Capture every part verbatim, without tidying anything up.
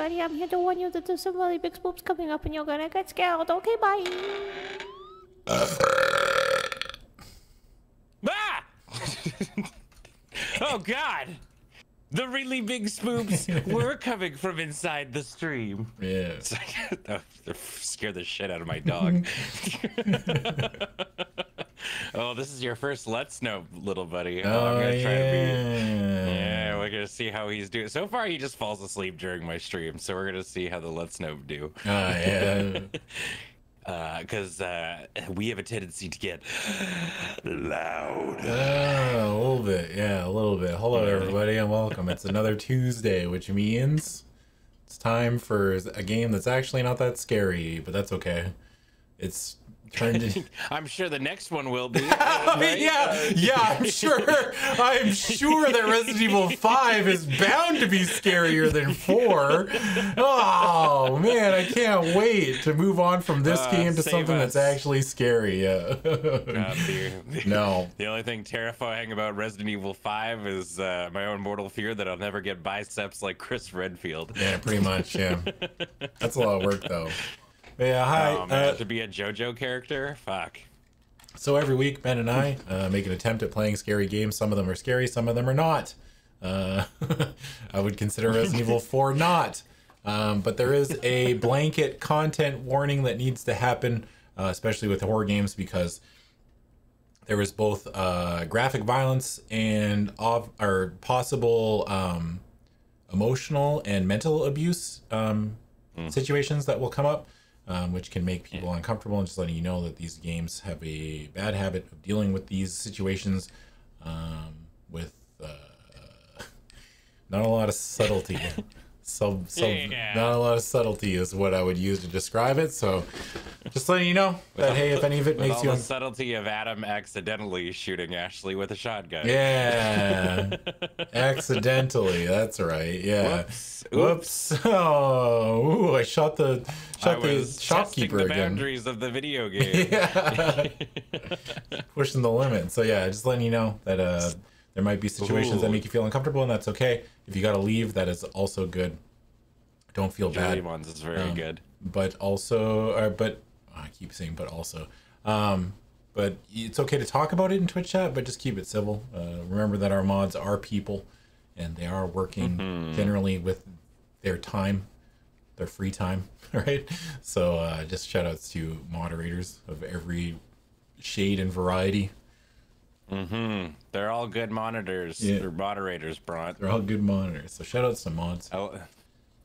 buddy. I'm here to warn you that there's some really big spoops coming up and you're gonna get scared. Okay, bye. Ah! Oh, God. The really big spoops were coming from inside the stream. Yeah. It's like, scared the shit out of my dog. Oh, this is your first Let's Nope, little buddy. Oh, oh I'm going to try yeah. to be... Yeah, we're going to see how he's doing. So far, he just falls asleep during my stream, so we're going to see how the Let's Nope do. Oh, yeah. Because uh, uh, we have a tendency to get loud. Uh, a little bit, yeah, a little bit. Hello, everybody, and welcome. It's another Tuesday, which means it's time for a game that's actually not that scary, but that's okay. It's turned into... I'm sure the next one will be. Uh, right? Yeah, yeah, I'm sure. I'm sure that Resident Evil five is bound to be scarier than four. Oh, man, I can't wait to move on from this uh, game to something us. that's actually scary. Yeah. God, the, the, no. The only thing terrifying about Resident Evil five is uh, my own mortal fear that I'll never get biceps like Chris Redfield. Yeah, pretty much, yeah. That's a lot of work, though. Yeah, hi. Oh, man, uh, to be a JoJo character? Fuck. So every week, Ben and I uh, make an attempt at playing scary games. Some of them are scary, some of them are not. Uh, I would consider Resident Evil four not. Um, but there is a blanket content warning that needs to happen, uh, especially with horror games, because there was both uh, graphic violence and of, or possible um, emotional and mental abuse um, mm. situations that will come up. Um, which can make people uncomfortable, and just letting you know that these games have a bad habit of dealing with these situations um, with uh, not a lot of subtlety. sub, sub, yeah. Not a lot of subtlety is what I would use to describe it. So just letting you know that, hey, if any of it with makes all you... the subtlety of Adam accidentally shooting Ashley with a shotgun. Yeah. Accidentally. That's right. Yeah. Whoops. Whoops. Oops. Oh, ooh, I shot the... Shot I was the shopkeeper the boundaries again. of the video game. Yeah. Pushing the limit. So yeah, just letting you know that uh, there might be situations Ooh. that make you feel uncomfortable, and that's okay. If you got to leave, that is also good. Don't feel Jody bad. Ones is very um, good. But also, uh, but oh, I keep saying, but also, um, but it's okay to talk about it in Twitch chat, but just keep it civil. Uh, remember that our mods are people, and they are working mm-hmm. generally with their time. Their free time, right? So uh, just shout outs to moderators of every shade and variety. Mm-hmm. They're all good monitors. Yeah. They're moderators, Bront. They're all good monitors. So shout outs to mods. I,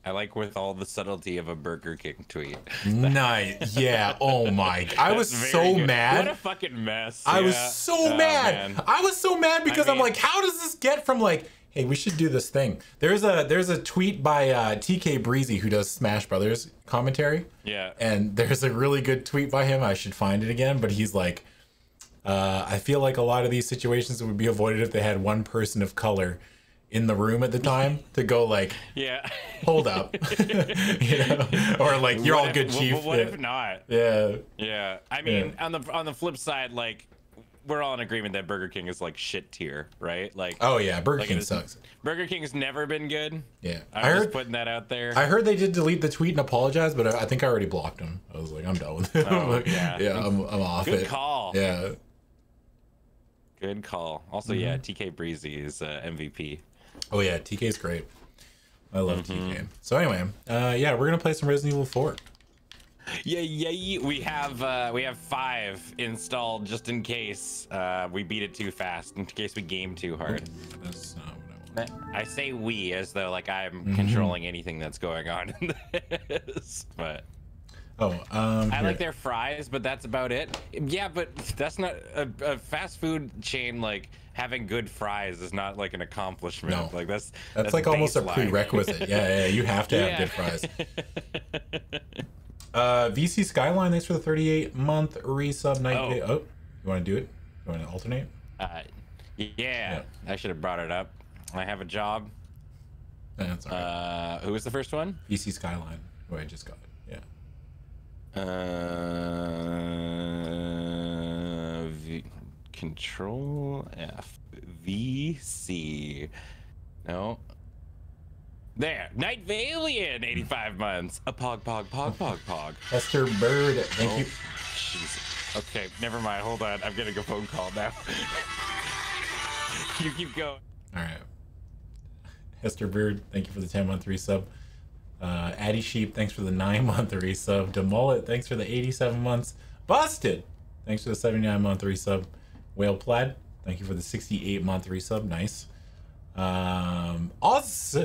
I like with all the subtlety of a Burger King tweet. Nice. Yeah. Oh my. I was so good. mad. What a fucking mess. I yeah. was so oh, mad. Man. I was so mad because I mean, I'm like, how does this get from like, hey, we should do this thing. There's a there's a tweet by uh, T K Breezy who does Smash Brothers commentary. Yeah. And there's a really good tweet by him. I should find it again. But he's like, uh, I feel like a lot of these situations would be avoided if they had one person of color in the room at the time to go like, yeah, hold up, you know, or like you're what all if, good, chief. What, what yeah. if not? Yeah. Yeah. I mean, yeah. on the on the flip side, like. We're all in agreement that Burger King is like shit tier, right? Like, oh yeah, Burger like King is, sucks. Burger King's never been good. Yeah, I'm I heard just putting that out there. I heard they did delete the tweet and apologize, but I, I think I already blocked him. I was like, I'm done with it. Oh, like, yeah, yeah, I'm, I'm off good it. Good call. Yeah, good call. Also, mm-hmm. yeah, T K Breezy is uh, M V P. Oh yeah, T K's great. I love mm-hmm. T K. So anyway, uh, yeah, we're gonna play some Resident Evil four. Yeah, yeah, we have uh, we have five installed just in case uh, we beat it too fast, in case we game too hard. Okay. That's not what I want. I say we as though like I'm mm-hmm. controlling anything that's going on in this, but oh, um, I here. like their fries, but that's about it. Yeah, but that's not a, a fast food chain like. Having good fries is not like an accomplishment. No. Like that's that's, that's like baseline. Almost a prerequisite. Yeah, yeah, you have to have yeah. good fries. Uh, V C Skyline, thanks for the thirty-eight month resub. Night Fae. Oh, you want to do it? You want to alternate? Uh, yeah, yeah, I should have brought it up. I have a job. That's all right. Uh, who was the first one? V C Skyline. Oh, I just got it. Yeah. Uh, v Control F V C. No. There, Night Fae alien, eighty-five months. A pog, pog, pog, pog, pog. Esther Bird, thank oh, you. Jesus. Okay, never mind. Hold on, I'm getting a phone call now. You keep going. All right. Esther Bird, thank you for the ten month resub. Uh, Addy Sheep, thanks for the nine month resub. Demullet, thanks for the eighty-seven months. Busted, thanks for the seventy-nine month resub. Whale Plaid, thank you for the sixty-eight month resub. Nice. Um, Oz,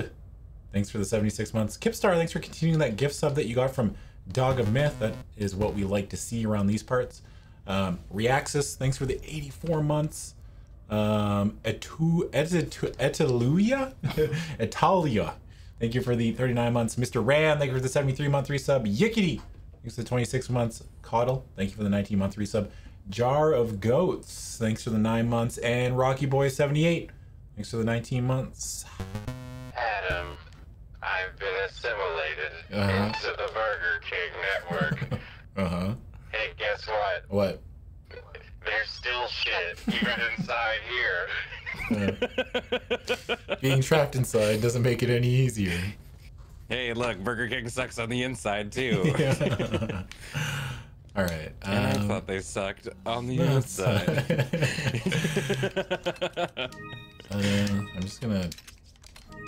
thanks for the seventy-six months. Kipstar, thanks for continuing that gift sub that you got from Dog of Myth. That is what we like to see around these parts. Um, Reaxis, thanks for the eighty-four months. Um, Etu, Etu, Etaluya? Italia, thank you for the thirty-nine months. Mister Ran, thank you for the seventy-three month resub. Yickety, thanks for the twenty-six months. Coddle, thank you for the nineteen month resub. Jar of Goats, thanks for the nine months. And Rocky Boy seventy-eight, thanks for the nineteen months. Adam, I've been assimilated uh-huh. into the Burger King network. Uh-huh. Hey, guess what? What? There's still shit even inside here. Uh, being trapped inside doesn't make it any easier. Hey, look, Burger King sucks on the inside too. Yeah. All right. And um, I thought they sucked on the outside. um, I'm just gonna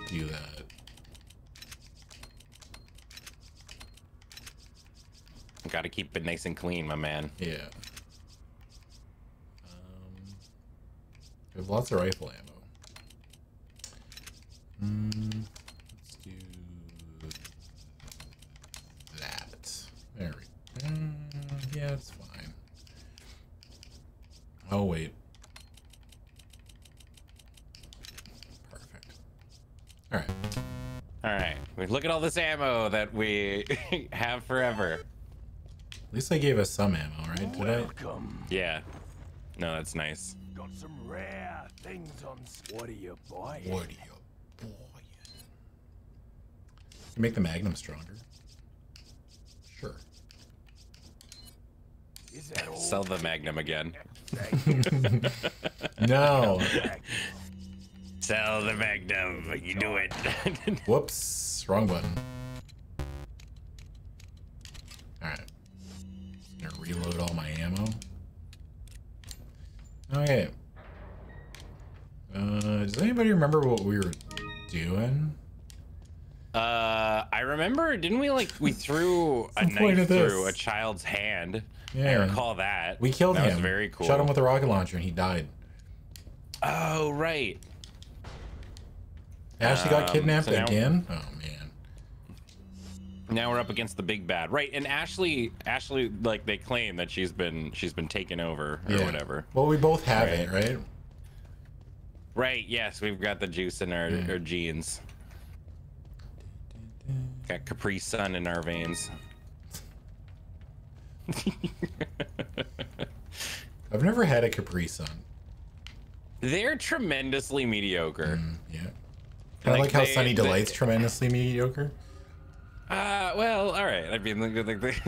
do that. Gotta keep it nice and clean, my man. Yeah. There's lots of rifle ammo. Mm, let's do that. There we go. Mm, yeah, it's fine. Oh, wait. Perfect. All right. All right. We look at all this ammo that we have forever. At least I gave us some ammo, right? Did Welcome. I? Yeah. No, that's nice. Got some rare things on. What are you buying? What are you buying? You make the Magnum stronger. Sure. Is that all? Sell the Magnum again. No. Sell the Magnum. You do it. Whoops. Wrong button. All right. I'm gonna reload all my ammo. Okay. Uh, does anybody remember what we were doing? Uh, I remember, didn't we like, we threw a knife through a child's hand. Yeah. I recall that. We killed him. That was very cool. Shot him with a rocket launcher and he died. Oh, right. Ashley got kidnapped again? Oh, man. Now we're up against the big bad, right? And Ashley, Ashley, like they claim that she's been she's been taken over or yeah. whatever. Well, we both have right. it, right? Right. Yes, we've got the juice in our, yeah. our genes. Got Capri Sun in our veins. I've never had a Capri Sun. They're tremendously mediocre. Mm, yeah. I like, like how they, Sunny Delight's they, tremendously mediocre. Uh, well, all right. I mean, like, like, like,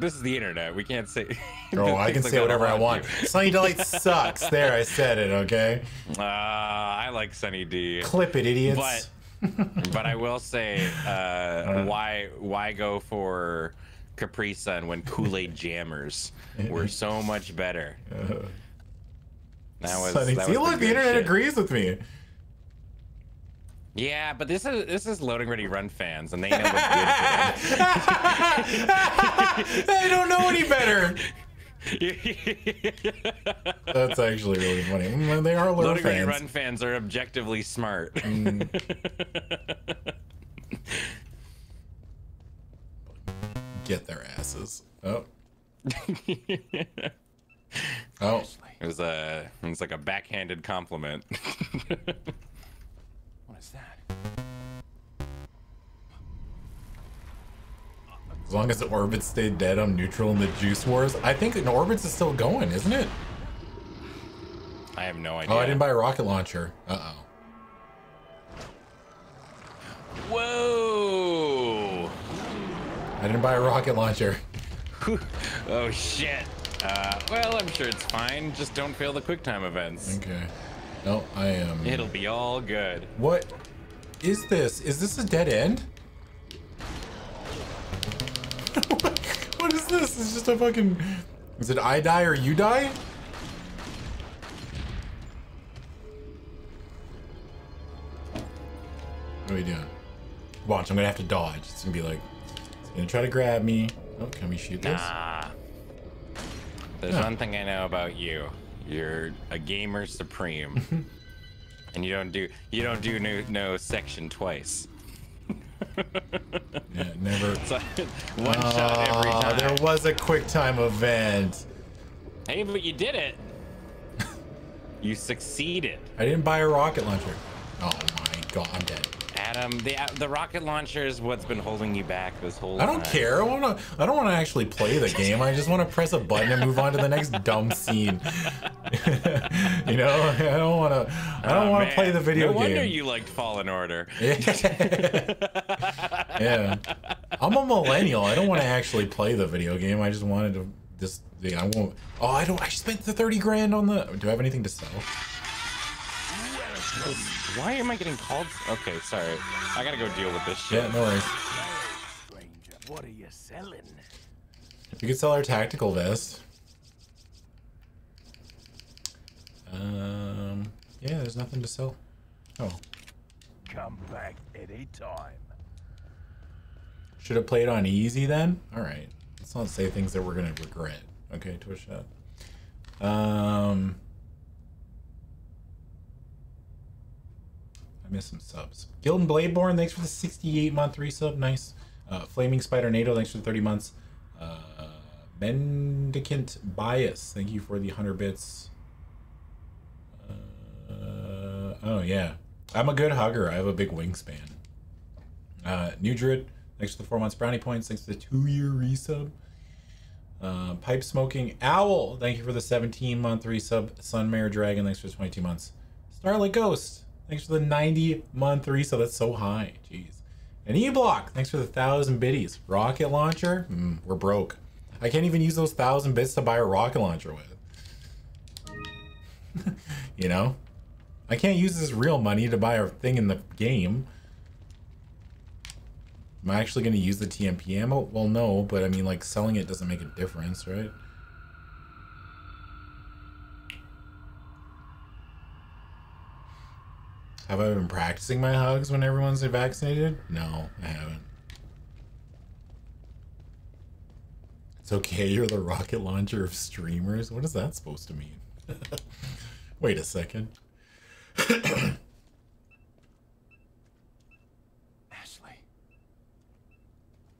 this is the internet. We can't say. Oh, I can like say whatever I want. Sunny Delight sucks. There, I said it. Okay. Uh, I like Sunny D. Clip it, idiots. But, but I will say, uh, why why go for Capri Sun when Kool-Aid Jammers were so much better? Uh, that was. Sunny that was See, look, the internet shit. agrees with me. Yeah, but this is this is Loading Ready Run fans, and they know what's good for them. They don't know any better. That's actually really funny. They are Loading Ready Run fans are objectively smart. Mm. Get their asses. Oh. Oh. It was a it was like a backhanded compliment. That. As long as the orbits stay dead, I'm neutral in the juice wars. I think an orbits is still going, isn't it? I have no idea. Oh, I didn't buy a rocket launcher. Uh oh. Whoa! I didn't buy a rocket launcher. Oh shit! Uh, well, I'm sure it's fine. Just don't fail the quick time events. Okay. No, I am. It'll be all good. What? is this? Is this a dead end? What is this? It's just a fucking... Is it I die or you die? What are we doing? Watch, I'm gonna have to dodge. It's gonna be like... It's gonna try to grab me. Oh, can we shoot this? Nah. There's yeah. one thing I know about you. You're a gamer supreme. And you don't do you don't do no, no section twice. Yeah, never. So, one uh, shot every time. There was a quick time event. Hey, but you did it. You succeeded. I didn't buy a rocket launcher. Oh my god, I'm dead. Adam, the the rocket launcher is what's been holding you back this whole time. I don't time. care. I want to. I don't want to actually play the game. I just want to press a button and move on to the next dumb scene. You know, I don't want to. I don't oh, want to play the video no game. No wonder you liked Fallen Order. Yeah. Yeah. I'm a millennial. I don't want to actually play the video game. I just wanted to. Just. Yeah, I won't. Oh, I don't. I spent the thirty grand on the. Do I have anything to sell? Why am I getting called? Okay, sorry. I gotta go deal with this shit. Yeah, no worries. What are you selling? We could sell our tactical vest. Um, yeah, there's nothing to sell. Oh. Come back any time. Should have played on easy then? Alright. Let's not say things that we're gonna regret. Okay, Twitch that. Um... Miss some subs. Guild and Bladeborn, thanks for the sixty-eight month resub. Nice. Uh, Flaming Spider NATO, thanks for the thirty months. Uh, Mendicant Bias, thank you for the one hundred bits. Uh, oh, yeah. I'm a good hugger. I have a big wingspan. Uh, New Druid, thanks for the four months brownie points. Thanks for the two year resub. Uh, Pipe Smoking Owl, thank you for the seventeen month resub. Sunmare Dragon, thanks for the twenty-two months. Starlight Ghost, thanks for the ninety month resub. That's so high. Jeez. And E-Block, thanks for the thousand bitties. Rocket launcher? Mm, we're broke. I can't even use those thousand bits to buy a rocket launcher with. You know? I can't use this real money to buy a thing in the game. Am I actually going to use the T M P ammo? Well, no, but I mean, like, selling it doesn't make a difference, right? Have I been practicing my hugs when everyone's vaccinated? No, I haven't. It's okay, you're the rocket launcher of streamers. What is that supposed to mean? Wait a second. Ashley.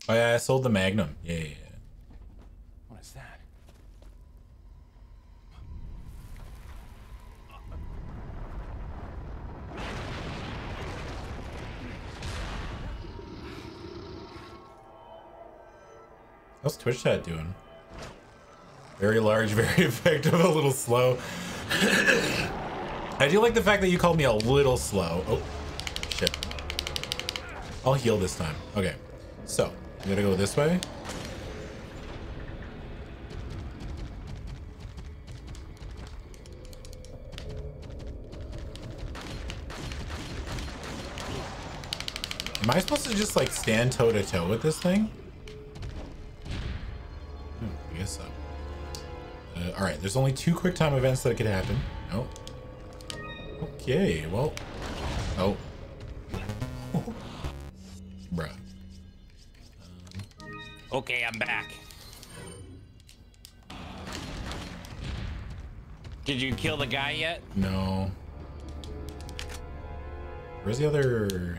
Oh yeah, I sold the Magnum. Yeah, yeah, yeah. What is that? How's Twitch chat doing? Very large, very effective, a little slow. I do like the fact that you called me a little slow. Oh, shit. I'll heal this time. Okay, so you gotta go this way. Am I supposed to just like stand toe to toe with this thing? So, uh, all right, there's only two quick time events that could happen. Nope. Okay, well, oh. Bruh. Um. Okay, I'm back. Did you kill the guy yet? No. Where's the other?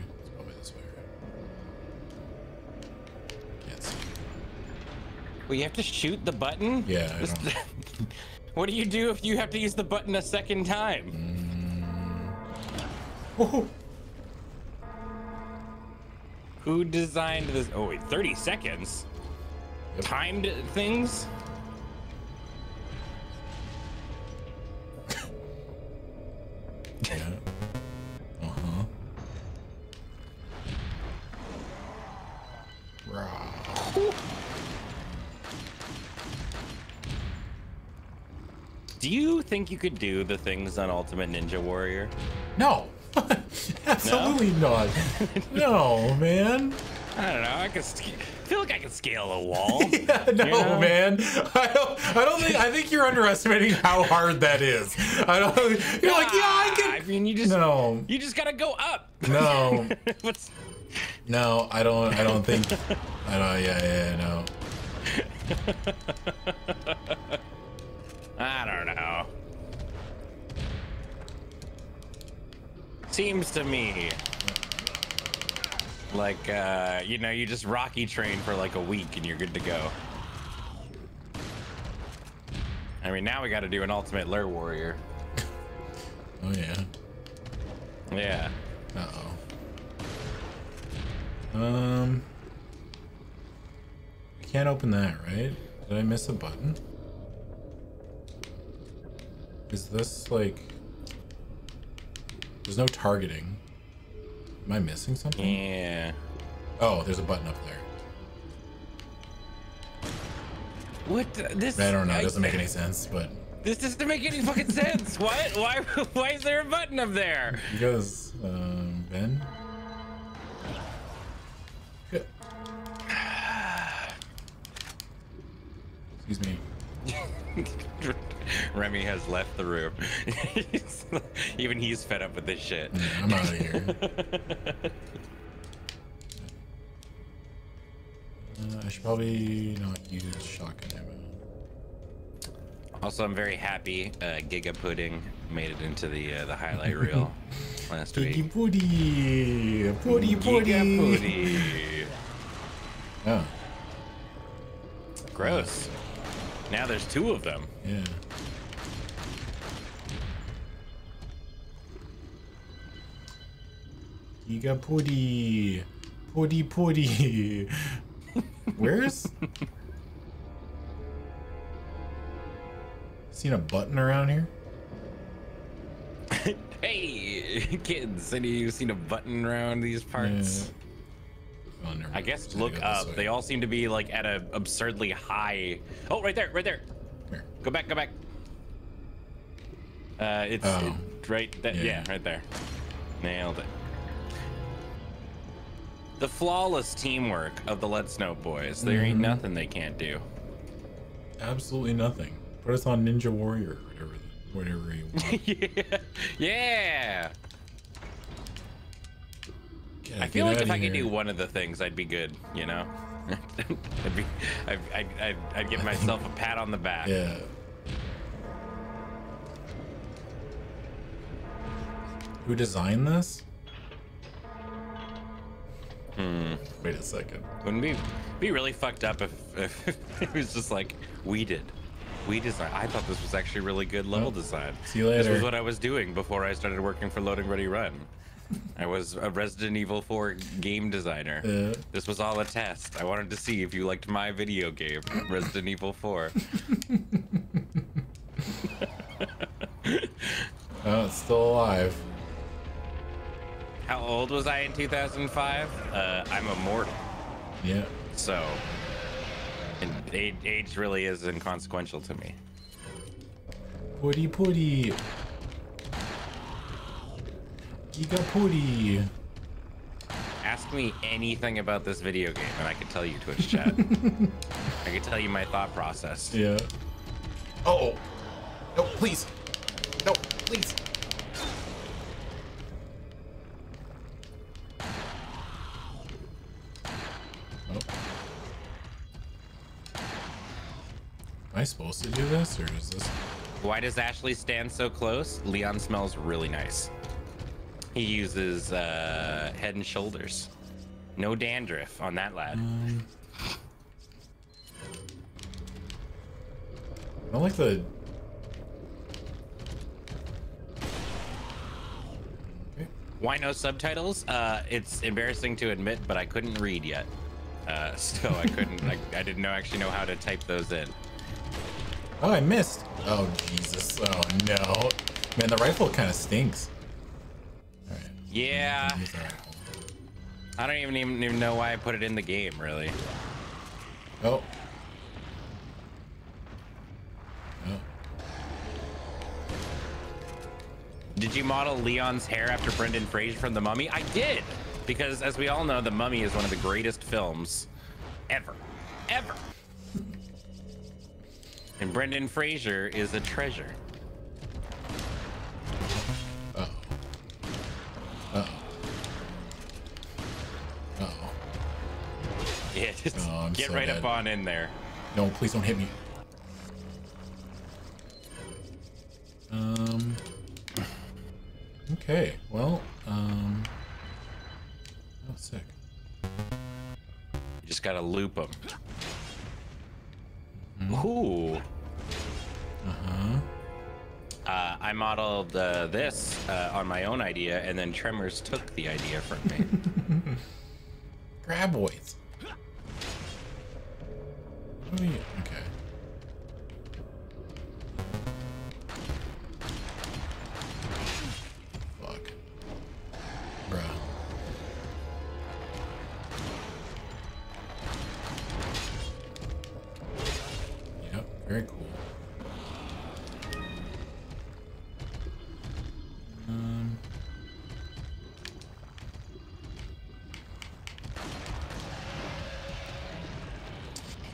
Well, you have to shoot the button? Yeah, I don't. What do you do if you have to use the button a second time? Mm. Who designed this? Oh, wait, thirty seconds? Yep. Timed things? Yeah. Uh-huh. Rawr. Do you think you could do the things on Ultimate Ninja Warrior? No. Absolutely no? not. No, man. I don't know. I could feel like I can scale a wall. Yeah, no, you know? man. I don't. I don't think. I think you're underestimating how hard that is. I don't. You're ah, like, yeah, I can. I mean, you just. No. You just gotta go up. No. What's? No, I don't. I don't think. I don't. Yeah, yeah, no. I don't know. Seems to me like uh you know, you just rocky train for like a week and you're good to go. I mean, now we got to do an ultimate lure warrior. Oh yeah. Yeah. Uh-oh. Um I can't open that, right? Did I miss a button? Is this like there's no targeting? Am I missing something? Yeah. Oh, there's a button up there. What the, this? I don't know. It doesn't I, make any sense, but. This doesn't make any fucking sense. What? Why? Why is there a button up there? Because, um, Ben. Excuse me. Remy has left the room. Even he's fed up with this shit. Yeah, I'm out of here. uh, I should probably not use shotgun ammo. Also, I'm very happy uh, Giga Pudding made it into the uh, the highlight reel last week. Giga Pudding, Pudding, Pudding, Pudding. Oh, gross. Now there's two of them. Yeah. Giga Putty. Putty Putty. Where's? Seen a button around here? Hey, kids, any of you seen a button around these parts? Yeah. Oh, I guess look up. They all seem to be like at a absurdly high. Oh, right there, right there. Here. Go back, go back. Uh, it's oh. it, right that yeah. yeah, right there. Nailed it. The flawless teamwork of the Let's Nope boys. There mm-hmm. ain't nothing they can't do. Absolutely nothing. Put us on Ninja Warrior or whatever, whatever you want. yeah. yeah. I feel like if I could do one of the things, I'd be good, you know? I'd, be, I'd, I'd, I'd, I'd give myself a pat on the back. Yeah. Who designed this? Hmm. Wait a second. Wouldn't we be really fucked up if, if it was just like we did, we designed. I thought this was actually really good level well, design. See you later. This was what I was doing before I started working for Loading Ready Run. I was a Resident Evil four game designer. Yeah. This was all a test. I wanted to see if you liked my video game, Resident Evil four. Oh, it's still alive. How old was I in two thousand five? Uh, I'm immortal. Yeah. So, and age, age really is inconsequential to me. Putty putty. Giga putty. Ask me anything about this video game and I can tell you Twitch chat. I can tell you my thought process. Yeah. Uh-oh. No, please. No, please. Am I supposed to do this or is this? Why does Ashley stand so close? Leon smells really nice. He uses uh, Head and Shoulders. No dandruff on that lad. Um, I don't like the. Okay. Why no subtitles? Uh, it's embarrassing to admit, but I couldn't read yet, uh, so I couldn't. I, I didn't know actually know how to type those in. Oh, I missed. Oh, Jesus. Oh, no. Man, the rifle kind of stinks. All right. Yeah. I don't even, even even know why I put it in the game, really. Oh. Oh. Did C G model Leon's hair after Brendan Fraser from The Mummy? I did, because as we all know, The Mummy is one of the greatest films ever, ever. And Brendan Fraser is a treasure. Uh-oh. Uh-oh. Uh-oh. Yeah, just oh, get so right dead. Up on in there. No, please don't hit me. Um. Okay. Well. Um. Oh, sick. You just gotta loop them. Mm-hmm. Ooh. Uh-huh. Uh, I modeled uh, this uh, on my own idea, and then Tremors took the idea from me. Graboids. What are you? Okay. Very cool. Um,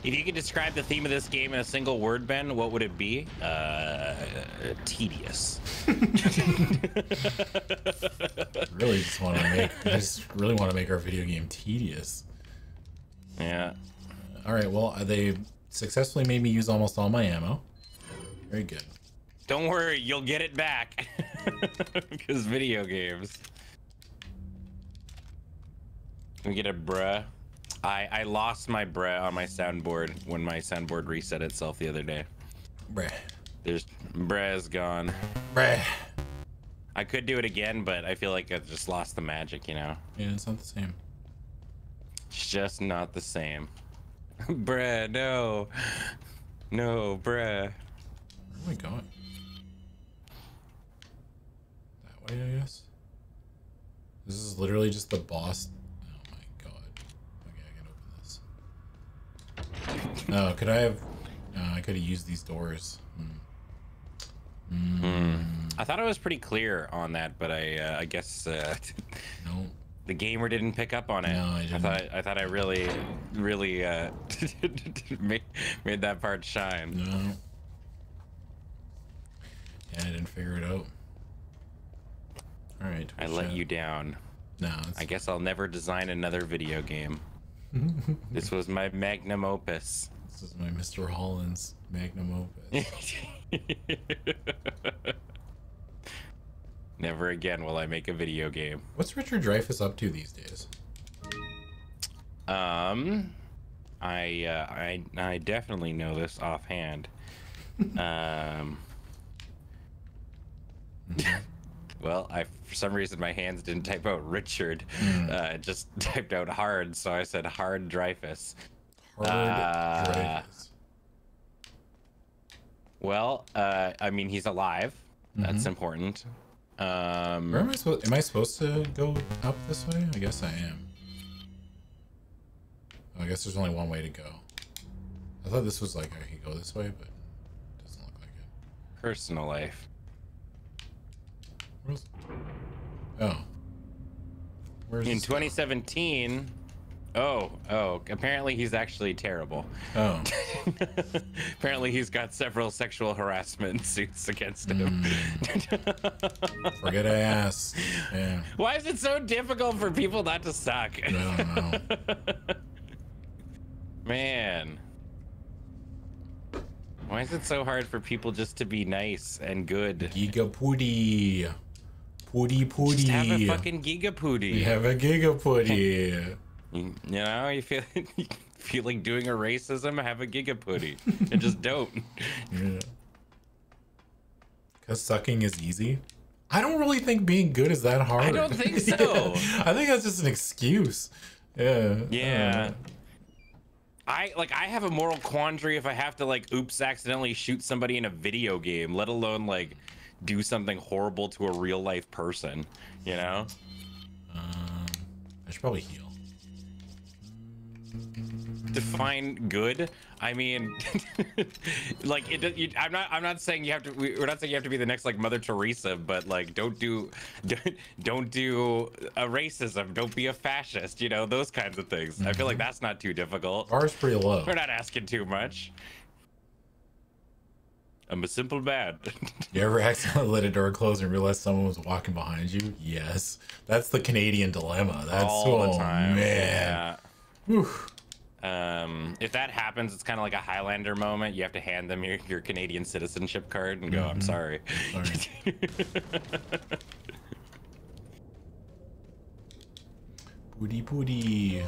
if you could describe the theme of this game in a single word, Ben, what would it be? Uh, tedious. Really just want to make. I just really want to make our video game tedious. Yeah. Uh, all right. Well, are they? Successfully made me use almost all my ammo. Very good. Don't worry, you'll get it back. Because video games. Can we get a bruh? I, I lost my bruh on my soundboard when my soundboard reset itself the other day. Bruh. There's bruh is gone. Bruh. I could do it again, but I feel like I've just lost the magic, you know? Yeah, it's not the same. It's just not the same. Bruh, no. No, bruh. Where am I going? That way, I guess? This is literally just the boss. Oh my god. Okay, I can open this. No, oh, could I have... Uh, I could have used these doors. Mm. Mm. I thought I was pretty clear on that, but I uh, I guess... Uh, no. The gamer didn't pick up on it. No, I, didn't. I thought I thought I really, really uh, made, made that part shine. No. Yeah, I didn't figure it out. All right. I let out. you down. No. It's... I guess I'll never design another video game. This was my magnum opus. This is my Mister Holland's magnum opus. Never again will I make a video game. What's Richard Dreyfuss up to these days? Um, I uh, I I definitely know this offhand. um. Well, I for some reason my hands didn't type out Richard, mm. uh, it just typed out hard, so I said hard Dreyfuss. Hard uh, Dreyfuss. Well, uh, I mean he's alive. Mm-hmm. That's important. Um, Where am I supposed? Am I supposed to go up this way? I guess I am. Oh, I guess there's only one way to go. I thought this was like I could go this way, but it doesn't look like it. Personal life. Where's? Oh. Where's in twenty seventeen? Oh, oh. Apparently he's actually terrible. Oh. Apparently he's got several sexual harassment suits against him. Mm. Forget I asked. Yeah. Why is it so difficult for people not to suck? I don't know. Man. Why is it so hard for people just to be nice and good? Gigapooty. Pooty pooty. Just have a fucking gigapooty. We have a gigapooty. You know, you feel you feel like doing a racism, have a gigapooty. And just don't. Yeah. Cause sucking is easy. I don't really think being good is that hard. I don't think so. Yeah. I think that's just an excuse. Yeah. Yeah. Uh, I like I have a moral quandary if I have to like oops accidentally shoot somebody in a video game, let alone like do something horrible to a real life person, you know? Um I should probably heal. Define good. I mean, like it. You, I'm not. I'm not saying you have to. We're not saying you have to be the next like Mother Teresa, but like, don't do, don't, don't do a racism. Don't be a fascist. You know, those kinds of things. Mm-hmm. I feel like that's not too difficult. Ours pretty low. We're not asking too much. I'm a simple man. You ever accidentally let a door close and realize someone was walking behind you? Yes, that's the Canadian dilemma. That's all oh, the time. Man. Yeah. Um, if that happens, it's kind of like a Highlander moment. You have to hand them your, your Canadian citizenship card and go, mm-hmm. I'm sorry. I'm sorry. Booty booty.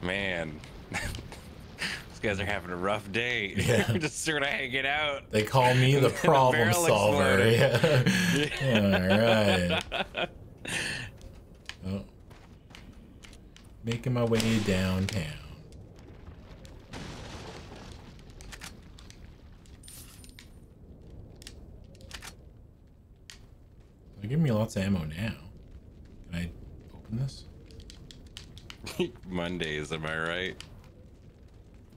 Man. These guys are having a rough day. Yeah. Just sort of hanging out. They call me the problem solver. Yeah. Yeah. All right. Oh. Making my way downtown. They're giving me lots of ammo now. Can I open this? Mondays, am I right?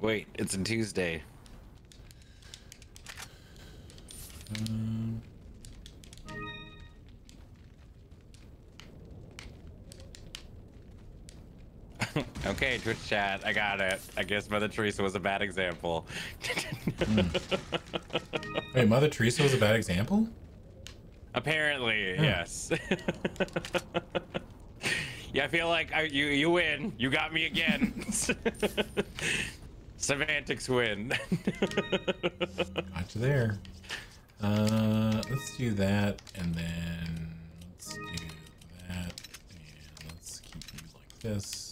Wait, it's on Tuesday. Um, okay, Twitch chat, I got it. I guess Mother Teresa was a bad example. mm. Wait, Mother Teresa was a bad example? Apparently, huh. Yes. Yeah, I feel like I, you, you win. You got me again. Semantics win. Got you there. Uh, let's do that, and then let's do that, and let's keep you like this.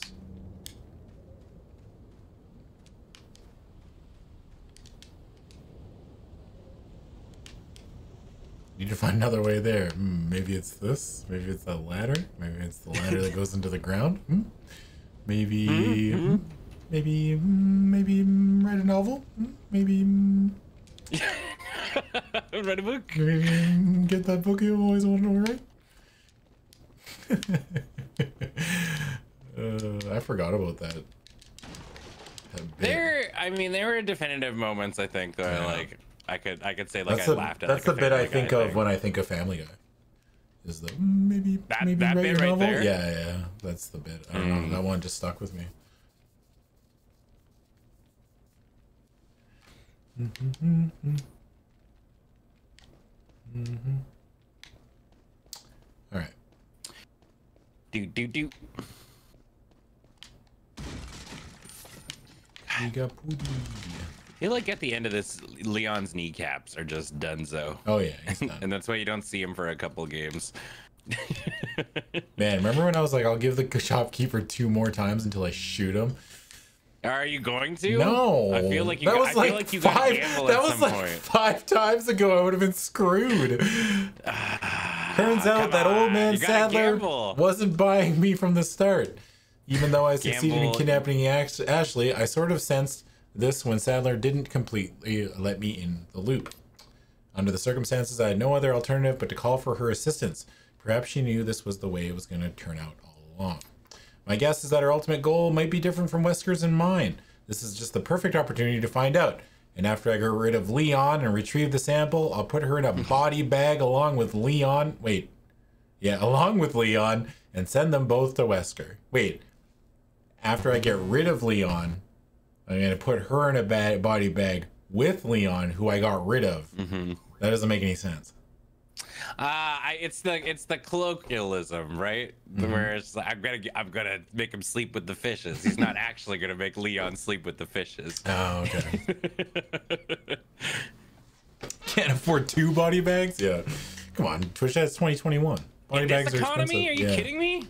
Need to find another way there. Mm, maybe it's this. Maybe it's that ladder. Maybe it's the ladder that goes into the ground. Mm? Maybe. Mm-hmm. mm, Maybe, maybe write a novel. Maybe write a book. Maybe get that book you've always wanted to write. uh, I forgot about that. that there, I mean, there were definitive moments. I think that I like I could, I could say like that's I a, laughed at. That's like the bit I think of thing. When I think of Family Guy. Is the maybe that, maybe that write bit a novel? Right there? Yeah, yeah, that's the bit. I don't mm. know. That one just stuck with me. Mm-hmm, mm-hmm. Mm-hmm. All right. Do do do. We got booty. I feel like at the end of this, Leon's kneecaps are just dunzo. Oh yeah, he's done. And that's why you don't see him for a couple games. Man, remember when I was like, I'll give the shopkeeper two more times until I shoot him. Are you going to? No. I feel like you. That got, was I feel like, like you five. Got that at was some like point. Five times ago. I would have been screwed. uh, Turns out that on. Old man Sadler gamble. Wasn't buying me from the start. Even though I succeeded gamble. In kidnapping Ashley, I sort of sensed this when Sadler didn't completely let me in the loop. Under the circumstances, I had no other alternative but to call for her assistance. Perhaps she knew this was the way it was going to turn out all along. My guess is that her ultimate goal might be different from Wesker's and mine. This is just the perfect opportunity to find out. And after I get rid of Leon and retrieve the sample, I'll put her in a body bag along with Leon. Wait. Yeah, along with Leon and send them both to Wesker. Wait. After I get rid of Leon, I'm going to put her in a bad body bag with Leon, who I got rid of. Mm-hmm. That doesn't make any sense. Uh, I, it's the it's the colloquialism, right? Mm-hmm. Where it's like, I'm gonna I'm gonna make him sleep with the fishes. He's not actually gonna make Leon sleep with the fishes. Oh, okay. Can't afford two body bags. Yeah, come on, Twitch. That's twenty twenty-one. Body it bags is economy? Are, expensive. Are you yeah. kidding me?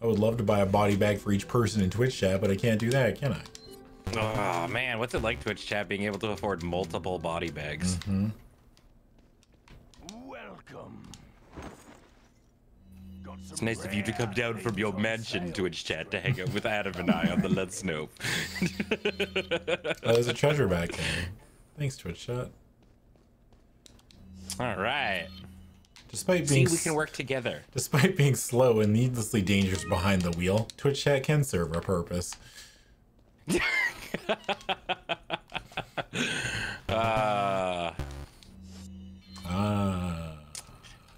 I would love to buy a body bag for each person in Twitch chat, but I can't do that, can I? Oh man, what's it like Twitch chat being able to afford multiple body bags? Mm-hmm. It's nice of you to come down from your mansion, Twitch chat, to hang out with Adam and I on the Let's Nope. Oh, there's a treasure back there. Thanks, Twitch chat. All right. Despite being See, we can work together. Despite being slow and needlessly dangerous behind the wheel, Twitch chat can serve a purpose. uh, uh,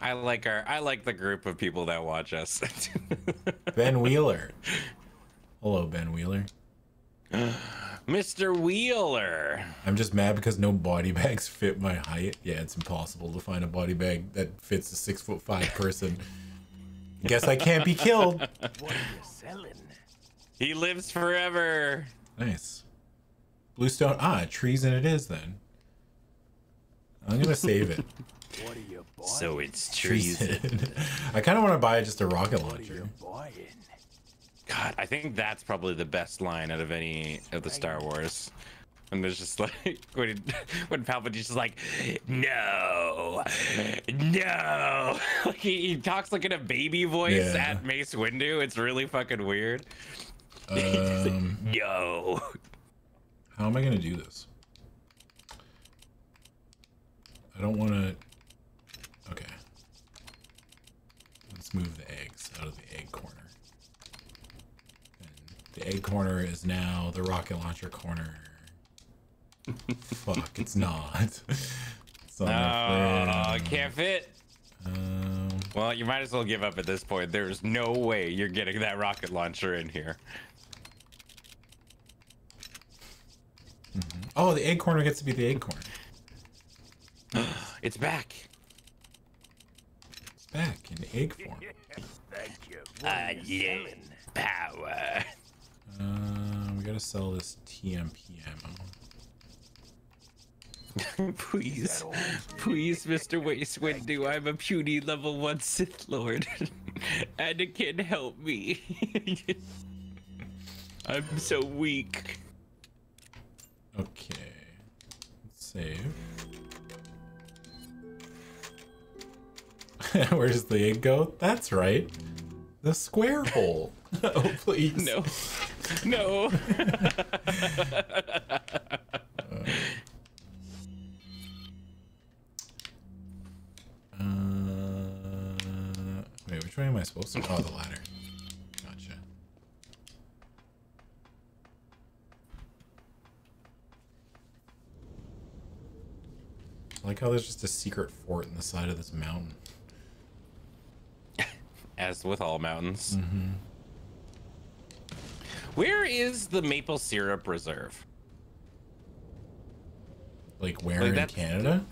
I like our. I like the group of people that watch us. Ben Wheeler. Hello, Ben Wheeler. Mister Wheeler. I'm just mad because no body bags fit my height. Yeah, it's impossible to find a body bag that fits a six foot five person. Guess I can't be killed. What are you selling? He lives forever. Nice. Bluestone. Ah, trees and it is then. I'm going to save it. What are you buying? So it's trees. I kind of want to buy just a rocket launcher. God, I think that's probably the best line out of any of the Star Wars. And there's just like, when, when Palpatine's just like, no, no. Like he, he talks like in a baby voice yeah. at Mace Windu. It's really fucking weird. Um, like, yo. How am I going to do this? I don't want to. Okay. Let's move the eggs out of the egg corner. The egg corner is now the rocket launcher corner. Fuck, it's not. It's not oh, it can't fit. Um, well, you might as well give up at this point. There's no way you're getting that rocket launcher in here. Mm-hmm. Oh, the egg corner gets to be the egg corner. It's back. It's back in egg form. Thank you. Uh, yeah. Power. Um, we gotta sell this T M P M O. Please, please, Mister Waste Windu, I'm a puny level one Sith Lord. Anakin, help me. I'm so weak. Okay. Let's save. Where does the egg go? That's right. The square hole. Oh, please. No. No. uh, wait, which way am I supposed to? Oh, the ladder. Gotcha. I like how there's just a secret fort in the side of this mountain. As with all mountains. Mm-hmm. Where is the maple syrup reserve? Like where like in Canada?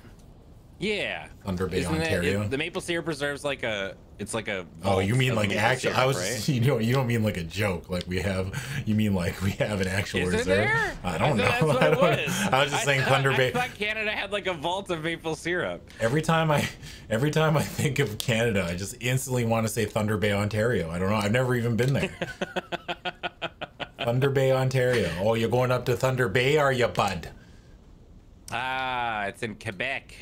The, yeah. Thunder Bay, Isn't Ontario. That, it, the maple syrup reserve's like a, it's like a. Oh, you mean like actually? I was. Right? You know, you don't mean like a joke. Like we have. You mean like we have an actual is reserve? There? I don't I know. That's what I, don't it was. Know. I was just I saying thought, Thunder Bay. I thought Canada had like a vault of maple syrup. Every time I, every time I think of Canada, I just instantly want to say Thunder Bay, Ontario. I don't know. I've never even been there. Thunder Bay, Ontario. Oh, you're going up to Thunder Bay, are you, bud? Ah, it's in Quebec.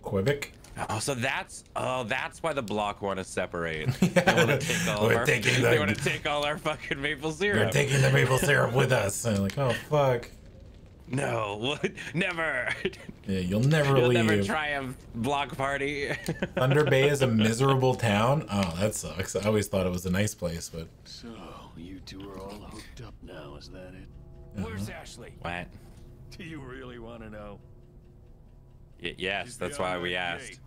Quebec. Oh, so that's oh, that's why the block want to separate. They want to take all, our, the, they want to take all our fucking maple syrup. They're taking the maple syrup with us. And like, oh fuck. No, what? Never. Yeah, you'll never you'll leave. You'll never triumph, block party. Thunder Bay is a miserable town. Oh, that sucks. I always thought it was a nice place, but. So you two are all hooked up now, is that it? Uh-huh. Where's Ashley? What? Do you really want to know? Y yes, that's why we asked.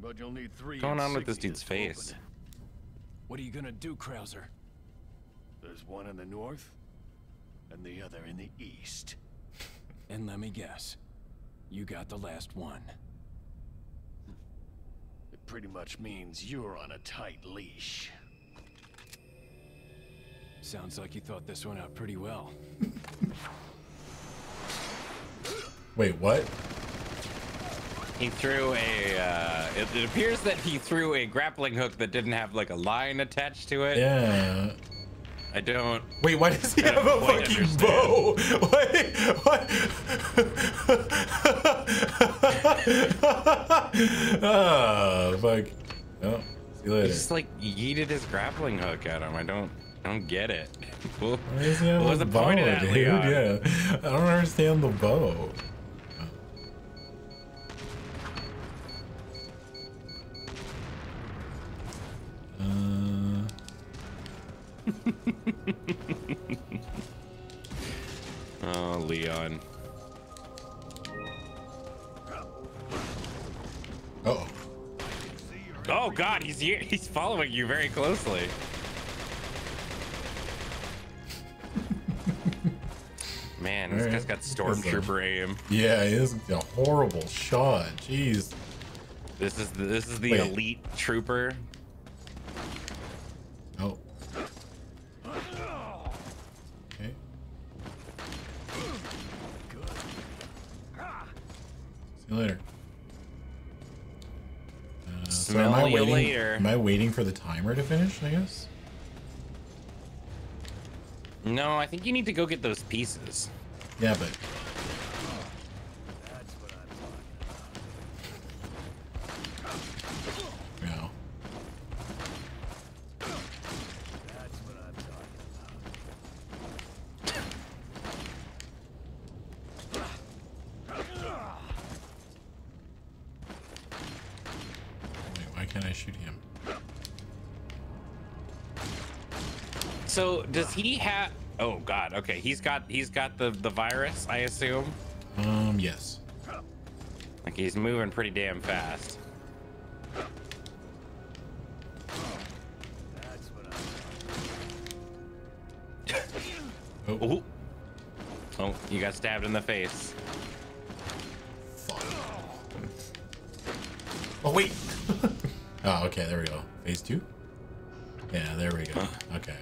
But you'll need three. What's going on with this dude's face? What are you gonna do, Krauser? There's one in the north, and the other in the east. And let me guess, you got the last one. It pretty much means you're on a tight leash. Sounds like you thought this one out pretty well. Wait, what? He threw a, uh, it, it appears that he threw a grappling hook that didn't have like a line attached to it. Yeah. I don't. Wait, why does he have a fucking understand. bow? Wait, what? Oh, fuck. Oh, see you later. He just like yeeted his grappling hook at him. I don't. I don't get it. Well, what was the point of that, Leon? Yeah. I don't understand the bow. Oh, Leon. Uh-oh. Oh God, he's he's following you very closely. Man, this right. guy's got stormtrooper aim. Yeah, it is a horrible shot. Jeez. This is the, this is the Wait. elite trooper. Oh. Okay. See you later. Uh, so am I waiting, later. Am I waiting for the timer to finish, I guess? No, I think you need to go get those pieces. Yeah, but that's what I'm talking about. No. That's what I'm talking about. Wait, why can't I shoot him? So does he have? Oh God. Okay, he's got he's got the the virus, I assume. Um. Yes. Like he's moving pretty damn fast. That's what I oh. Ooh. Oh, you got stabbed in the face. Fuck. Oh wait. Oh, okay. There we go. Phase two. Yeah. There we go. Okay.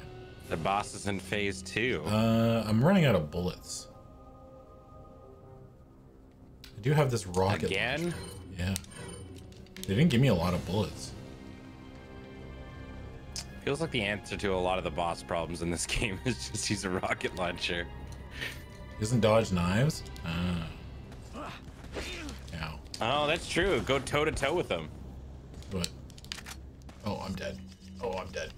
The boss is in phase two. Uh, I'm running out of bullets. I do have this rocket. Again? Launcher. Yeah. They didn't give me a lot of bullets. Feels like the answer to a lot of the boss problems in this game is just use a rocket launcher. Doesn't dodge knives? Ah. Ow. Oh, that's true. Go toe to toe with them. What? Oh, I'm dead. Oh, I'm dead.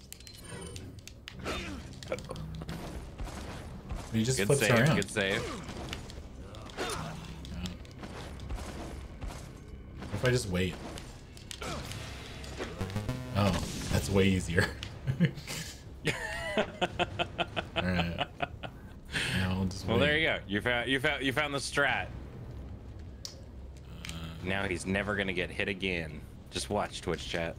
He just flips around. Good save. What if I just wait? Oh, that's way easier. All right. Now I'll just well, wait. There you go. You found you found you found the strat. Uh, now he's never gonna get hit again. Just watch Twitch chat.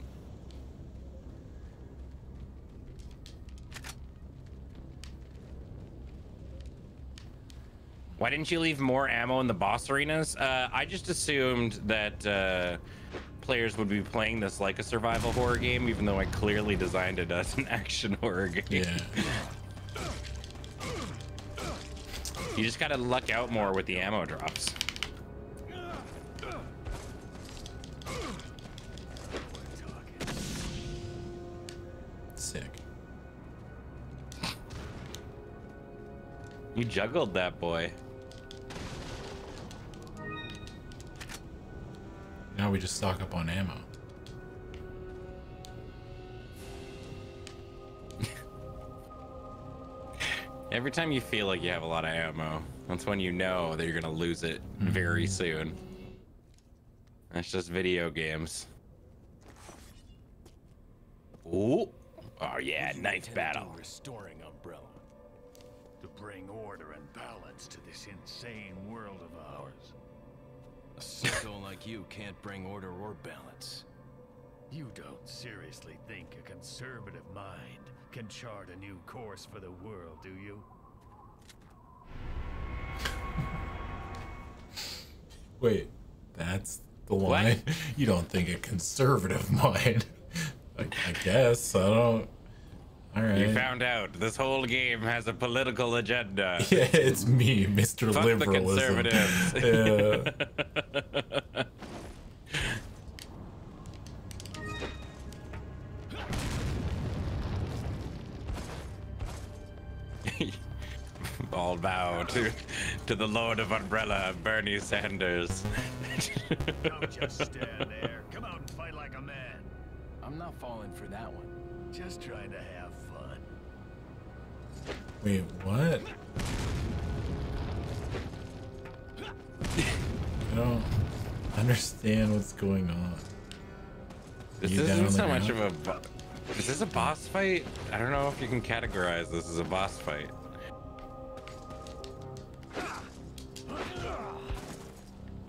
Why didn't you leave more ammo in the boss arenas? Uh, I just assumed that uh, players would be playing this like a survival horror game, even though I clearly designed it as an action horror game. Yeah. You just gotta luck out more with the ammo drops. Sick. You juggled that boy. Now we just stock up on ammo. Every time you feel like you have a lot of ammo, that's when you know that you're gonna lose it mm-hmm. very soon. That's just video games. Ooh. Oh yeah, knife battle. Restoring umbrella to bring order and balance to this insane world of ours. A sicko like you can't bring order or balance. You don't seriously think a conservative mind can chart a new course for the world, do you? Wait, that's the line? What? You don't think a conservative mind? I, I guess, I don't... All right. You found out this whole game has a political agenda. Yeah, it's me, Mister Fuck Liberalism. The conservatives. Yeah. All bow to to the Lord of Umbrella, Bernie Sanders. Don't just stand there. Come out and fight like a man. I'm not falling for that one. Just trying to have fun. Wait, what? I don't understand what's going on. This isn't so much of a Is this a boss fight? I don't know if you can categorize this as a boss fight.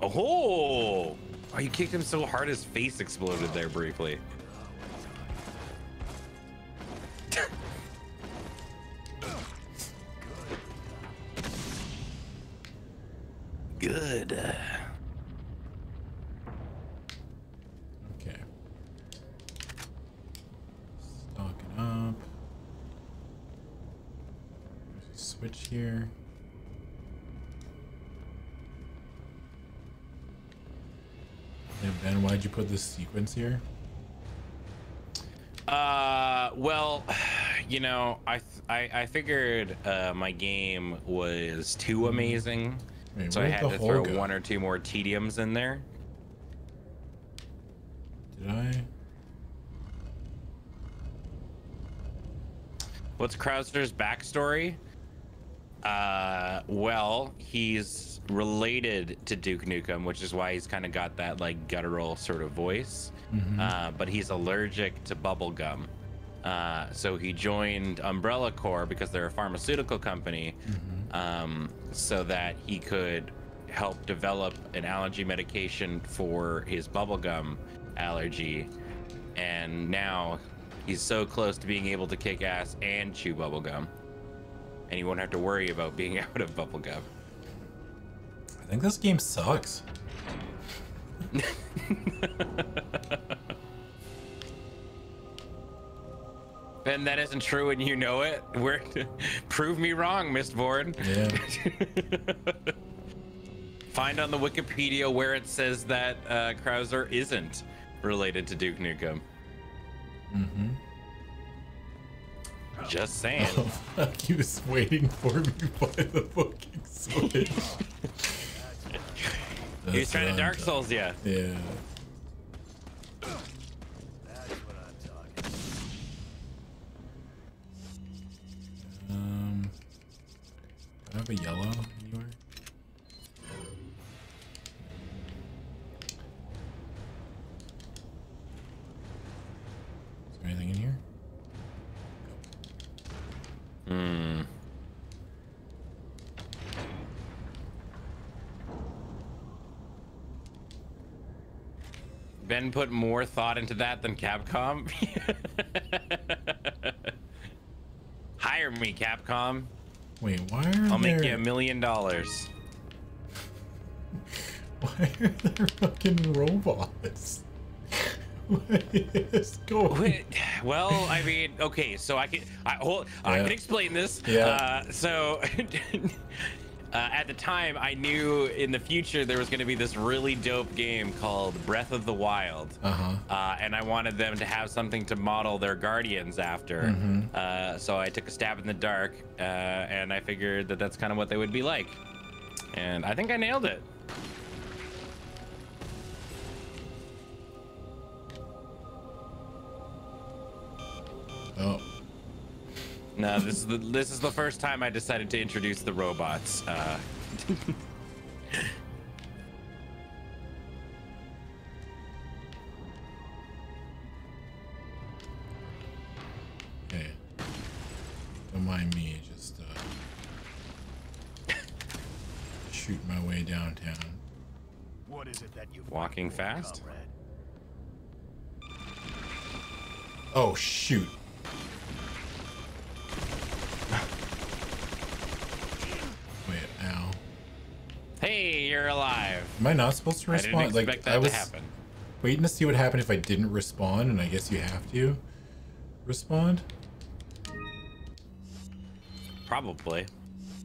Oh! Oh, you kicked him so hard his face exploded there briefly. Good. Okay. Stock it up. Switch here. And Ben, why'd you put this sequence here? Uh, well, you know, I th I, I figured uh, my game was too amazing, Wait, so I had to throw go? one or two more tediums in there. Did I? What's Krauser's backstory? Uh, well, he's related to Duke Nukem, which is why he's kind of got that like guttural sort of voice. Mm-hmm. Uh, but he's allergic to bubblegum. Uh, so he joined Umbrella Corps because they're a pharmaceutical company. Mm-hmm. Um, so that he could help develop an allergy medication for his bubblegum allergy. And now he's so close to being able to kick ass and chew bubblegum. And you won't have to worry about being out of bubblegum. I think this game sucks. Ben, that isn't true and you know it. We're prove me wrong, Mistborn. Yeah. Find on the Wikipedia where it says that uh, Krauser isn't related to Duke Nukem. Mm-hmm. Just saying. Oh, fuck, he was waiting for me by the fucking switch. He was trying to Dark Souls ya. Yeah. That's what I'm talking about. Um, do I have a yellow anywhere? Is there anything in here? Hmm. Ben put more thought into that than Capcom. Hire me, Capcom. Wait, why are I'll there... make you a million dollars. Why are there fucking robots? What is going? Wait, well, I mean, okay, so I can I hold yeah. I can explain this. Yeah. Uh, so uh, at the time, I knew in the future there was going to be this really dope game called Breath of the Wild, uh-huh. uh, and I wanted them to have something to model their guardians after. Mm-hmm. uh, so I took a stab in the dark, uh, and I figured that that's kind of what they would be like, and I think I nailed it. Oh. No, this is the this is the first time I decided to introduce the robots. Uh, okay. Don't mind me, just uh, shoot my way downtown. What is it that you walking fast? Comrade? Oh shoot. Wait, ow. Hey, you're alive. Am I not supposed to respawn? I didn't expect like, that I was to happen. Waiting to see what happened if I didn't respond, and I guess you have to respond. Probably.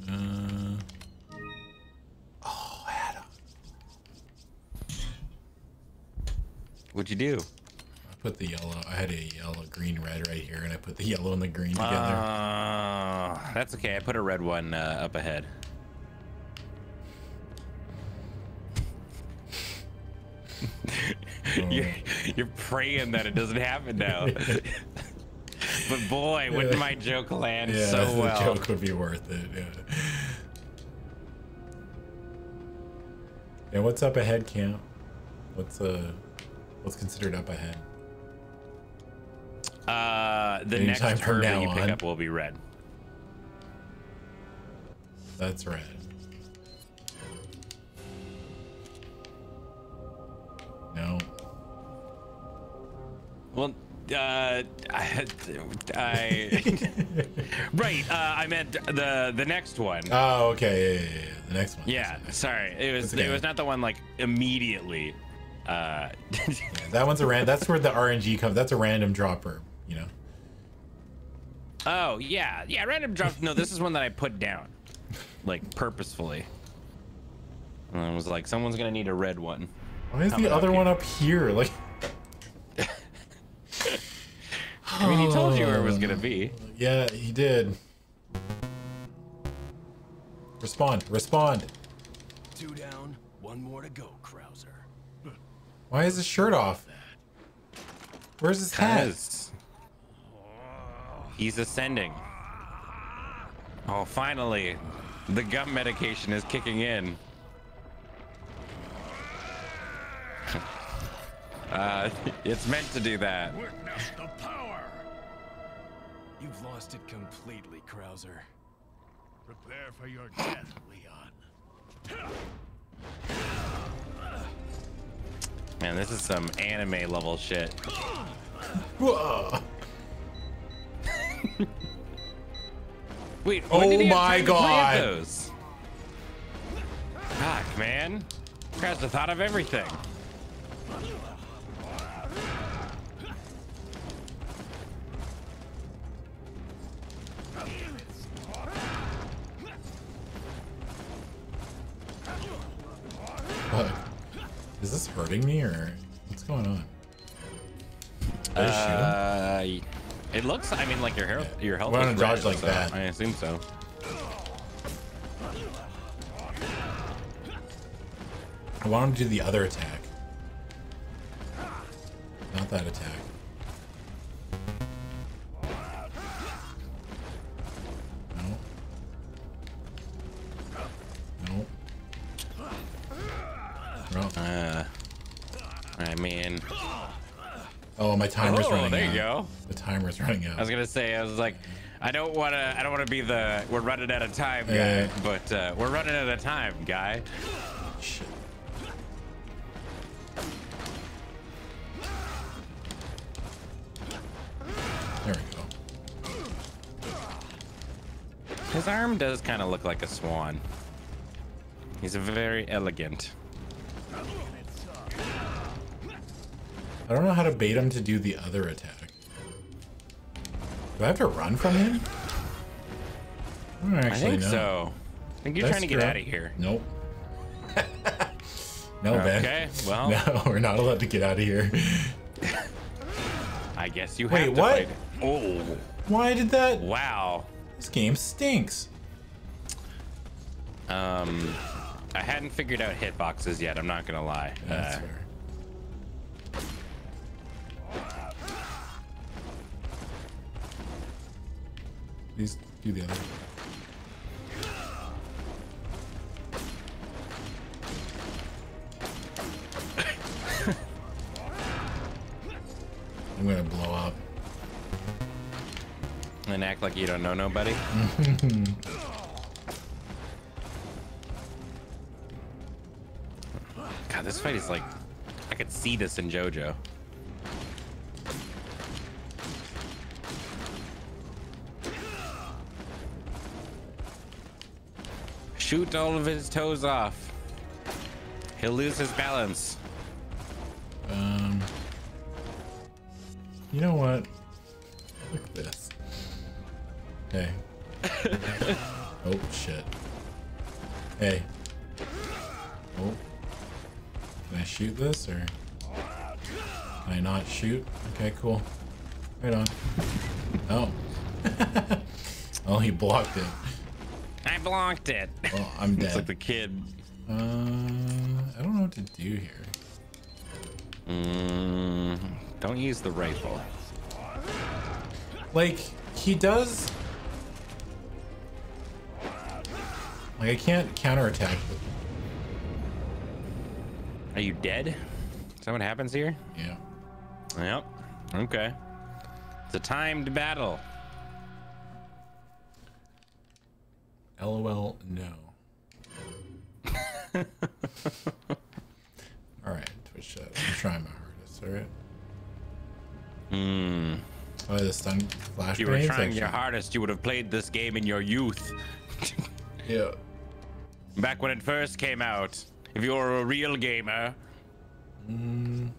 Uh. Oh, Adam. What'd you do? Put the yellow. I had a yellow, green, red right here, and I put the yellow and the green together. Uh, that's okay. I put a red one uh, up ahead. Oh. you're, you're praying that it doesn't happen now. Yeah. But boy, yeah. Wouldn't my joke land yeah, so well? The joke would be worth it. Yeah. Yeah, what's up ahead, Camp? What's uh, what's considered up ahead? Uh, the Anytime next herb that you pick on. up will be red. That's red. No. Well, uh, I, I right. Uh, I meant the the next one. Oh, okay. Yeah, yeah, yeah. The next one. Yeah. Next sorry, one. it was okay. it was not the one like immediately. Uh, yeah, that one's a random. That's where the R N G comes. That's a random dropper, you know. Oh yeah, yeah. Random drop. No, this is one that I put down, like purposefully. And I was like, someone's gonna need a red one. Why is How the other one up here? Like, I mean, he told you where it was gonna be. Yeah, he did. Respond, respond. Two down, one more to go, Krauser. Why is his shirt off? Where's his hat? He's ascending. Oh, finally, the gut medication is kicking in. Uh, it's meant to do that. Witness the power. You've lost it completely, Krauser. Prepare for your death, Leon. Man, this is some anime level shit. Whoa. Wait, when did he have time to plant those? Fuck, man. Krauser thought of everything. What? Is this hurting me or what's going on? Uh, it looks. I mean, like your hair, yeah. your health. We're on a dodge like so that. I assume so. I want him to do the other attack. Not that attack. No. No. Uh, I mean. Oh, my timer's oh, running there out. There you go. The timer's running out. I was gonna say, I was like, I don't wanna, I don't wanna be the we're running out of time guy, yeah. but uh, we're running out of time guy. Shit. There we go. His arm does kind of look like a swan. He's a very elegant. I don't know how to bait him to do the other attack. Do I have to run from him? I don't actually I think know. so. I think you're Did trying to get up? out of here. Nope. No, man. Okay, well. No, we're not allowed to get out of here. I guess you have Wait, to what? Fight. Oh, why did that? Wow, this game stinks. Um, I hadn't figured out hitboxes yet. I'm not gonna lie. That's uh, fair. Please do the other. I'm gonna blow up. And act like you don't know nobody. God, this fight is like, I could see this in JoJo. Shoot all of his toes off. He'll lose his balance. Um, you know what? Look at this. Hey. Oh, shit. Hey. Oh. Can I shoot this or can I not shoot? Okay, cool. Right on. Oh. Oh, he blocked it. I blocked it. Well, I'm dead. It's like the kid. Uh, I don't know what to do here. Mm, don't use the rifle. Like, he does. Like, I can't counterattack. Are you dead? Is that what happens here? Yeah. Yep. Okay. It's a timed battle. L O L, no. Alright, Twitch chat. I'm trying my hardest, alright? Hmm. Oh, the stun flash. If you were trying your hardest, you would have played this game in your youth. Yeah. Back when it first came out. If you were a real gamer. Mm.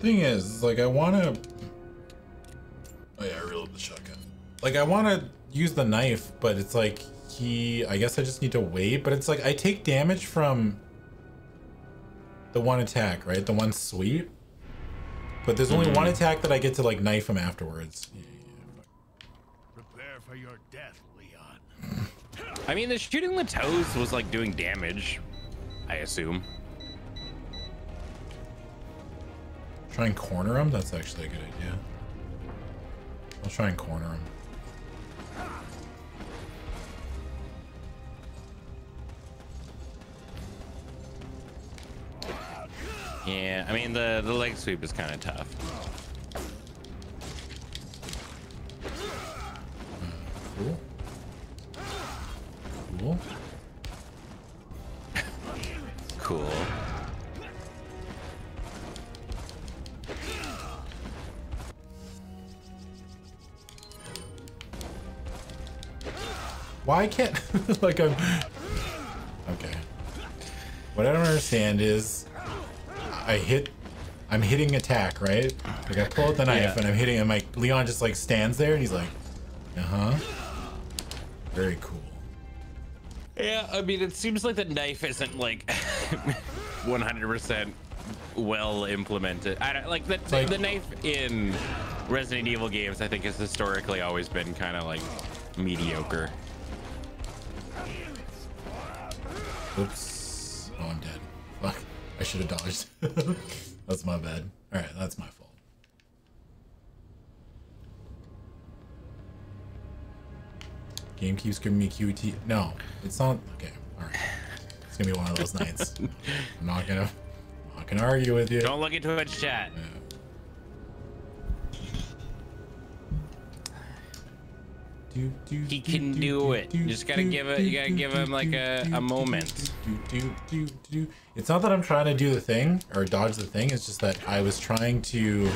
Thing is, is like I wanna Oh yeah, I reloaded the shotgun. Like I wanna use the knife, but it's like he I guess I just need to wait, but it's like I take damage from the one attack, right? The one sweep. But there's only mm-hmm. one attack that I get to like knife him afterwards. Yeah, yeah. Prepare for your death, Leon. I mean, the shooting the toes was like doing damage, I assume. Try and corner him? That's actually a good idea. I'll try and corner him. Yeah, I mean, the, the leg sweep is kind of tough. Cool. Cool. Cool. Why can't like I'm okay. What I don't understand is I hit I'm hitting attack, right? Like I pull out the knife yeah. and I'm hitting him like Leon just like stands there and he's like, uh-huh. Very cool. Yeah, I mean it seems like the knife isn't like one hundred percent well implemented. I don't like the, like the knife in Resident Evil games I think has historically always been kind of like mediocre. Oops. Oh, I'm dead. Fuck. I should have dodged. That's my bad. All right, that's my fault. Game keeps giving me Q T. No, it's not. Okay. All right. It's gonna be one of those nights. I'm not gonna. I'm not gonna argue with you. Don't look into it, chat. Yeah. Do, do, he can do, do it. Do, you just gotta do, give it. You gotta do, give him like a, a moment. Do, do, do, do. It's not that I'm trying to do the thing or dodge the thing. It's just that I was trying to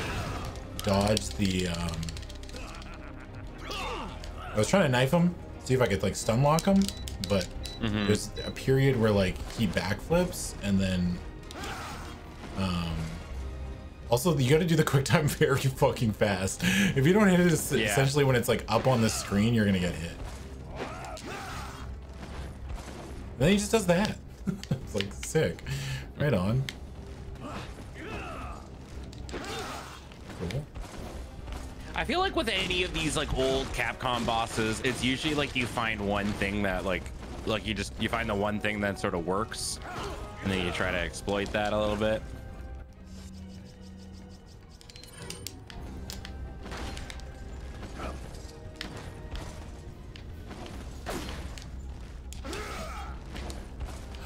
dodge the. Um, I was trying to knife him, see if I could like stun lock him, but mm-hmm. there's a period where like he backflips and then. Um, Also, you got to do the quick time very fucking fast. If you don't hit it, it's yeah. essentially when it's like up on the screen, you're gonna get hit. And then he just does that. It's like sick. Right on. Cool. I feel like with any of these like old Capcom bosses, it's usually like you find one thing that like, like you just you find the one thing that sort of works, and then you try to exploit that a little bit.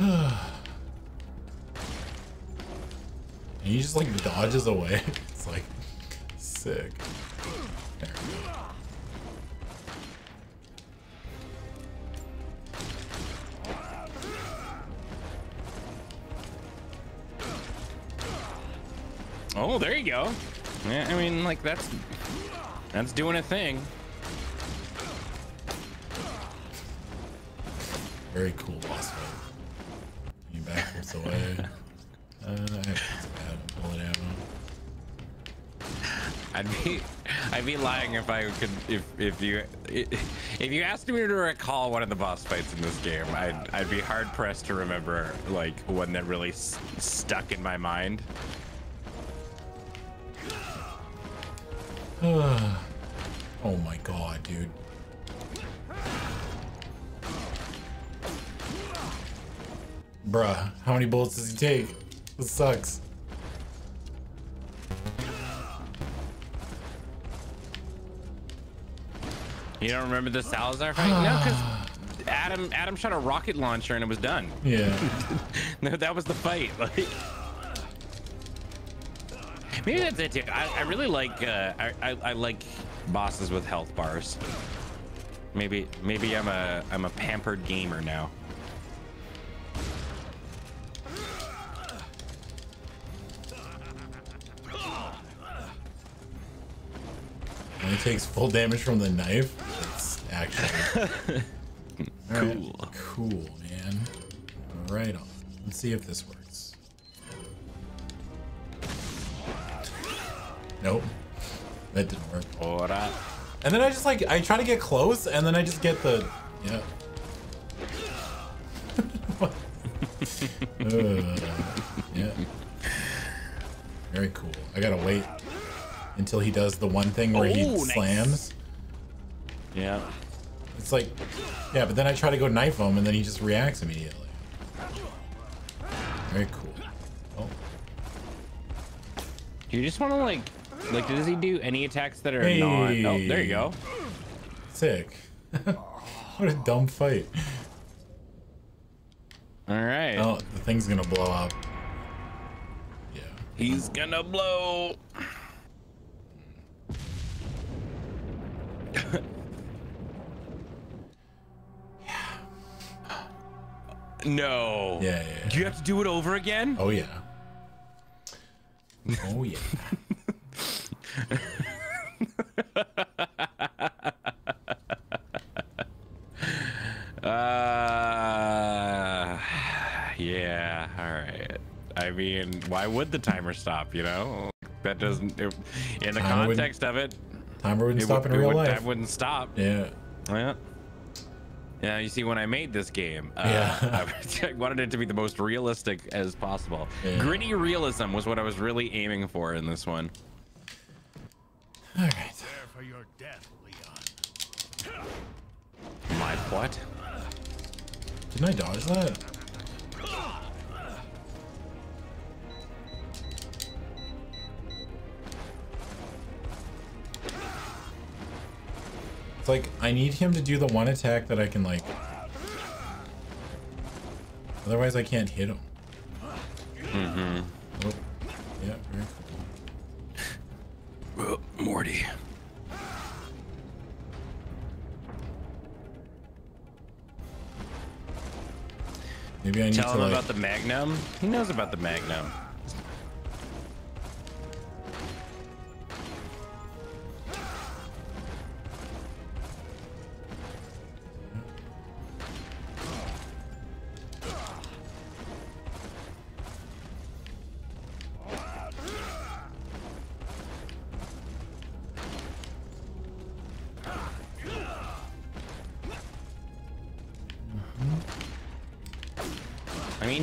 And he just like dodges away. It's like sick. There we go. Oh, there you go. Yeah, I mean, like that's that's doing a thing. Very cool boss fight. Backwards away. Uh, I bullet ammo. I'd be, I'd be lying if I could, if if you, if you asked me to recall one of the boss fights in this game, I'd I'd be hard pressed to remember like one that really s stuck in my mind. Oh my god, dude. Bruh, how many bullets does he take? This sucks. You don't remember the Salazar fight? No, because Adam Adam shot a rocket launcher and it was done. Yeah. No, that was the fight. Like, Maybe that's it too. I, I really like uh, I, I, I like bosses with health bars. Maybe maybe I'm a I'm a pampered gamer now. When it takes full damage from the knife, it's actually cool. Right. Cool, man. Right on. Let's see if this works. Nope. That didn't work. Ora. And then I just like, I try to get close and then I just get the, yeah. uh, yeah. Very cool. I gotta wait until he does the one thing where oh, he nice. slams. Yeah. It's like, yeah, but then I try to go knife him and then he just reacts immediately. Very cool. Oh. Do you just want to like, like, does he do any attacks that are hey. not? Oh, there you go. Sick. What a dumb fight. All right. Oh, the thing's gonna blow up. Yeah. He's gonna blow. No. Yeah, yeah, yeah. Do you have to do it over again? Oh yeah. Oh yeah. uh, yeah. All right. I mean, why would the timer stop? You know, that doesn't. It, in the timer context of it, timer wouldn't it stop would, in real would, life. That wouldn't stop. Yeah. Yeah. Yeah, you see, when I made this game, uh, yeah. I wanted it to be the most realistic as possible. Yeah. Gritty realism was what I was really aiming for in this one. All right. Prepare for your death, Leon. My what? Didn't I dodge that? Like, I need him to do the one attack that I can, like, otherwise I can't hit him. Mm-hmm. Oh. Yeah, very cool. Well, Morty. Maybe I need Tell to, Tell him like... about the Magnum. He knows about the Magnum.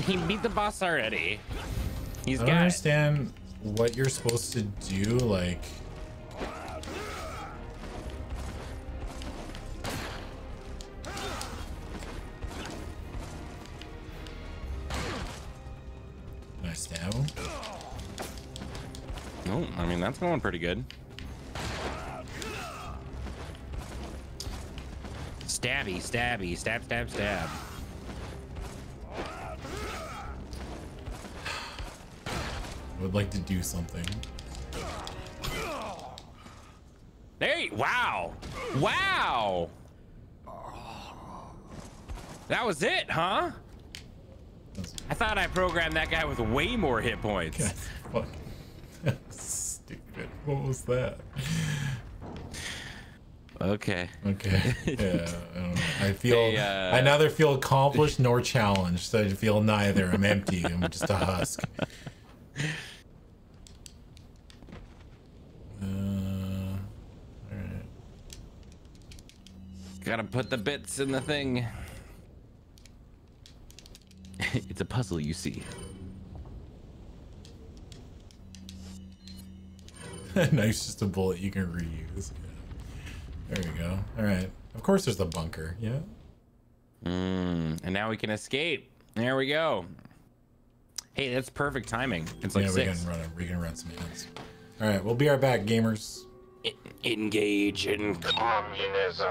He beat the boss already. He's I don't understand it. What you're supposed to do, like. Can I stab him? No, I mean, that's going pretty good. Stabby, stabby, stab, stab, stab. Would like to do something. Hey, wow. Wow. That was it, huh? I thought I programmed that guy with way more hit points. God, fuck. That's stupid. What was that? Okay. Okay. Yeah. I, don't know. I feel they, uh... I neither feel accomplished nor challenged. So I feel neither. I'm empty. I'm just a husk. Uh, all right. Gotta put the bits in the thing. It's a puzzle, you see. Knife's just a bullet you can reuse. There you go. All right. Of course, there's the bunker. Yeah. Mm, and now we can escape. There we go. Hey, that's perfect timing. It's like yeah, six. We can run. We can run some hits. All right, we'll be right back, gamers. Engage in communism.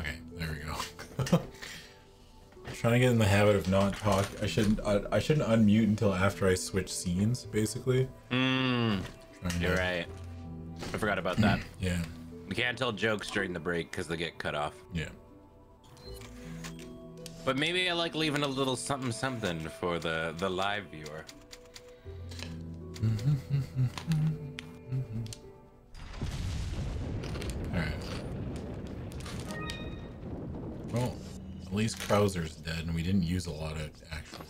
Okay, there we go. trying to get in the habit of not talk. I shouldn't. I, I shouldn't unmute until after I switch scenes, basically. Mm. You're to... right. I forgot about that. Yeah. We can't tell jokes during the break because they get cut off. Yeah. But maybe I like leaving a little something something for the the live viewer. All right. Well, at least Krauser's dead, and we didn't use a lot of actual.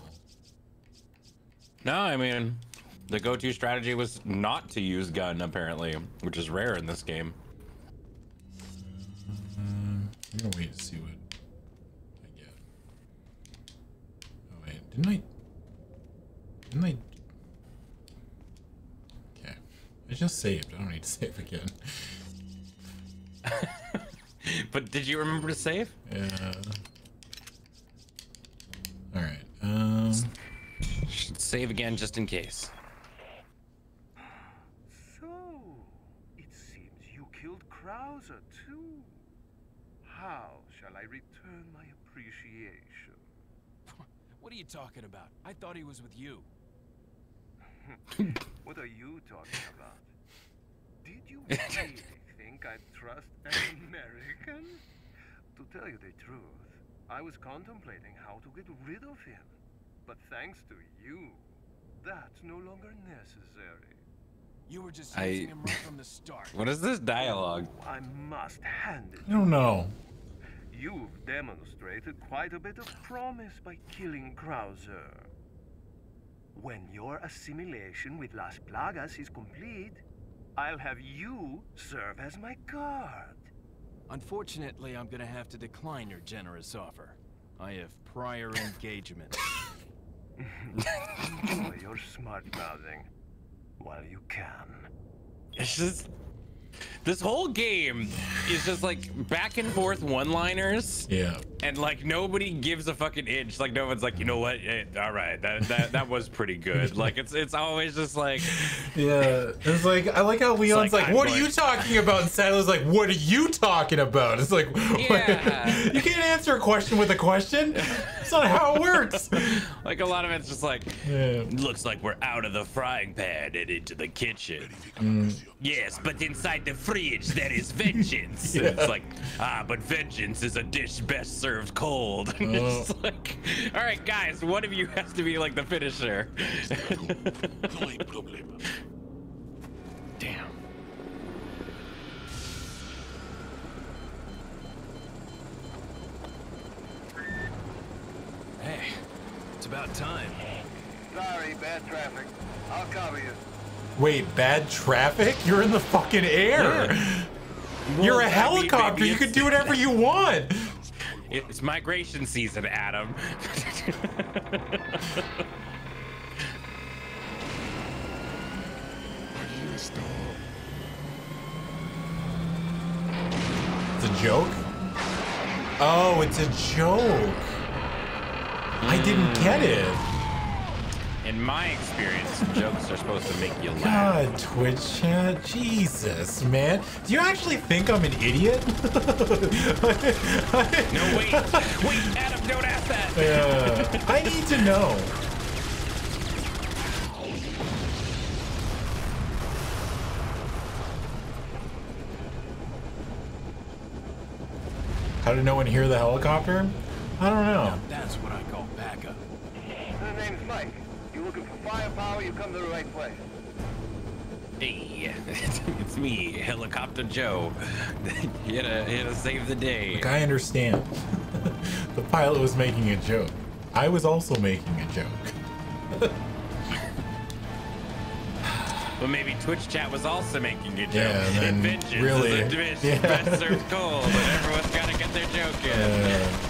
No, I mean, the go-to strategy was not to use gun, apparently, which is rare in this game. Uh, I'm gonna wait to see what I get. Oh wait, didn't I? Didn't I? Okay, I just saved. I don't need to save again. But did you remember to save? Yeah. All right. Um. Should save again just in case. So it seems you killed Krauser too. How shall I return my appreciation? What are you talking about? I thought he was with you. What are you talking about? Did you really think I'd trust an American? To tell you the truth, I was contemplating how to get rid of him. But thanks to you, that's no longer necessary. You were just using I... him right from the start. What is this dialogue? I must hand it. No, no. You've demonstrated quite a bit of promise by killing Krauser. When your assimilation with Las Plagas is complete, I'll have you serve as my guard. Unfortunately, I'm gonna have to decline your generous offer. I have prior engagement. Boy, you're smart-mouthing while you can. It's just this whole game is just like back and forth one-liners. Yeah. And like nobody gives a fucking inch. Like no one's like, you know what? Hey, all right, that that that was pretty good. Like it's it's always just like. Yeah. It's like I like how Leon's like, like what going... are you talking about? And Sadler's like, what are you talking about? It's like, yeah. You can't answer a question with a question. That's not how it works. Like a lot of it's just like, yeah. Looks like we're out of the frying pan and into the kitchen. Mm. Yes, but inside the fridge there is vengeance. Yeah. It's like, ah, but vengeance is a dish best served cold. And oh. It's like, all right, guys, one of you has to be like the finisher. Damn. Hey, it's about time. Sorry, bad traffic. I'll cover you. Wait, bad traffic? You're in the fucking air. Yeah. You're a helicopter. You can do whatever you want. It's migration season, Adam. It's a joke? Oh, it's a joke. Mm. I didn't get it. In my experience, jokes are supposed to make you laugh. God, Twitch chat, Jesus, man. Do you actually think I'm an idiot? No, wait, wait, Adam, don't ask that. Yeah. I need to know. How did no one hear the helicopter? I don't know. Now that's what I call backup. Her name's Mike. You're looking for firepower, you come to the right place. Hey, it's me, Helicopter Joe. Here to save the day. Look, I understand. The pilot was making a joke. I was also making a joke. Well, maybe Twitch chat was also making a joke. Yeah, and vengeance really, is a dish yeah. best served cold, but everyone's got to get their joke in. Uh,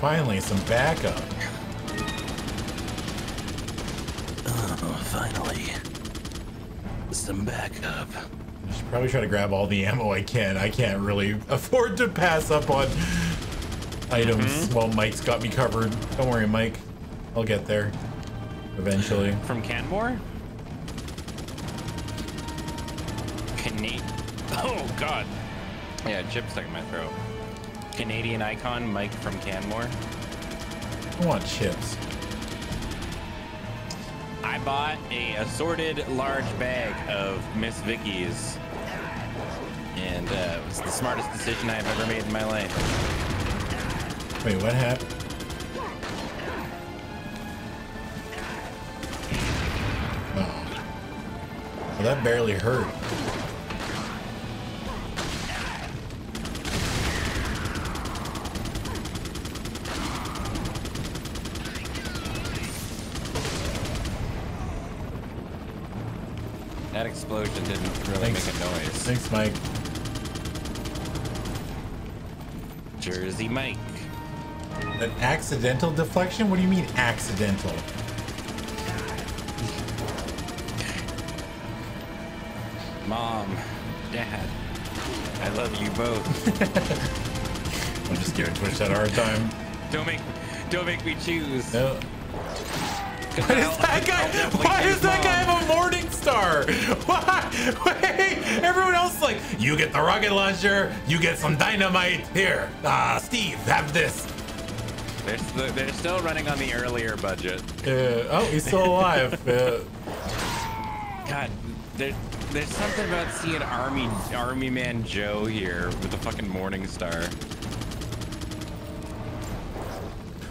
Finally, some backup. Oh, finally. Some backup. I should probably try to grab all the ammo I can. I can't really afford to pass up on items mm-hmm. while Mike's got me covered. Don't worry, Mike. I'll get there eventually. From Canmore? Canadian. Oh, God. Yeah, chip stuck in my throat. Canadian icon, Mike from Canmore. I want chips. I bought a assorted large bag of Miss Vicky's, and uh, it was the smartest decision I've ever made in my life. Wait, what happened? Oh. Well, that barely hurt. That explosion didn't really Thanks. make a noise. Thanks, Mike. Jersey Mike. An accidental deflection? What do you mean accidental? Mom, Dad, I love you both. I'm just giving Twitch that hard time. Don't make, don't make me choose. No. Why does that guy? Why does that guy have a Morningstar? Why? Wait, everyone else is like, you get the rocket launcher, you get some dynamite. Here, uh, Steve, have this. They're, they're still running on the earlier budget. Uh, oh, he's still alive. uh. God, there, there's something about seeing Army Army Man Joe here with the fucking Morningstar.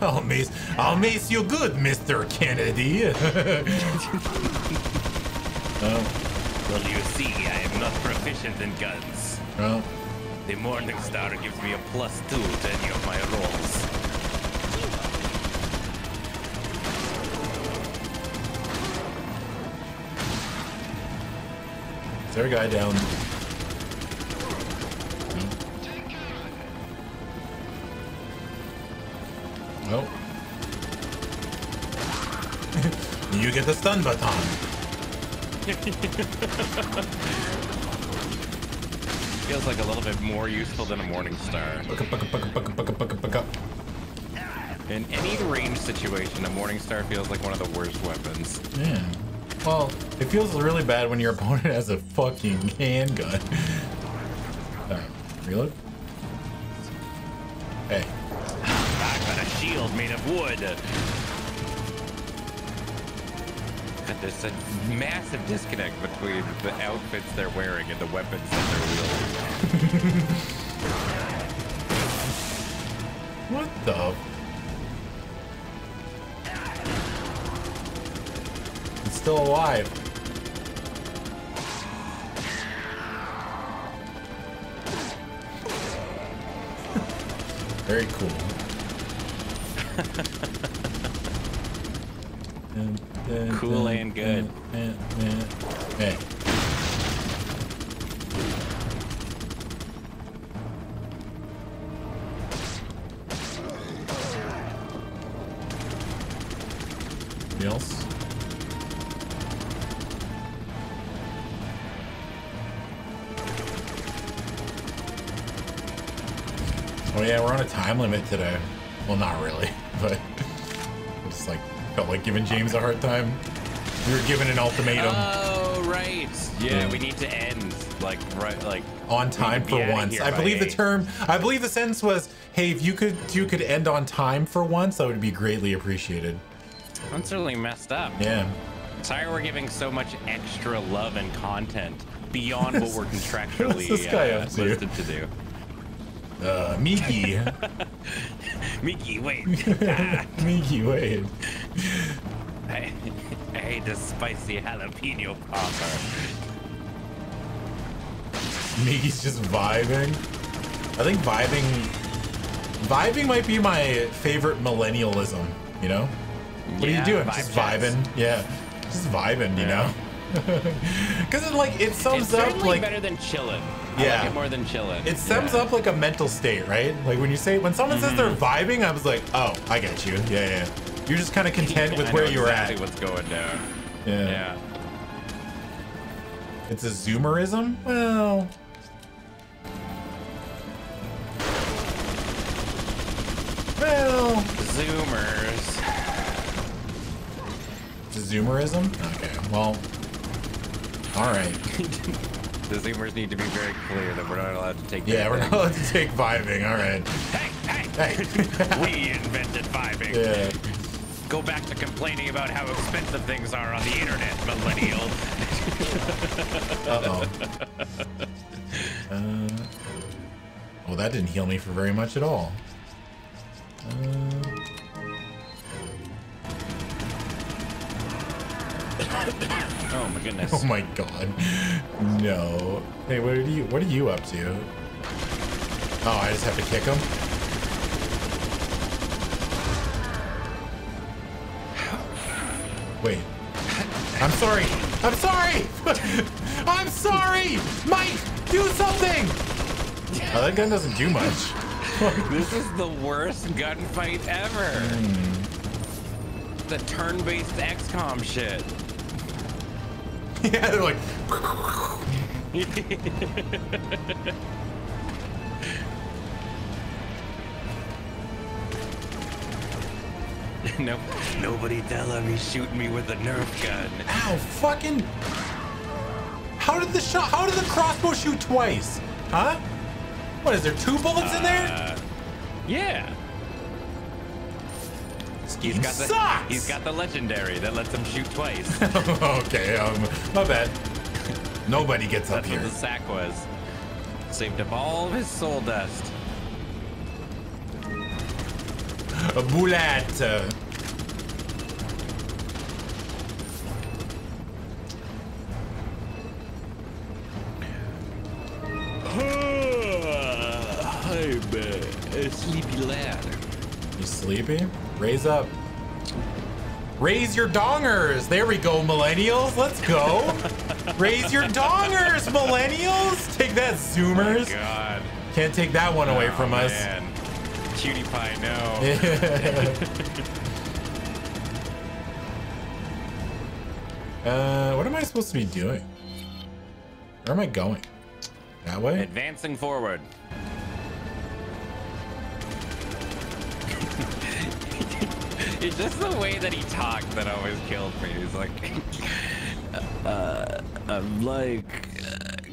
I'll miss, I'll miss you good, Mister Kennedy. Oh. Well, you see, I am not proficient in guns. Oh. The Morning Star gives me a plus two to any of my rolls. Is there a guy down? Nope. You get the stun baton. Feels like a little bit more useful than a Morningstar. Bucka, bucka, bucka, bucka, bucka, bucka, bucka. In any range situation, a Morningstar feels like one of the worst weapons. Yeah. Well, it feels really bad when your opponent has a fucking handgun. Alright, reload. Hey. Shield made of wood. God, there's a massive disconnect between the outfits they're wearing and the weapons that they're wielding. What the? It's still alive. Very cool. Cool and good. Hey. Anybody else? Oh yeah, we're on a time limit today. Well, not really. But I just like felt like giving James a hard time. We were given an ultimatum. Oh right. Yeah, yeah. We need to end like right like on time for once. I believe the term. I believe the sentence was, "Hey, if you could you could end on time for once, that would be greatly appreciated." That's really messed up. Yeah. Sorry, we're giving so much extra love and content beyond what we're contractually uh, listed to do. Uh, Miki. Miki, wait. Miki, wait. I, I hate this spicy jalapeno popper. Miki's just vibing. I think vibing... Vibing might be my favorite millennialism, you know? What yeah, are you doing? Just vibing. Checks. Yeah. Just vibing, yeah. You know? Because it, like, it sums it's up, like... better than chillin'. Yeah, I like it more than chillin'. It sums yeah. up like a mental state, right? Like when you say, when someone mm-hmm. says they're vibing, I was like, oh, I get you. Yeah, yeah. You're just kind of content with where you're exactly at. What's going down? Yeah. yeah. It's a zoomerism. Well. Well, Zoomers. Zoomerism? Okay, well, all right. The Zoomers need to be very clear that we're not allowed to take. Yeah, vibing. We're not allowed to take vibing. All right. Hey, hey, hey! We invented vibing. Yeah. Go back to complaining about how expensive things are on the internet, millennials. Uh-oh. Uh, well, that didn't heal me for very much at all. Uh, oh my goodness. Oh my god. No. Hey, what are you what are you up to? Oh, I just have to kick him? Wait. I'm sorry. I'm sorry. I'm sorry. Mike, do something. Oh, that gun doesn't do much. This is the worst gunfight ever. Mm. The turn-based X COM shit. Yeah, they're like. Nope. Nobody tell him he's shooting me with a Nerf gun. Ow, fucking. How did the shot, how did the crossbow shoot twice? Huh? What, is there two bullets uh, in there? Yeah. He's got, the, he's got the legendary that lets him shoot twice. Okay, um, my bad. Nobody gets up here. That's what the sack was. Saved up all of his soul dust. A bullet. Uh, hey, man. A sleepy lad. You sleepy? Raise up. Raise your dongers. There we go, millennials. Let's go. Raise your dongers, millennials. Take that, Zoomers. Oh God. Can't take that one away oh, from us. Man. Cutie pie, no. uh, what am I supposed to be doing? Where am I going? That way? Advancing forward. It's just the way that he talked that always killed me. He's like, uh, I'm like.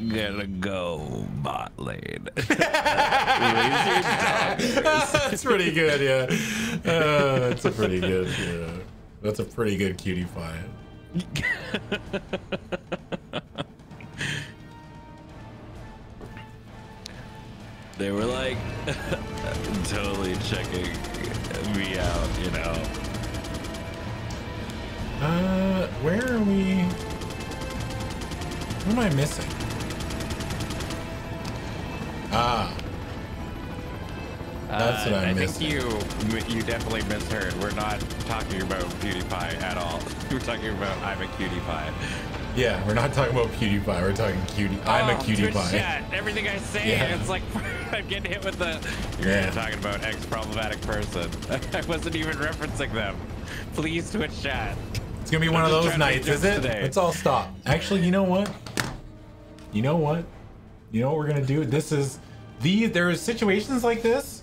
Gonna go bot lane. That's pretty good, yeah. Uh, that's a pretty good, yeah. That's a pretty good cutie pie. They were like totally checking me out, you know. Uh, where are we? What am I missing? Ah, that's uh, what I missed. I think you you definitely misheard. We're not talking about PewDiePie at all. We're talking about I'm a cutie pie. Yeah, we're not talking about PewDiePie. We're talking cutie. Oh, I'm a cutie pie. Shit. Everything I say, yeah. It's like I'm getting hit with the. You're yeah. talking about X problematic person. I wasn't even referencing them. Please Twitch chat. It's gonna be I'm one of those nights, is it? Today. Let's all stop. Actually, you know what? You know what? You know what we're gonna do? This is the there is situations like this.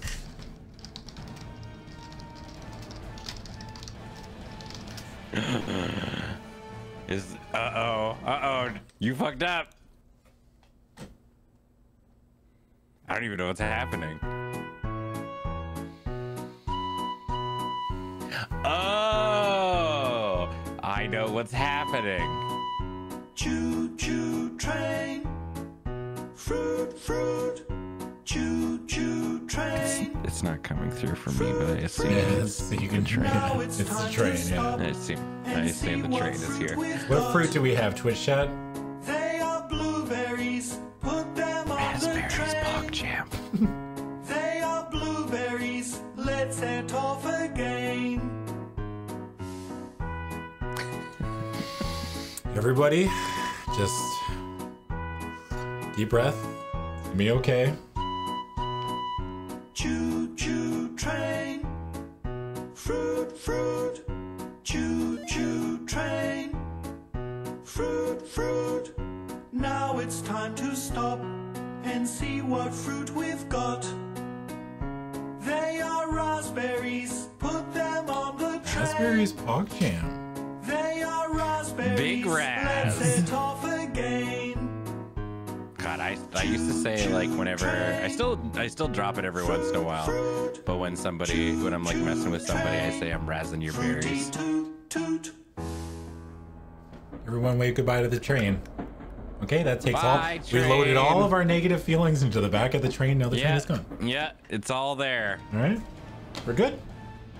Is uh-oh, uh-oh, you fucked up. I don't even know what's happening. Oh, I know what's happening. Choo-choo train. Fruit, fruit, choo, choo, train. It's, it's not coming through for me, but I assume yeah, it's, you can train. It's, it's the train, yeah. I assume, I assume the train is here. What fruit do we have, Twitch chat? They are blueberries. Put them on raspberries, the train. Bog jam. They are blueberries. Let's set off again. Everybody, just. Deep breath. Me okay. Choo choo train. Fruit fruit. Choo choo train. Fruit fruit. Now it's time to stop and see what fruit we've got. They are raspberries. raspberries, put them on the tray. Raspberries Pog Jam. They are raspberries. Big Raz. Let's hit off again. God, I I used to say like whenever I still I still drop it every once in a while, but when somebody when I'm like messing with somebody, I say I'm razzing your berries. Everyone wave goodbye to the train. Okay, that takes Bye, all. Train. We loaded all of our negative feelings into the back of the train. Now the yeah. train is gone. Yeah, it's all there. All right, we're good.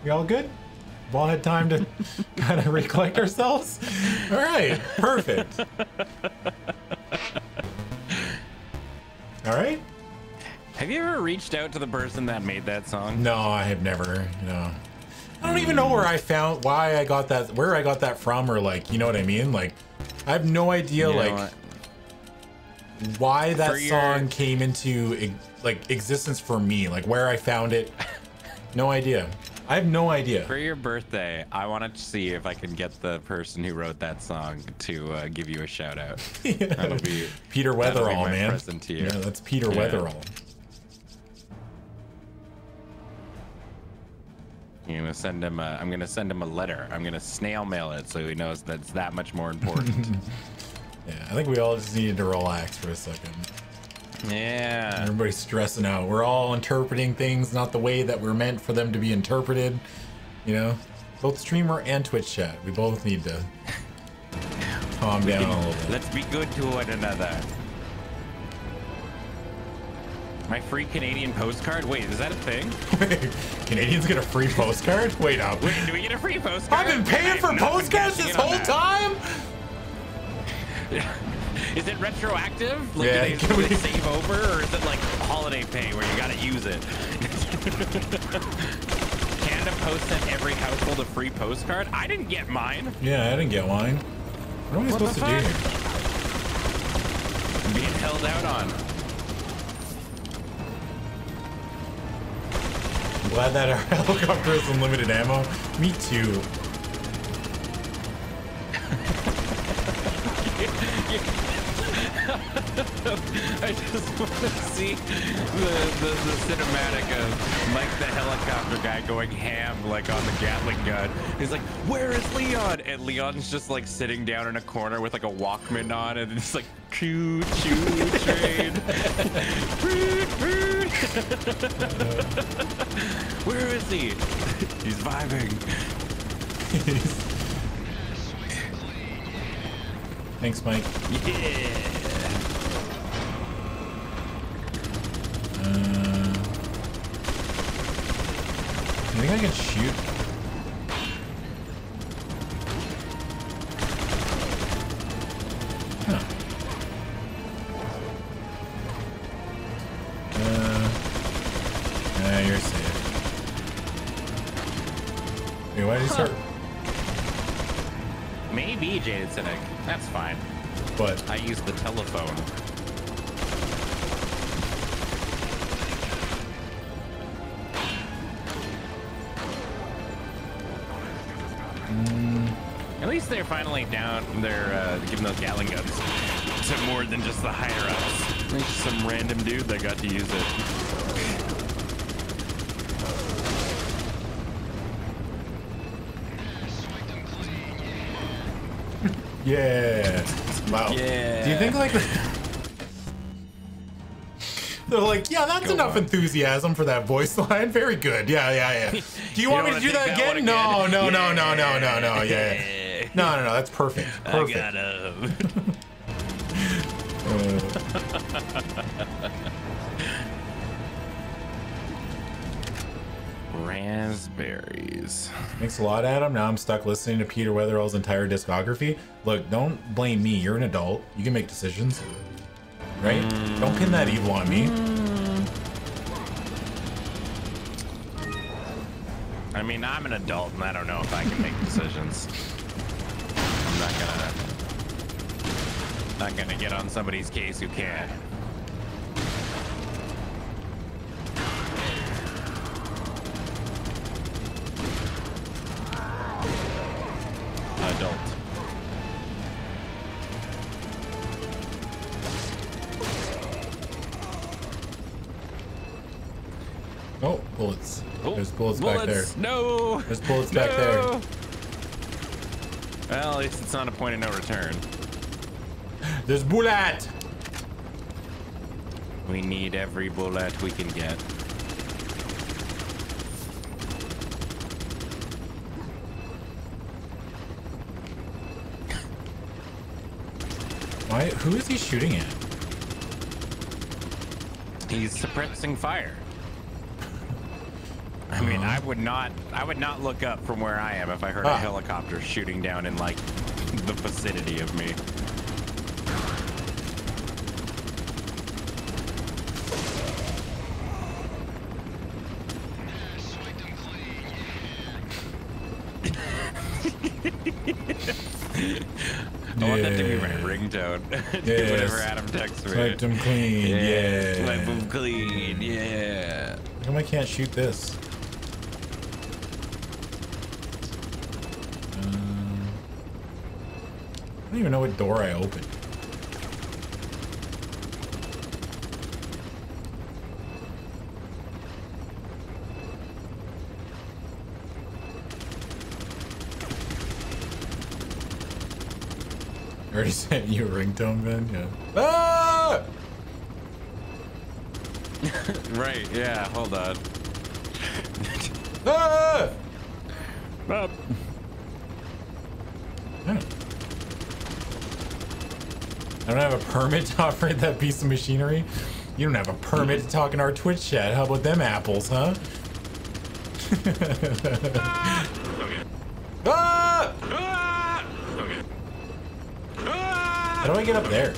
We all good? We've all had time to kind of recollect ourselves. All right, perfect. All right. Have you ever reached out to the person that made that song? No, I have never. No. I don't even know where I found, why I got that, where I got that from, or like, you know what I mean? Like, I have no idea, you know, like, what? why that for song your... came into like existence for me, like where I found it. No idea. I have no idea. For your birthday, I want to see if I can get the person who wrote that song to uh, give you a shout out. Yeah. That'll be Peter Weatherall, be my man. Present to you. Yeah, that's Peter yeah. Weatherall. I'm gonna send him a, I'm gonna send him a letter. I'm gonna snail mail it so he knows that's that much more important. Yeah, I think we all just needed to relax for a second. Yeah. Everybody's stressing out. We're all interpreting things not the way that we're meant for them to be interpreted. You know, both streamer and Twitch chat. We both need to calm down can, a little bit. Let's be good to one another. My free Canadian postcard? Wait, is that a thing? Wait, Canadians get a free postcard? Wait up. Wait, do we get a free postcard? I've been paying I've for postcards this whole that. time? Yeah. Is it retroactive? Like, yeah, do they, can we... do they save over, or is it like holiday pay where you gotta use it? Canada Post sent every household a free postcard? I didn't get mine. Yeah, I didn't get mine. What am I supposed to fuck? do here? I'm being held out on. I'm glad that our helicopter has unlimited ammo. Me too. I just want to see the, the, the cinematic of Mike the helicopter guy going ham like on the Gatling gun. He's like, where is Leon? And Leon's just like sitting down in a corner with like a Walkman on, and it's like choo choo train. Where is he? He's vibing. Thanks, Mike. Yeah. Uh, I think I can shoot. Huh. Uh, nah, you're safe. Wait, why did you start? Maybe Jaded Cynic. That's fine. But I use the telephone. Mm. At least they're finally down. They're uh, giving those Gatling guns to more than just the higher ups. There's some random dude that got to use it. Yeah. Wow. Yeah. Do you think like they're like, yeah, that's Go enough on. enthusiasm for that voice line. Very good. Yeah, yeah, yeah. Do you, you want me to do that, that again? again? No, no, yeah. no, no, no, no, no. Yeah. yeah. No, no, no. That's perfect. Perfect. I got him. uh. Raspberries. Thanks a lot, Adam. Now I'm stuck listening to Peter Weatherall's entire discography. Look, don't blame me. You're an adult. You can make decisions, right? Mm. Don't pin that evil on me. I mean, I'm an adult, and I don't know if I can make decisions. I'm not gonna, not gonna get on somebody's case who can't. Adult. Oh, bullets. Oh, there's bullets bullets. back there. No. There's bullets no. back there. Well, at least it's not a point of no return. There's bullet. We need every bullet we can get. Why? Who is he shooting at? He's suppressing fire. I mean, I would not, I would not look up from where I am if I heard ah. a helicopter shooting down in like the vicinity of me. I want that to be my ringtone. Yes. Whatever Adam texts me. Swipe them clean, yeah. yeah. Swipe them clean, yeah. How come I can't shoot this? Um, I don't even know what door I opened. I already sent you a ringtone, Ben. Yeah. Ah! Right. Yeah. Hold on. Ah! Up. I don't, I don't have a permit to operate that piece of machinery. You don't have a permit to talk in our Twitch chat. How about them apples, huh? Ah! Okay. Ah! Ah! How do I get up there?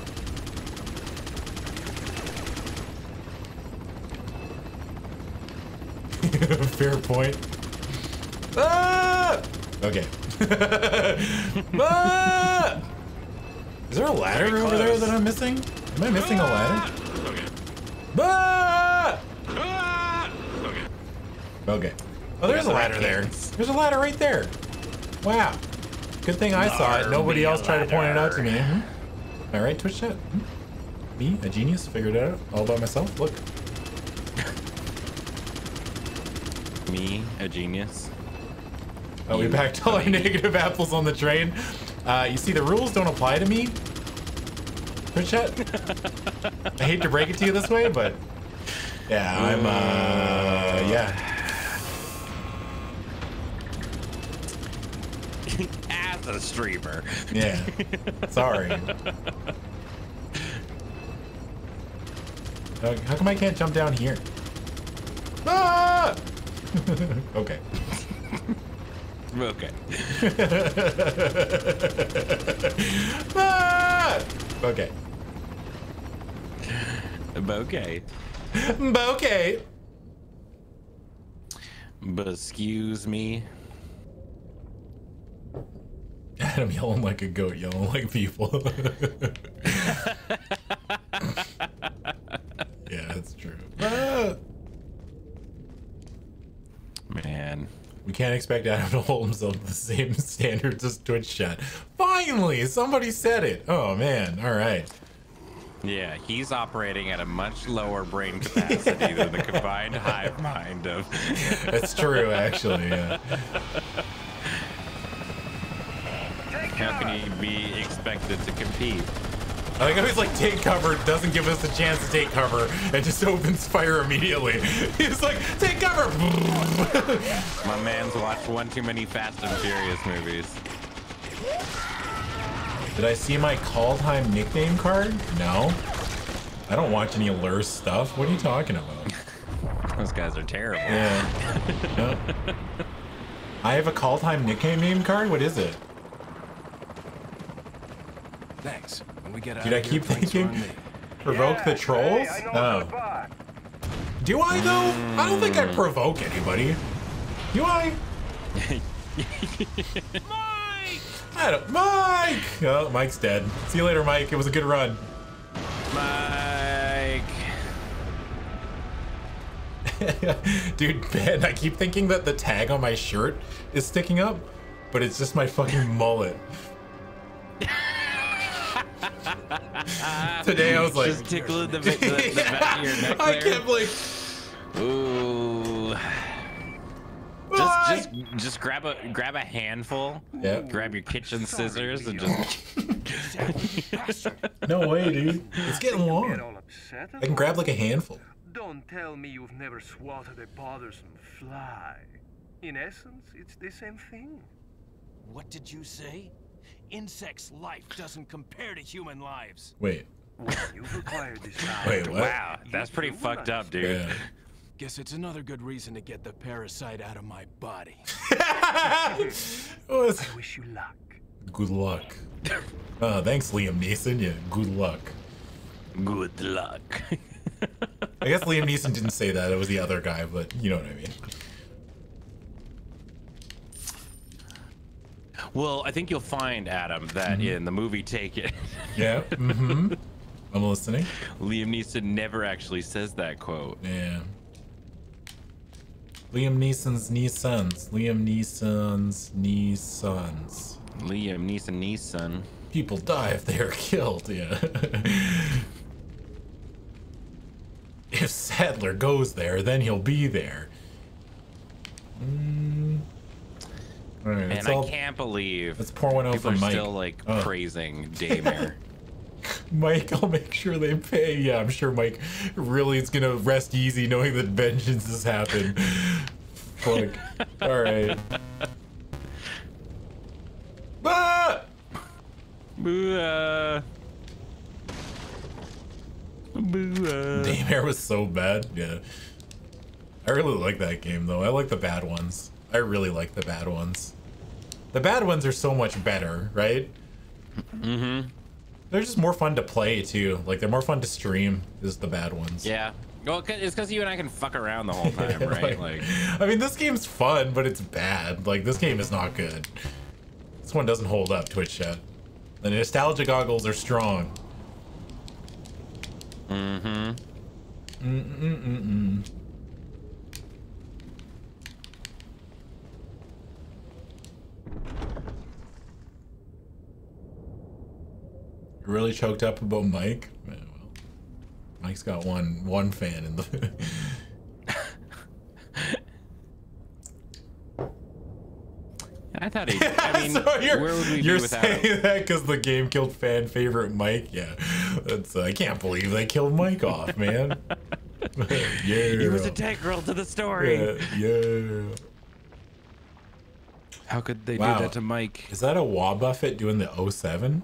Fair point. Ah! Okay. Ah! Is there a ladder Very over close. there that I'm missing? Am I missing ah! a ladder? Okay. Ah! Ah! Okay. Okay. Oh, there's a ladder there. There's a ladder right there. Wow. Good thing I saw it. Nobody else tried to point it out to me. Mm-hmm. All right, Twitch chat. Me, a genius, figured it out all by myself. Look. Me, a genius. Oh, you, we packed all our negative apples on the train. Uh, you see, the rules don't apply to me. Twitch chat. I hate to break it to you this way, but yeah, I'm. Uh, yeah. As a streamer. Yeah. Sorry. Uh, how come I can't jump down here? Ah! Okay. Okay. Ah! Okay. Bouquet. Bouquet. But excuse me. Adam yelling like a goat, yelling like people. Yeah, that's true. Ah! Man. We can't expect Adam to hold himself to the same standards as Twitch chat. Finally, somebody said it. Oh, man. All right. Yeah, he's operating at a much lower brain capacity than the combined hive mind of. That's true, actually. Yeah. How can he be expected to compete? I think he's like, take cover, doesn't give us a chance to take cover, and just opens fire immediately. He's like, take cover! My man's watched one too many Fast and Furious movies. Did I see my Kaldheim nickname card? No. I don't watch any lure stuff. What are you talking about? Those guys are terrible. Yeah. No. I have a Kaldheim nickname name card? What is it? Thanks. When we get Dude, I keep thinking provoke yeah, the trolls? Hey, oh. Do I though? Mm. I don't think I provoke anybody. Do I? Mike! I don't Mike! Oh, Mike's dead. See you later, Mike. It was a good run. Mike. Dude, Ben, I keep thinking that the tag on my shirt is sticking up, but it's just my fucking mullet. Today I was like, just tickling the, the, the yeah, back of your neck there. I kept like, ooh. just just grab a grab a handful. Yeah. Grab your kitchen scissors and just. No way, dude. It's getting warm. I can grab like a handful. Don't tell me you've never swatted a bothersome fly. In essence, it's the same thing. What did you say? Insects' life doesn't compare to human lives. Wait. You've acquired this life. Wait, what? Wow, that's pretty fucked up, dude. Yeah. Guess it's another good reason to get the parasite out of my body. I wish you luck. Good luck. Uh, thanks, Liam Neeson. Yeah, good luck. Good luck. I guess Liam Neeson didn't say that. It was the other guy, but you know what I mean. Well, I think you'll find, Adam, that mm-hmm. in the movie Take It. Yeah. Mm-hmm. I'm listening. Liam Neeson never actually says that quote. Yeah. Liam Neeson's Neesons. Liam Neeson's Neesons. Liam Neeson Neeson. People die if they are killed, yeah. If Sadler goes there, then he'll be there. Mm. All right, and I all, can't believe let's pour one out for Mike. Still like uh. praising Daymare. Mike, I'll make sure they pay. Yeah, I'm sure Mike really is gonna rest easy knowing that vengeance has happened. Fuck. All right. Ah! Boo-ah. Boo-ah. Daymare was so bad. Yeah. I really like that game though. I like the bad ones. I really like the bad ones. The bad ones are so much better, right? Mm-hmm. They're just more fun to play too. Like they're more fun to stream is the bad ones. Yeah. Well, it's because you and I can fuck around the whole time, right? Like, like, I mean, this game's fun, but it's bad. Like this game is not good. This one doesn't hold up, Twitch chat. The nostalgia goggles are strong. Mm-hmm. Mm-mm-mm-mm. Really choked up about Mike. Well, Mike's got one one fan in the. I thought he. I mean, so you're, where would we you're be without saying him? That because the game killed fan favorite Mike. Yeah, that's. Uh, I can't believe they killed Mike off, man. Yeah. He was integral to the story. Yeah. Yeah. How could they wow. do that to Mike? Is that a Wabuffet doing the oh seven?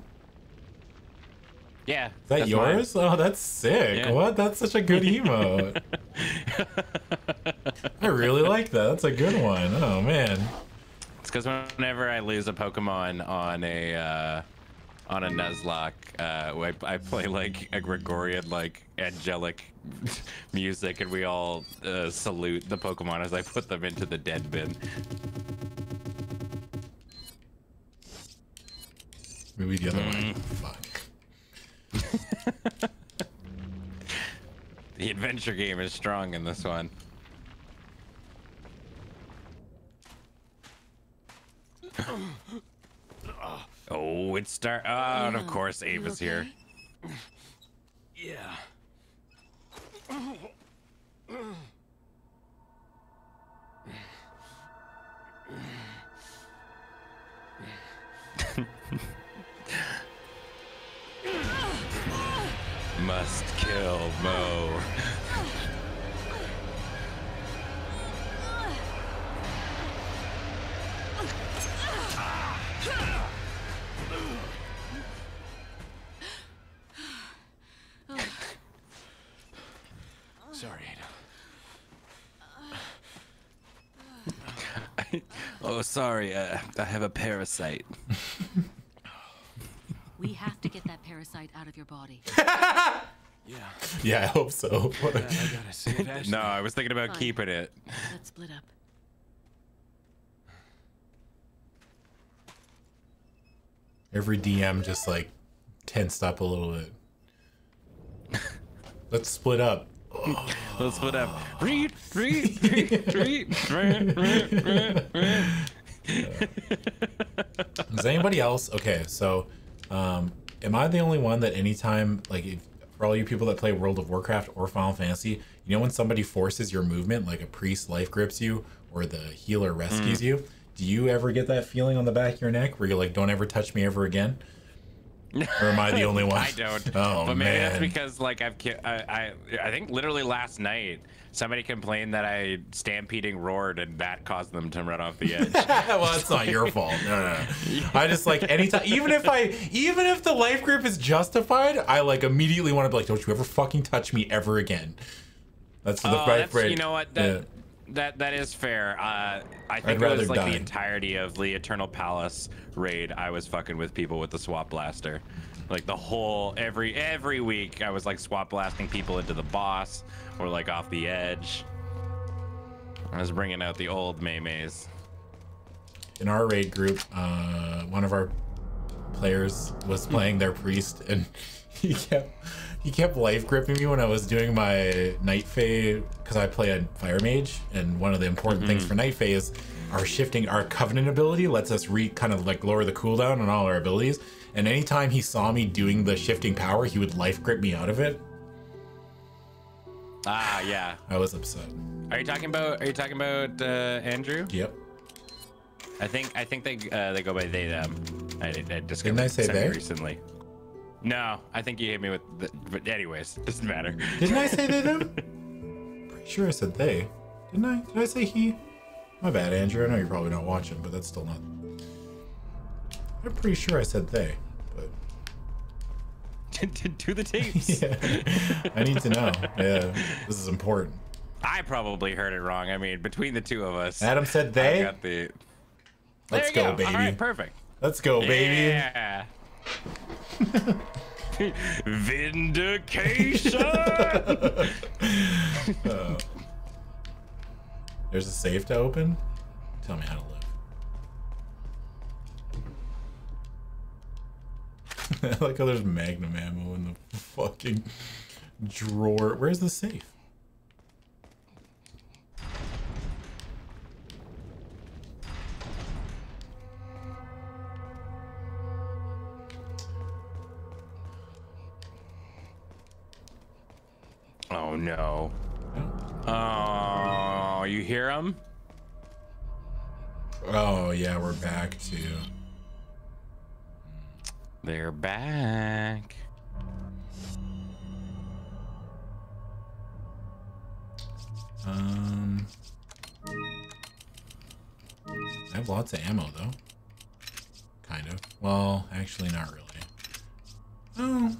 Yeah. Is that yours? Mine. Oh, that's sick. Yeah. What? That's such a good emote. I really like that. That's a good one. Oh, man. It's because whenever I lose a Pokemon on a uh, on a Nuzlocke, uh, I, I play like a Gregorian, like angelic music, and we all uh, salute the Pokemon as I put them into the dead bin. Maybe the other mm. one. Fuck. The adventure game is strong in this one. Oh, it's Star. Oh, and of course, Abe is here. Yeah. Must kill Mo. Sorry, Ada. Oh, sorry. Uh, I have a parasite. We have to get that parasite out of your body. Yeah. Yeah, I hope so. I gotta save Ashley. No, I was thinking about Fine. Keeping it. Let's split up. Every D M just like tensed up a little bit. Let's split up. Oh. Let's split up. Read, read, read, read, read, read, read. Is anybody else? Okay, so. Um, am I the only one that anytime, like, if, for all you people that play World of Warcraft or Final Fantasy, you know when somebody forces your movement, like a priest life grips you, where the healer rescues mm. you. Do you ever get that feeling on the back of your neck where you're like, don't ever touch me ever again? Or am I the only one? I don't. Oh, but maybe man. That's because like I've I, I I think literally last night somebody complained that I stampeding roared and that caused them to run off the edge. Well, it's not your fault. No, no, no. Yeah. I just like anytime, even if I even if the life grip is justified, I like immediately want to be like, don't you ever fucking touch me ever again. That's the oh, right break. You know what? That, yeah. That that is fair. Uh, I think it was like die. the entirety of the Eternal Palace raid. I was fucking with people with the swap blaster, like the whole every every week. I was like swap blasting people into the boss or like off the edge. I was bringing out the old Maymays. In our raid group, uh, one of our players was playing their priest, and he kept. He kept life gripping me when I was doing my Night Fae, because I play a fire mage, and one of the important mm-hmm. things for Night Fae is our shifting, our covenant ability lets us re kind of like lower the cooldown on all our abilities. And anytime he saw me doing the shifting power, he would life grip me out of it. Ah, yeah. I was upset. Are you talking about? Are you talking about uh, Andrew? Yep. I think I think they uh, they go by they them. I, I discovered I say they? recently. No, I think you hit me with the, but anyways, doesn't matter. Didn't I say they though? Pretty sure I said they. Didn't I? Did I say he? My bad, Andrew. I know you're probably not watching, but that's still not. I'm pretty sure I said they, but. Do the tapes. Yeah. I need to know. Yeah, this is important. I probably heard it wrong. I mean, between the two of us. Adam said they? I got the... Let's go, go, baby. All right, perfect. Let's go, baby. Yeah. Vindication. uh, there's a safe to open. Tell me how to live. I like how there's magnum ammo in the fucking drawer. Where's the safe? Oh no. Oh, you hear him? Oh yeah, we're back to. They're back. Um, I have lots of ammo though. Kind of. Well, actually not really. Oh,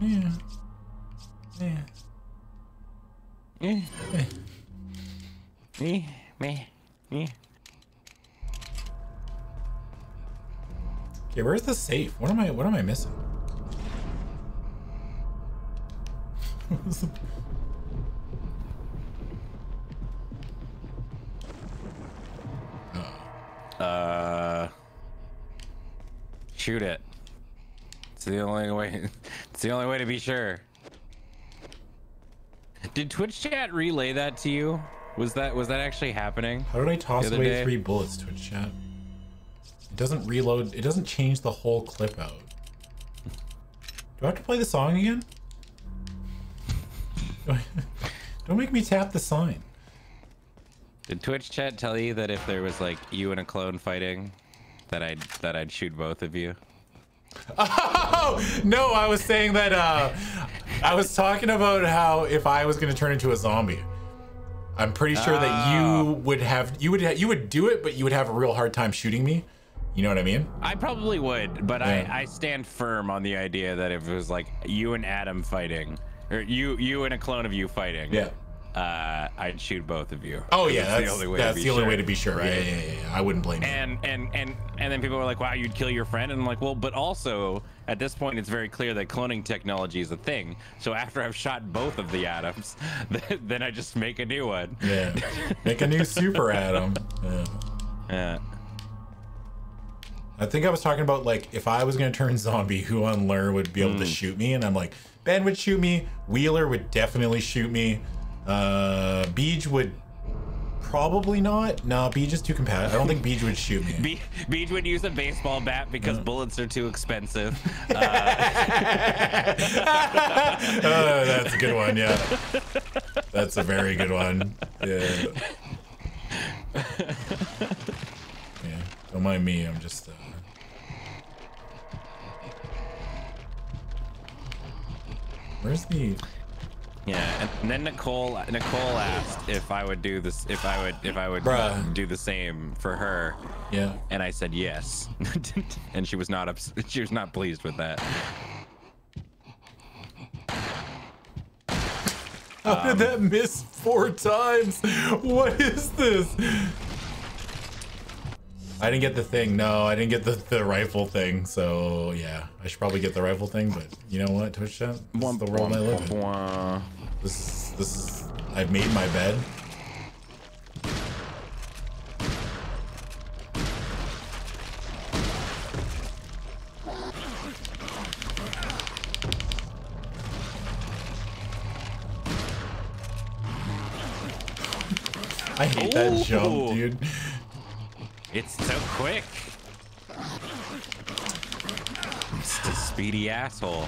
yeah. Yeah. Yeah. Me, me, me. Okay, where's the safe? What am I? What am I missing? uh, uh. Shoot it. It's the only way. It's the only way to be sure. Did Twitch chat relay that to you? Was that was that actually happening? How did I toss away day? three bullets, Twitch chat? It doesn't reload. It doesn't change the whole clip out. Do I have to play the song again? Don't make me tap the sign. Did Twitch chat tell you that if there was like you and a clone fighting, that I'd that I'd shoot both of you? Oh no! I was saying that uh, I was talking about how if I was going to turn into a zombie, I'm pretty sure oh. that you would have you would ha you would do it, but you would have a real hard time shooting me. You know what I mean? I probably would, but yeah. I I stand firm on the idea that if it was like you and Adam fighting, or you you and a clone of you fighting, yeah, uh, I'd shoot both of you. Oh yeah, that's the only way. That's to be the only sure. way to be sure, right? Yeah, yeah, yeah. yeah. I wouldn't blame and, you. And and and. And then people were like, wow, you'd kill your friend. And I'm like, well, but also at this point, it's very clear that cloning technology is a thing. So after I've shot both of the atoms, then I just make a new one. Yeah, make a new super atom. Yeah. yeah. I think I was talking about like, if I was going to turn zombie, who on Lur would be able mm. to shoot me. And I'm like, Ben would shoot me. Wheeler would definitely shoot me. Uh, Beej would probably not. No, Beej is too competitive. I don't think Beej would shoot me. Beej would use a baseball bat because no. bullets are too expensive. Uh... oh, that's a good one, yeah. That's a very good one. Yeah. Yeah, don't mind me, I'm just... Uh... Where's the... Yeah, and then Nicole Nicole asked if I would do this, if I would if I would uh, do the same for her. Yeah. And I said yes, and she was not ups she was not pleased with that. How um, did that miss four times? What is this? I didn't get the thing. No, I didn't get the, the rifle thing. So yeah, I should probably get the rifle thing. But you know what, Twitch chat? This is the world I live in. This is this is. I've made my bed. I hate that Ooh. jump, dude. It's so quick. It's the speedy asshole.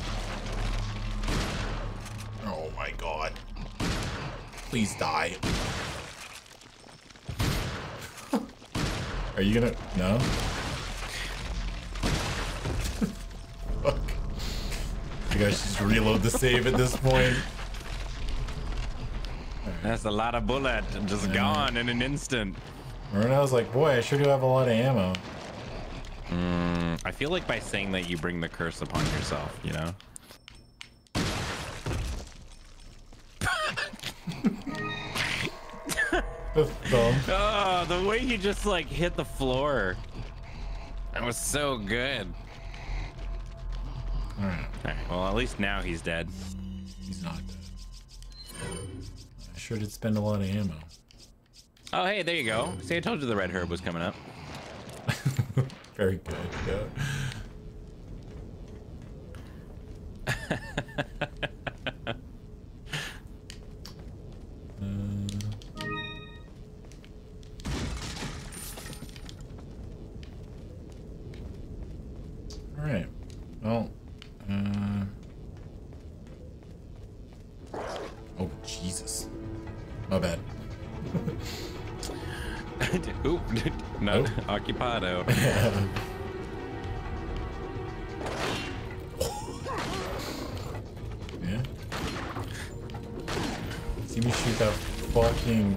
Oh my god. Please die. Are you gonna... No? Fuck. I gotta just reload the save at this point. That's a lot of bullet just yeah. gone in an instant. Remember, I was like, boy, I sure do have a lot of ammo. Mm, I feel like by saying that you bring the curse upon yourself, you know? Oh, the way you just like hit the floor. That was so good. All right. All right. Well, at least now he's dead. He's not dead. I sure did spend a lot of ammo. Oh, hey, there you go. See, I told you the red herb was coming up. Very good, yeah. uh... All right. Well, uh... oh, Jesus. My bad. Oop, not nope. Occupado. Yeah. See me shoot that fucking.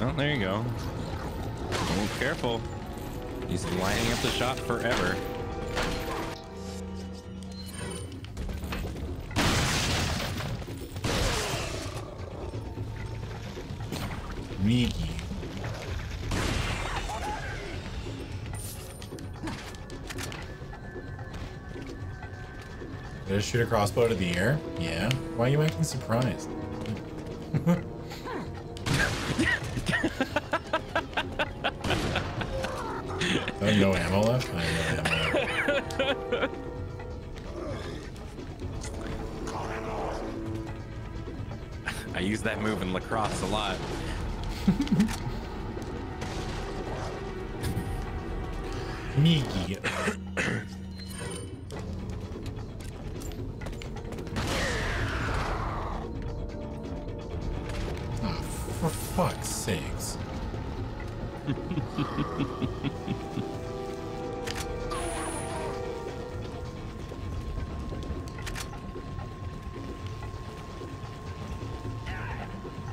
Oh, there you go. Oh, careful. He's lining up the shot forever. Meaky. Did I shoot a crossbow out of the air? Yeah. Why are you acting surprised? I have no ammo left? I have no ammo left. I use that move in lacrosse a lot. Miki. Oh, for fuck's sakes. I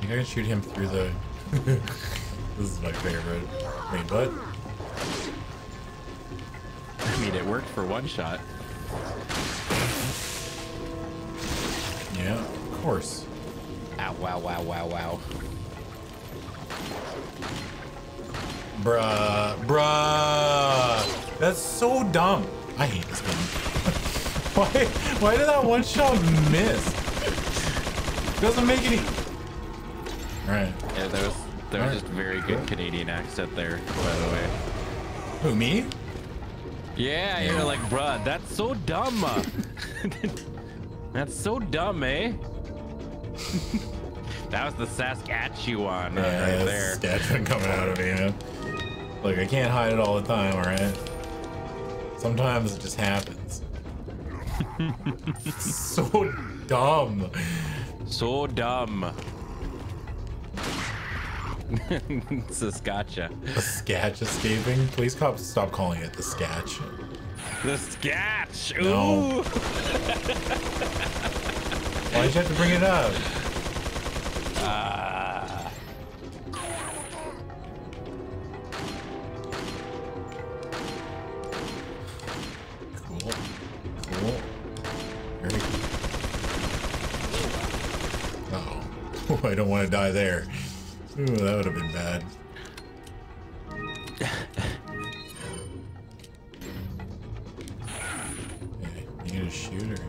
think I can shoot him through the This is my favorite. Rain butt. I mean, it worked for one shot. Yeah, of course. Ow, wow, wow, wow, wow. Bruh, bruh. That's so dumb. I hate this game. why, why did that one shot miss? It doesn't make any... Alright. Yeah, that was that was just very good Canadian accent there, by the way. Who, me? Yeah, yeah. You're like, bruh, that's so dumb. That's so dumb, eh? That was the Saskatchewan yeah, right yeah, there. Saskatchewan coming out of me, you know? Like, I can't hide it all the time, alright? Sometimes it just happens. So dumb. So dumb. Saskatcha. The Skatch escaping? Please cop, stop calling it the Skatch. The Skatch! Ooh! No. Why'd you have to bring it up? Uh... Cool. Cool. Very cool. Uh-oh. I don't want to die there. Ooh, that would have been bad. Yeah, you need a shooter.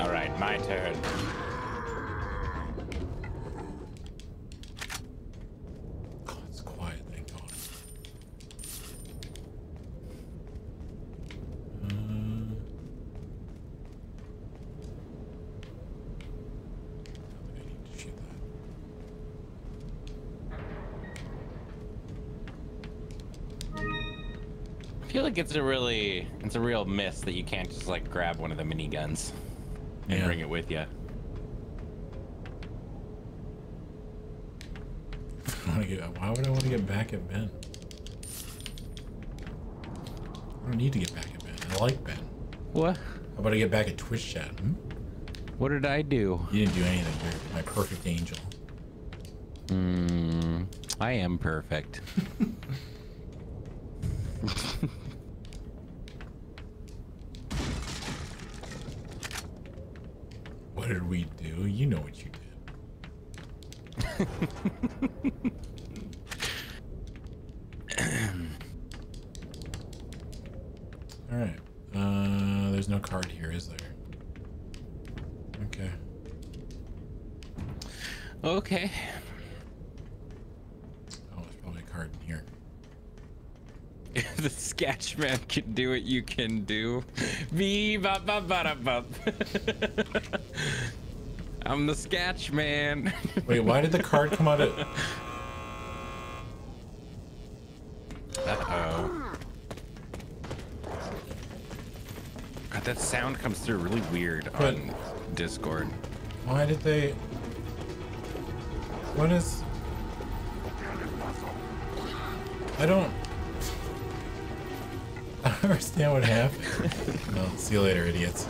All right, my turn. It's a really, it's a real miss that you can't just like grab one of the mini guns and yeah. bring it with you. I wanna get, why would I want to get back at Ben? I don't need to get back at Ben. I like Ben. What? How about I get back at Twitch chat? Hmm? What did I do? You didn't do anything. You're my perfect angel. Hmm. I am perfect. What did we do? You know what you did. All right. Uh, there's no card here, is there? Okay. Okay. Oh, there's probably a card in here. If the Sketchman can do it, you can do. Bee bop bop bop bop. I'm the Sketchman. Wait, why did the card come out of? Uh oh. God, that sound comes through really weird but on Discord. Why did they? What is? I don't. I don't understand what happened. Well, see you later, idiots.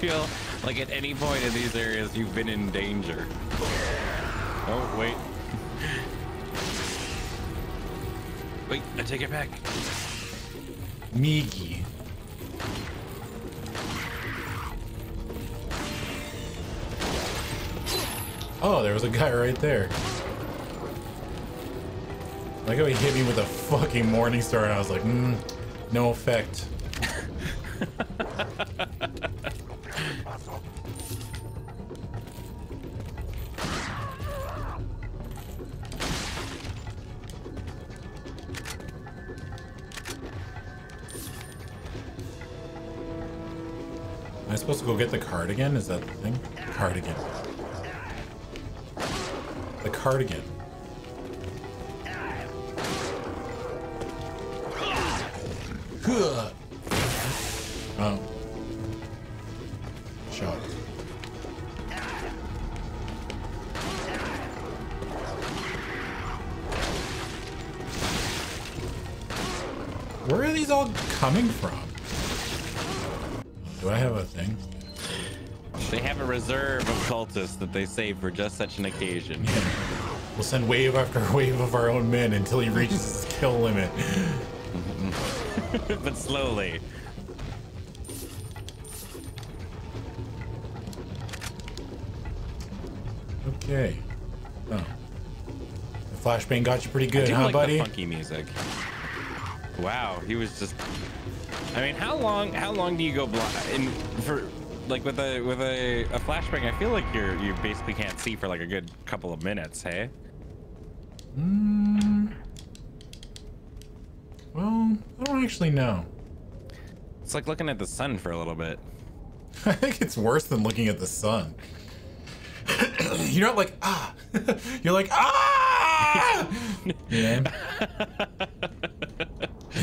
Feel like at any point in these areas you've been in danger. Oh wait. Wait, I take it back. Miggy. Oh, there was a guy right there. Like how he hit me with a fucking Morningstar and I was like, mm, no effect. Go get the cardigan? Is that the thing? The cardigan. The cardigan. Oh. Shot. Where are these all coming from? Do I have a thing? They have a reserve of cultists that they save for just such an occasion. Yeah. We'll send wave after wave of our own men until he reaches his kill limit. but slowly. Okay. Oh. The flashbang got you pretty good, huh, like buddy? The funky music. Wow, he was just. I mean, how long? How long do you go blind? And for like with a with a, a flashbang, I feel like you're you basically can't see for like a good couple of minutes. Hey. Hmm. Well, I don't actually know. It's like looking at the sun for a little bit. I think it's worse than looking at the sun. You're not like ah. You're like ah. Yeah.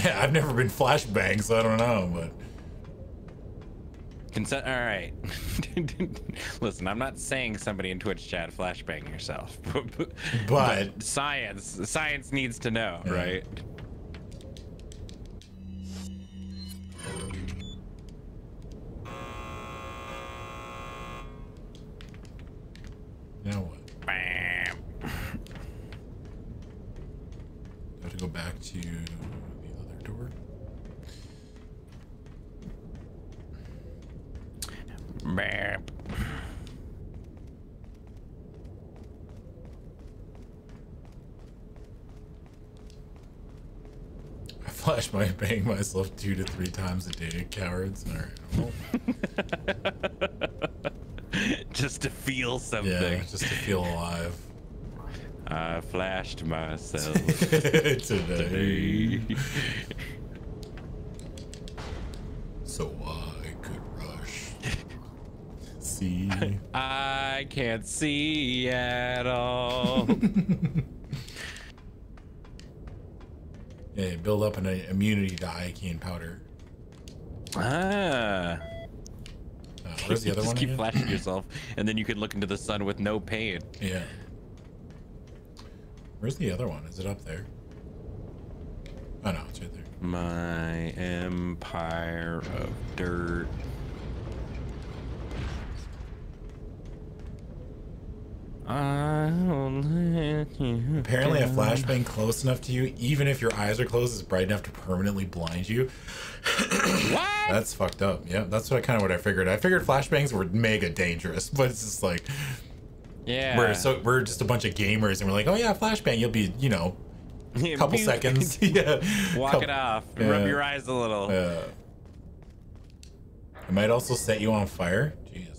Yeah, I've never been flashbanged, so I don't know, but. Consent, all right. Listen, I'm not saying somebody in Twitch chat flashbang yourself, but, but science, science needs to know, yeah. Right? Now what? Bam. I have to go back to. Map. I flash my bang myself two to three times a day, cowards. All right. Just to feel something. Yeah, just to feel alive. I flashed myself today. today. So I could rush. See. I can't see at all. Yeah, build up an uh, immunity to Icann powder. Ah. Uh, where's the other just one? Just keep again? Flashing yourself, and then you can look into the sun with no pain. Yeah. Where's the other one? Is it up there? Oh no, it's right there. My empire of dirt. Apparently a flashbang close enough to you, even if your eyes are closed, is bright enough to permanently blind you. What? That's fucked up. Yeah, that's what I kind of what I figured. I figured flashbangs were mega dangerous, but it's just like, yeah, we're so we're just a bunch of gamers, and we're like, oh yeah, flashbang, you'll be, you know, a couple seconds. Yeah, walk couple, it off. Yeah. Rub your eyes a little. Yeah. It might also set you on fire. Jeez.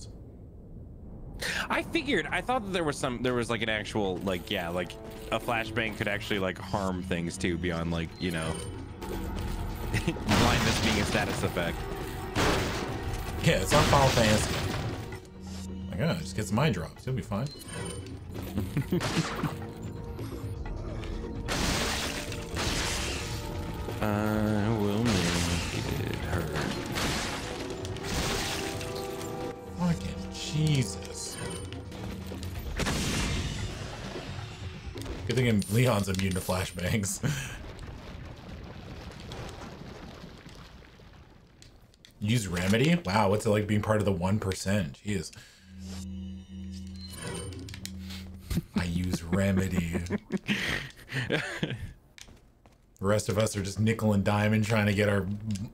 I figured. I thought that there was some. There was like an actual like yeah like a flashbang could actually like harm things too beyond like you know blindness being a status effect. Yeah, it's not Final Fantasy. My God, just get some eye drops. You'll be fine. I will make it hurt. Fucking Jesus. Good thing Leon's immune to flashbangs. Use remedy? Wow, what's it like being part of the one percent? Jeez. I use remedy. The rest of us are just nickel and diamond trying to get our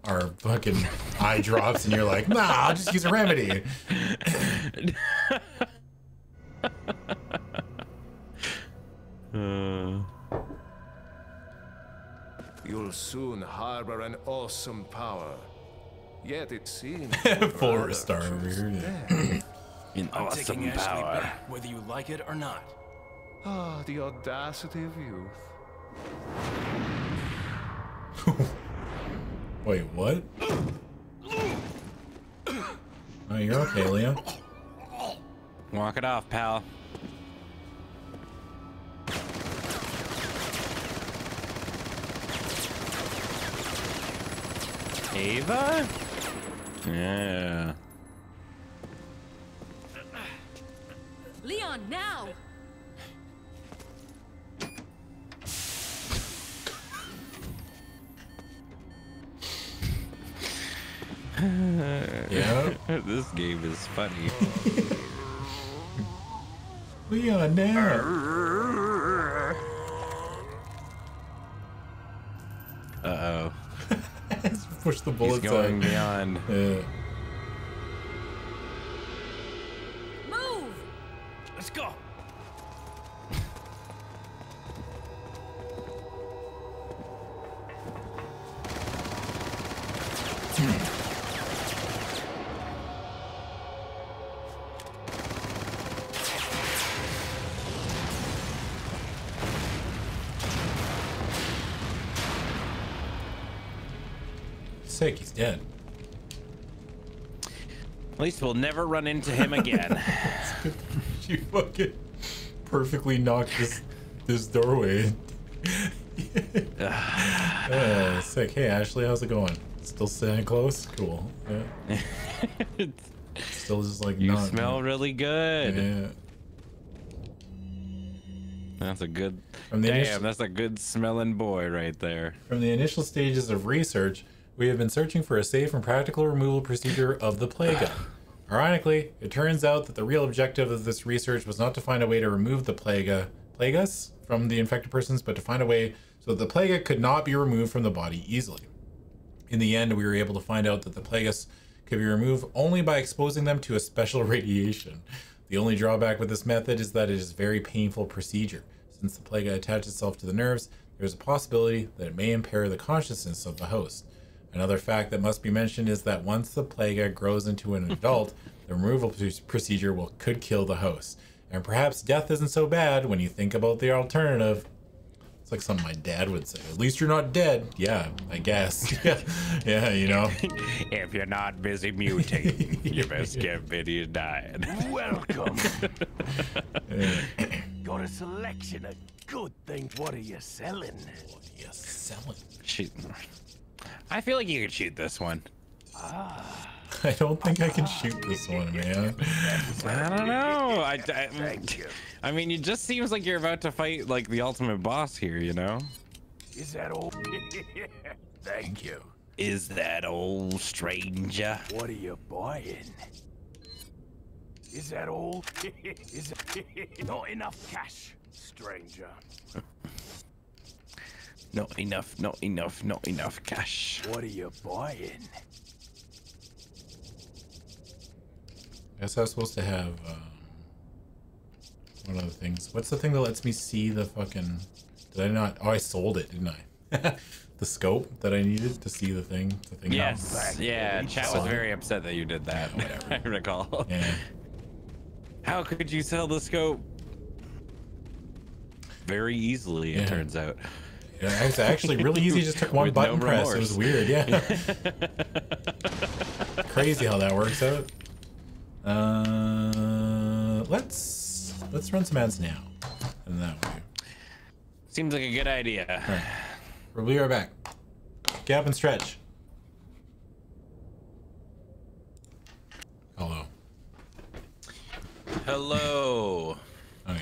our fucking eye drops, and you're like, nah, I'll just use a remedy. uh. You'll soon harbor an awesome power. Yet it seems for a star over here. Yeah. An awesome I'm power, back, whether you like it or not. Ah, oh, the audacity of youth. Wait, what? Oh, you're okay, Leo. Walk it off, pal. Ava? Yeah. Leon, now! Yeah. This game is funny. We are now. Uh oh. Push the bullets. He's going out. Beyond. Yeah. Move. Let's go. Sick, he's dead. At least we'll never run into him again. You fucking perfectly knocked this this doorway. uh, sick. Hey Ashley, how's it going? Still staying close? Cool. Yeah. Still just like you not, smell really good. Yeah. That's a good. Damn, initial, that's a good smelling boy right there. From the initial stages of research, we have been searching for a safe and practical removal procedure of the Plague-Gun. Ironically, it turns out that the real objective of this research was not to find a way to remove the Plague-Gun Plagueus from the infected persons, but to find a way so that the Plague-Gun could not be removed from the body easily. In the end, we were able to find out that the Plagueus could be removed only by exposing them to a special radiation. The only drawback with this method is that it is a very painful procedure. Since the Plague-Gun attaches itself to the nerves, there is a possibility that it may impair the consciousness of the host. Another fact that must be mentioned is that once the Plague-Gun grows into an adult, the removal procedure will could kill the host. And perhaps death isn't so bad when you think about the alternative. It's like something my dad would say. At least you're not dead. Yeah, I guess. Yeah, you know. If you're not busy mutating, you best get video dying. Welcome. Got a selection of good things. What are you selling? What are you selling? She's... I feel like you could shoot this one. Ah. I don't think I can shoot this one, man. I don't know. I, I, I mean, it just seems like you're about to fight like the ultimate boss here, you know? Is that old? Thank you. Is that old stranger? What are you buying? Is that old? Is that... Not enough cash, stranger. Not enough, not enough, not enough cash. What are you buying? I guess I was supposed to have um, one of the things. What's the thing that lets me see the fucking... Did I not... Oh, I sold it, didn't I? The scope that I needed to see the thing. The thing yes. Yeah, chat was very upset that you did that. Yeah, whatever. I recall. Yeah. How could you sell the scope? Very easily, yeah. It turns out. Yeah, it's actually really easy. Just took one With button no press. It was weird, yeah. Crazy how that works out. Uh, let's let's run some ads now, and that way. Seems like a good idea. All right. We'll be right back. Gap and stretch. Hello. Hello. Okay.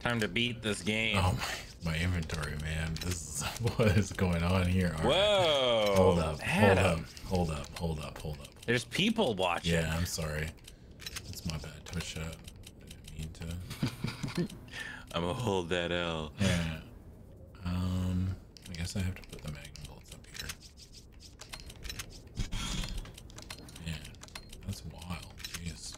Time to beat this game. Oh my, my inventory, man. This is what is going on here. All Whoa! Right. Hold up, hold up, hold up, hold up, hold up. There's people watching. Yeah, I'm sorry. It's my bad. Twitch up. I didn't mean to. I'm gonna hold that L. Yeah. Um, I guess I have to put the magnum bolts up here. Yeah, that's wild. Jeez.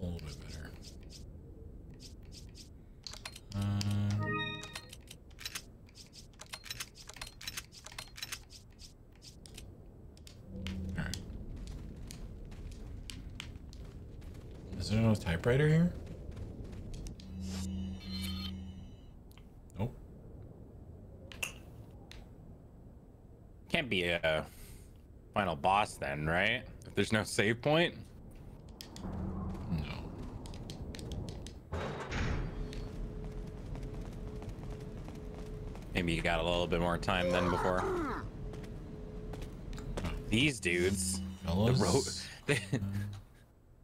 A little bit better. Um, all right. Is there no typewriter here? Nope. Can't be a final boss then, right? If there's no save point. Maybe you got a little bit more time than before. These dudes, the road, they,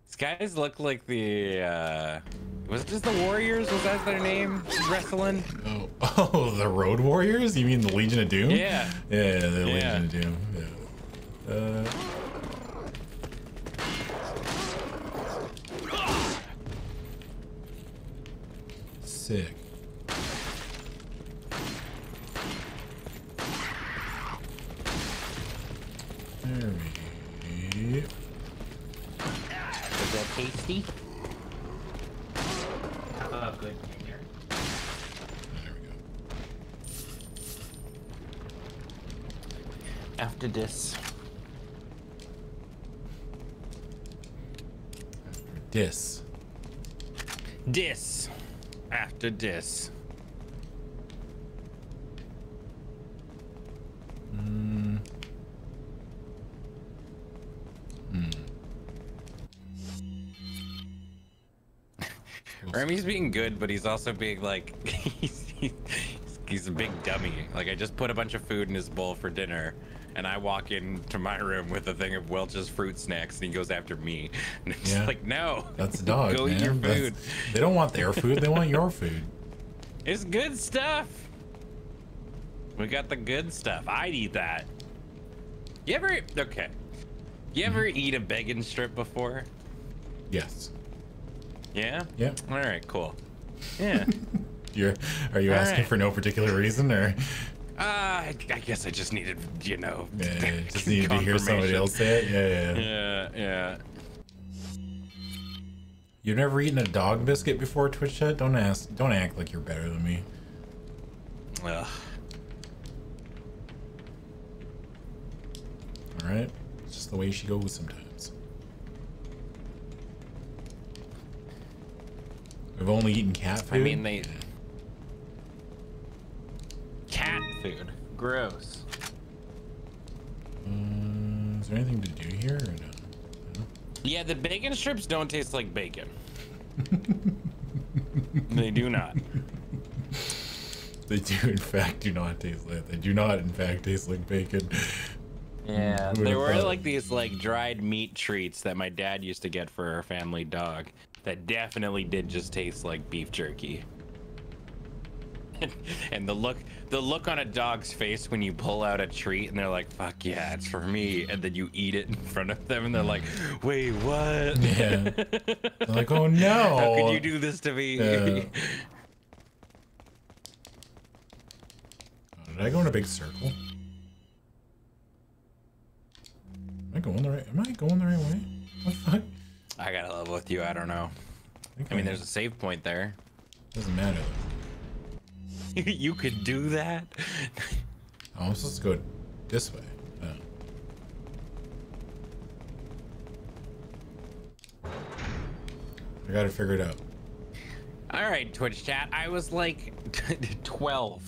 these guys look like the uh, was it just the Warriors? Was that their name? Wrestling? Oh, oh, the Road Warriors? You mean the Legion of Doom? Yeah. Yeah, the Legion yeah. of Doom. Yeah. Uh, sick. There we go. Is that tasty? Oh, good. There we go. After this. After this. This. After this. Hmm. Hmm. Remy's being good, but he's also being like, he's, he's, he's a big dummy. Like, I just put a bunch of food in his bowl for dinner, and I walk into my room with a thing of Welch's fruit snacks, and he goes after me. And it's yeah. like, no. That's the dog, Go man. eat your food. That's, they don't want their food. They want your food. It's good stuff. We got the good stuff. I'd eat that. You ever, okay. You ever mm-hmm. eat a bacon strip before? Yes. Yeah? Yeah. All right, cool. Yeah. You're, are you All asking right. for no particular reason, or? Uh, I, I guess I just needed, you know. Yeah, yeah just needed to hear somebody else say it. Yeah, yeah, yeah. Yeah, You've never eaten a dog biscuit before, Twitch chat? Don't ask. Don't act like you're better than me. Ugh. All right. It's just the way she goes sometimes. We've only eaten cat food. I mean, they cat food. Gross. Um, is there anything to do here or no? no? Yeah, the bacon strips don't taste like bacon. They do not. They do, in fact, do not taste like. They do not, in fact, taste like bacon. Yeah, there were thought? like these like dried meat treats that my dad used to get for our family dog. That definitely did just taste like beef jerky. And the look the look on a dog's face when you pull out a treat and they're like, fuck yeah, it's for me. And then you eat it in front of them and they're like, wait, what? Yeah. They're like, oh no. How could you do this to me? Uh, did I go in a big circle? Am I going the right, am I going the right way? What the fuck? I gotta level with you, I don't know. Okay. I mean, there's a save point there. Doesn't matter. You could do that? Oh, I'm supposed to go this way. Oh. I gotta figure it out. All right, Twitch chat. I was like twelve.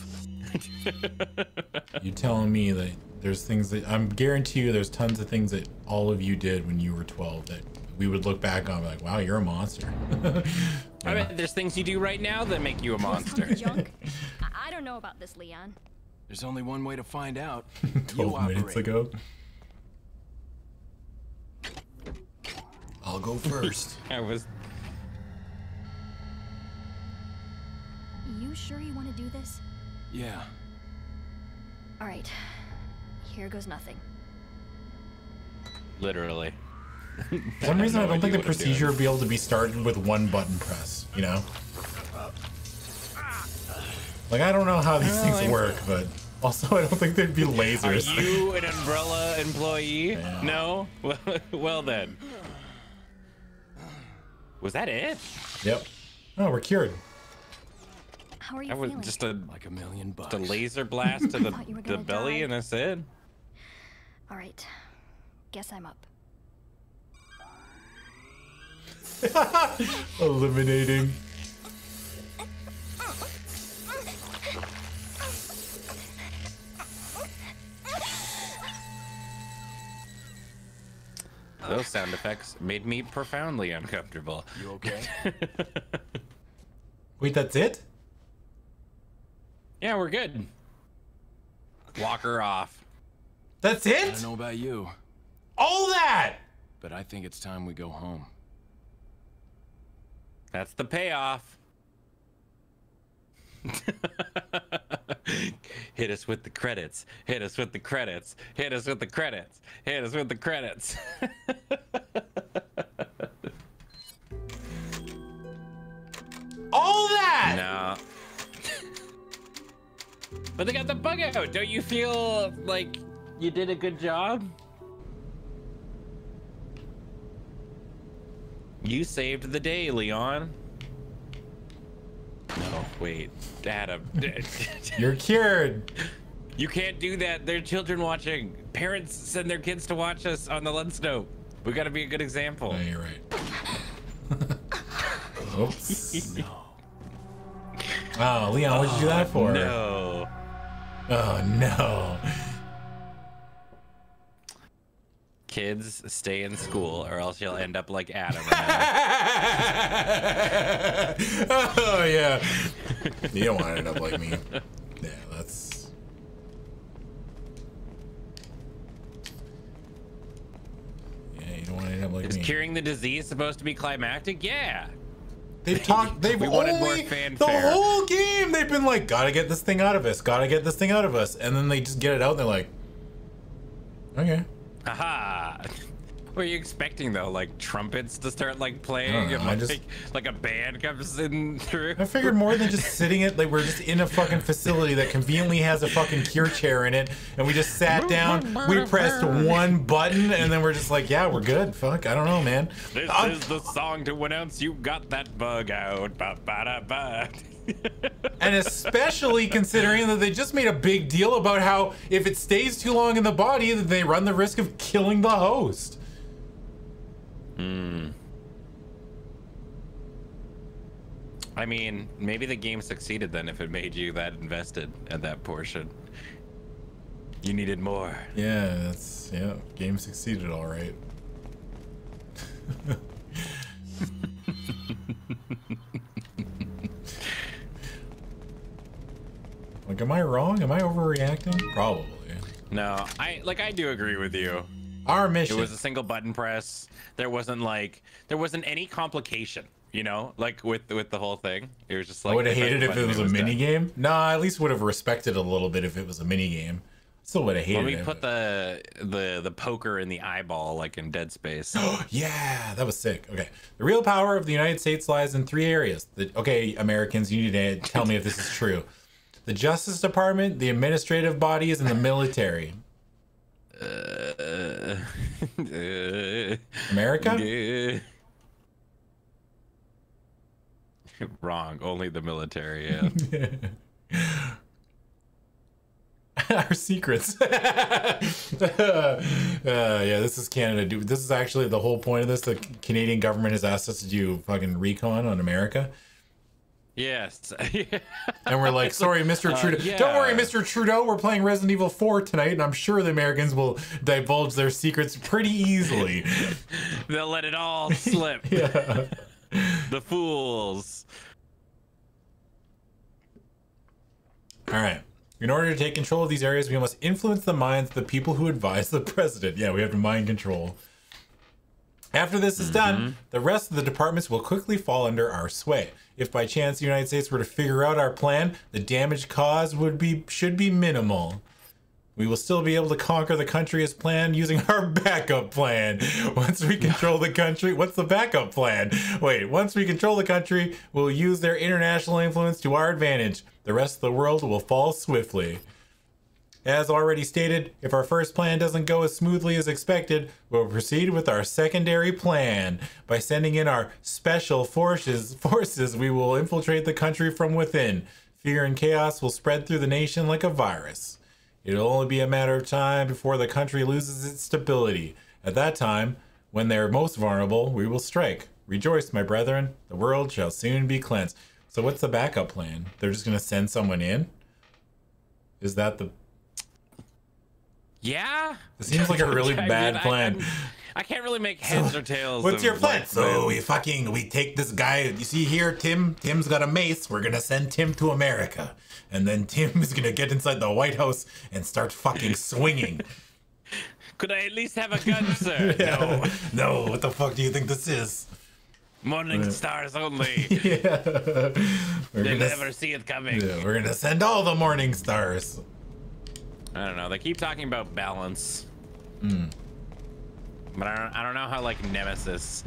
You telling me that there's things that, I'm guarantee you there's tons of things that all of you did when you were twelve that we would look back on like, wow, you're a monster. Yeah. I mean, there's things you do right now that make you a monster. Junk. I don't know about this, Leon. There's only one way to find out. twelve minutes ago. I'll go first. I was. You sure you want to do this? Yeah. All right. Here goes nothing. Literally. For some reason, I don't think the procedure would be able to be started with one button press, you know? Like, I don't know how these things work, but also I don't think there'd be lasers. Are you an Umbrella employee? Yeah. No? Well, well then. Was that it? Yep. Oh, we're cured. How are you that was feeling? Just a, like a million bucks. Just a laser blast to the, the belly die. And that's it? All right. Guess I'm up. Eliminating. Those sound effects made me profoundly uncomfortable. You okay? Wait, that's it? Yeah, we're good. Walk her off. That's it? I don't know about you. All that! But I think it's time we go home. That's the payoff. Hit us with the credits. Hit us with the credits. Hit us with the credits. Hit us with the credits. All that. No, But they got the bug out. Don't you feel like you did a good job? You saved the day, Leon. No, wait, Adam. You're cured. You can't do that. There are children watching. Parents send their kids to watch us on the Let's Nope. We got to be a good example. No, you're right. Oops. No. Oh, Leon, what'd you do that for? No. Oh, no. Kids, stay in school, or else you'll end up like Adam. Oh, yeah. You don't want to end up like me. Yeah, that's... Yeah, you don't want to end up like Is me. Is curing the disease supposed to be climactic? Yeah. They've talked, they've we only, more the whole game, they've been like, gotta get this thing out of us, gotta get this thing out of us. And then they just get it out and they're like, okay. Aha. What are you expecting though? Like trumpets to start like playing? And like, just, like a band comes in through? I figured more than just sitting it, like we're just in a fucking facility that conveniently has a fucking cure chair in it. And we just sat down, we pressed one button and then we're just like, yeah, we're good. Fuck, I don't know, man. This uh, is the song to announce you got that bug out. Ba, ba, da, ba. And especially considering that they just made a big deal about how if it stays too long in the body, that they run the risk of killing the host. Hmm. I mean, maybe the game succeeded then if it made you that invested at that portion. You needed more. Yeah, that's, yeah, game succeeded all right. Like, am I wrong? Am I overreacting? Probably. No, I like I do agree with you. Our mission. It was a single button press. There wasn't like there wasn't any complication, you know, like with with the whole thing. It was just like I would have hated if it was a mini game. No, I at least would have respected a little bit if it was a mini game. Still would have hated it. When we put the the the poker in the eyeball, like in Dead Space. Yeah, that was sick. Okay, the real power of the United States lies in three areas. The, okay, Americans, you need to tell me if this is true. The Justice Department, the administrative bodies, and the military. Uh, uh, America? Uh, wrong. Only the military. Yeah. Our secrets. uh, yeah, this is Canada. Dude, this is actually the whole point of this. The Canadian government has asked us to do fucking recon on America. Yes. And we're like, sorry, Mister uh, Trudeau. Yeah. Don't worry, Mister Trudeau. We're playing Resident Evil four tonight, and I'm sure the Americans will divulge their secrets pretty easily. They'll let it all slip. Yeah. The fools. All right. In order to take control of these areas, we must influence the minds of the people who advise the president. Yeah, we have to mind control. After this is done, mm-hmm. the rest of the departments will quickly fall under our sway. If by chance the United States were to figure out our plan, the damage caused would be should be minimal. We will still be able to conquer the country as planned using our backup plan. Once we control the country, what's the backup plan? Wait, once we control the country, we'll use their international influence to our advantage. The rest of the world will fall swiftly. As already stated, if our first plan doesn't go as smoothly as expected, we'll proceed with our secondary plan. By sending in our special forces, forces, we will infiltrate the country from within. Fear and chaos will spread through the nation like a virus. It'll only be a matter of time before the country loses its stability. At that time, when they're most vulnerable, we will strike. Rejoice, my brethren. The world shall soon be cleansed. So what's the backup plan? They're just going to send someone in? Is that the... Yeah, it seems like a really I bad mean, plan. I, I can't really make heads so, or tails. What's of your plan? Like, so we fucking we take this guy. You see here, Tim. Tim's got a mace. We're gonna send Tim to America, and then Tim is gonna get inside the White House and start fucking swinging. Could I at least have a gun, sir? Yeah. No, no. What the fuck do you think this is? Morning uh, stars only. Yeah. We're They'll never see it coming. Yeah, we're gonna send all the morning stars. I don't know. They keep talking about balance, mm. but I don't. I don't know how like Nemesis,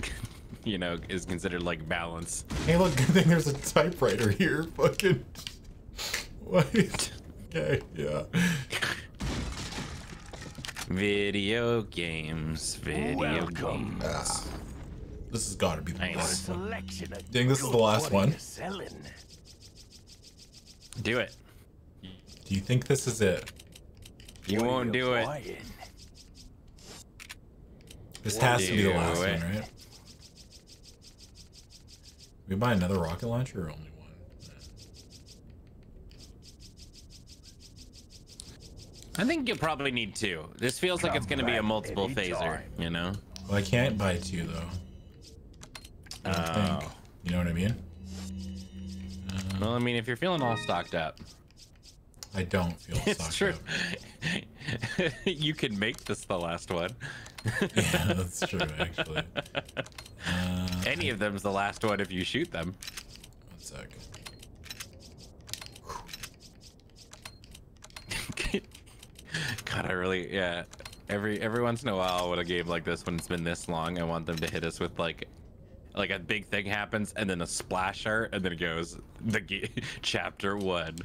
you know, is considered like balance. Hey, look! Good thing there's a typewriter here. Fucking what? Okay, yeah. Video games, video Welcome. games. Ah, this has got to be the last one. Dang, this is the last one. Do it. Do you think this is it? You won't do it. This has to be the last one, right? We buy another rocket launcher or only one? I think you'll probably need two. This feels like it's going to be a multiple phaser, you know? Well, I can't buy two, though. I don't uh, think. You know what I mean? Uh, well, I mean, if you're feeling all stocked up. I don't feel stocked it's true. up. You could make this the last one. Yeah, that's true, actually. Uh, Any of them's the last one if you shoot them. One sec. God, I really, yeah. Every every once in a while, with a game like this, when it's been this long, I want them to hit us with like, like a big thing happens and then a splash art, and then it goes the g chapter one.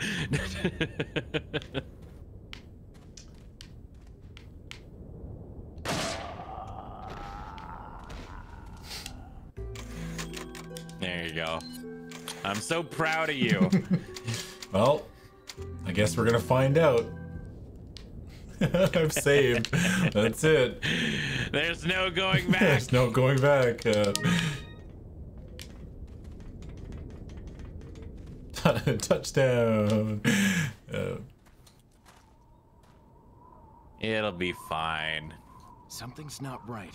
There you go. I'm so proud of you. Well, I guess we're gonna find out. I've saved. That's it. There's no going back. There's no going back. Uh, touchdown. Uh, It'll be fine. Something's not right.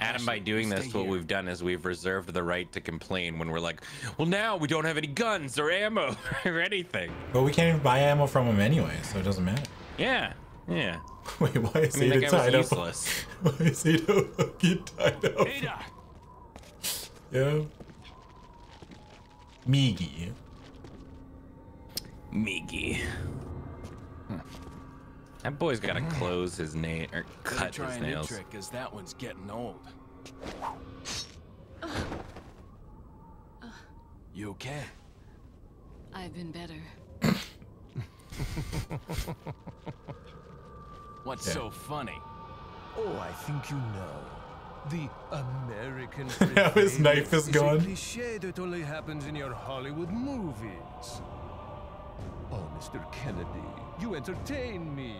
Adam, by doing this, what we've done is we've reserved the right to complain when we're like, well, now we don't have any guns or ammo or anything. But we can't even buy ammo from him anyway, so it doesn't matter. Yeah, yeah. Wait, why is Ada I mean, tied up? Why is Ada fucking tied up? Ada. Yeah. Miggy. Miggy. Huh. That boy's gotta close his nail or cut try his nails. Trick is that one's getting old. Uh, uh, you okay? I've been better. What's yeah. so funny? Oh, I think you know. The American. Now his knife is, is gone. A cliche that only happens in your Hollywood movies. Oh, Mister Kennedy, you entertain me.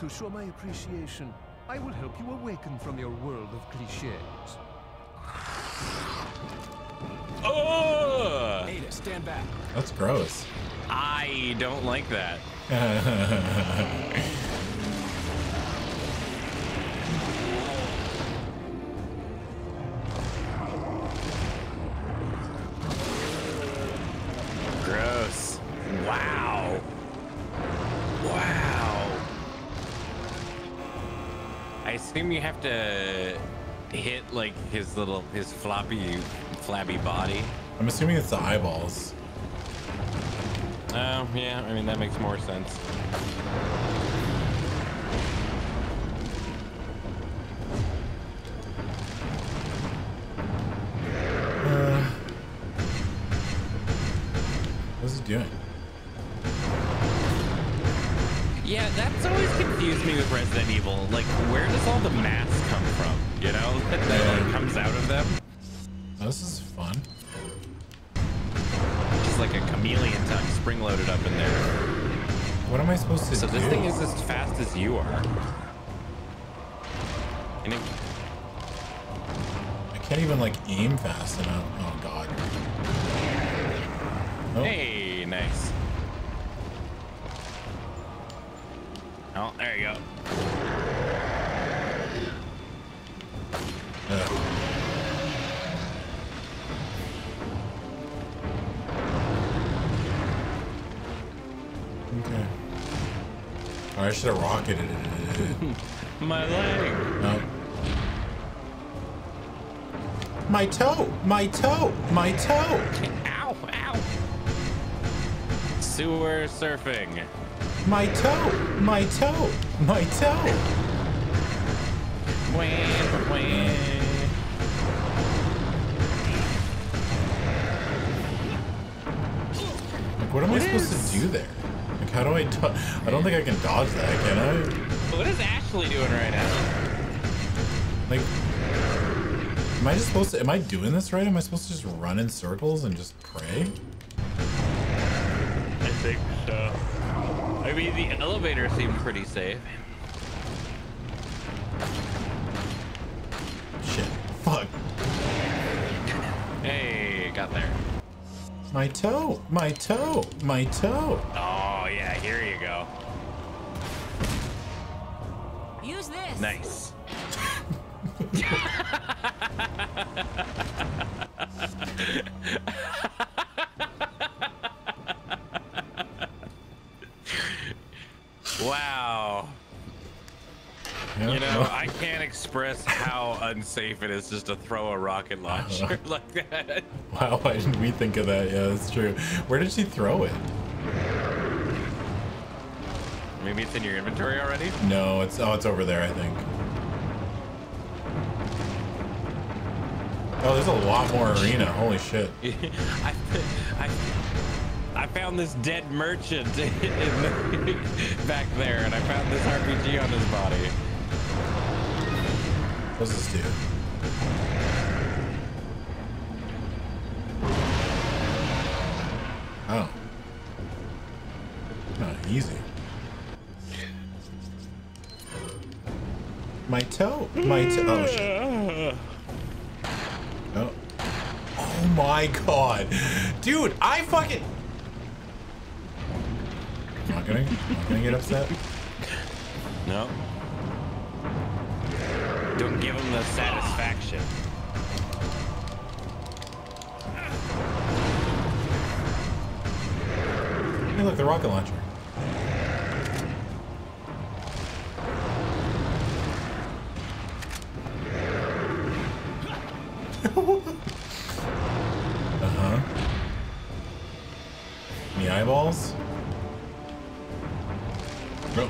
To show my appreciation, I will help you awaken from your world of clichés. Oh! Ada, stand back. That's gross. I don't like that. Gross. Wow. I assume you have to hit like his little, his floppy, flabby body. I'm assuming it's the eyeballs. Oh, yeah. I mean, that makes more sense. Uh, what's he doing? Yeah, that's always confused me with Resident Evil. Like, where does all the mass come from? You know, that, that like, comes out of them. This is fun. Just like a chameleon tongue spring-loaded up in there. What am I supposed to so do? So this thing is as fast as you are. And it... I can't even, like, aim fast enough. Oh, God. Oh. Hey, nice. Oh, there you go. Uh. Okay. Oh, I should have rocketed it. My leg. No. My toe. My toe. My toe. Ow! Ow! Sewer surfing. My toe! My toe! My toe! Wham, wham. Like, what am I supposed to do there? Like, How do I do I don't think I can dodge that, can I? What is Ashley doing right now? Like, am I just supposed to, am I doing this right? Am I supposed to just run in circles and just pray? I think so. I mean, the elevator seemed pretty safe. Shit. Fuck. Hey, got there. My toe, my toe, my toe. Oh yeah, here you go. Use this. Nice. Wow. Yep. You know, I can't express how unsafe it is just to throw a rocket launcher like that. Wow, why didn't we think of that? Yeah, that's true. Where did she throw it? Maybe it's in your inventory already? No, it's oh, it's over there, I think. Oh, there's a lot more arena. Holy shit. I, I, I found this dead merchant in the, back there, and I found this R P G on his body. What's this do? Oh. Not easy. My toe, my toe. Oh, shit. Oh. Oh my god, dude! I fucking. I'm not gonna, I'm not gonna get upset. No. Don't give him the satisfaction. Hey, look, the rocket launcher. Uh-huh. Any eyeballs? Bro.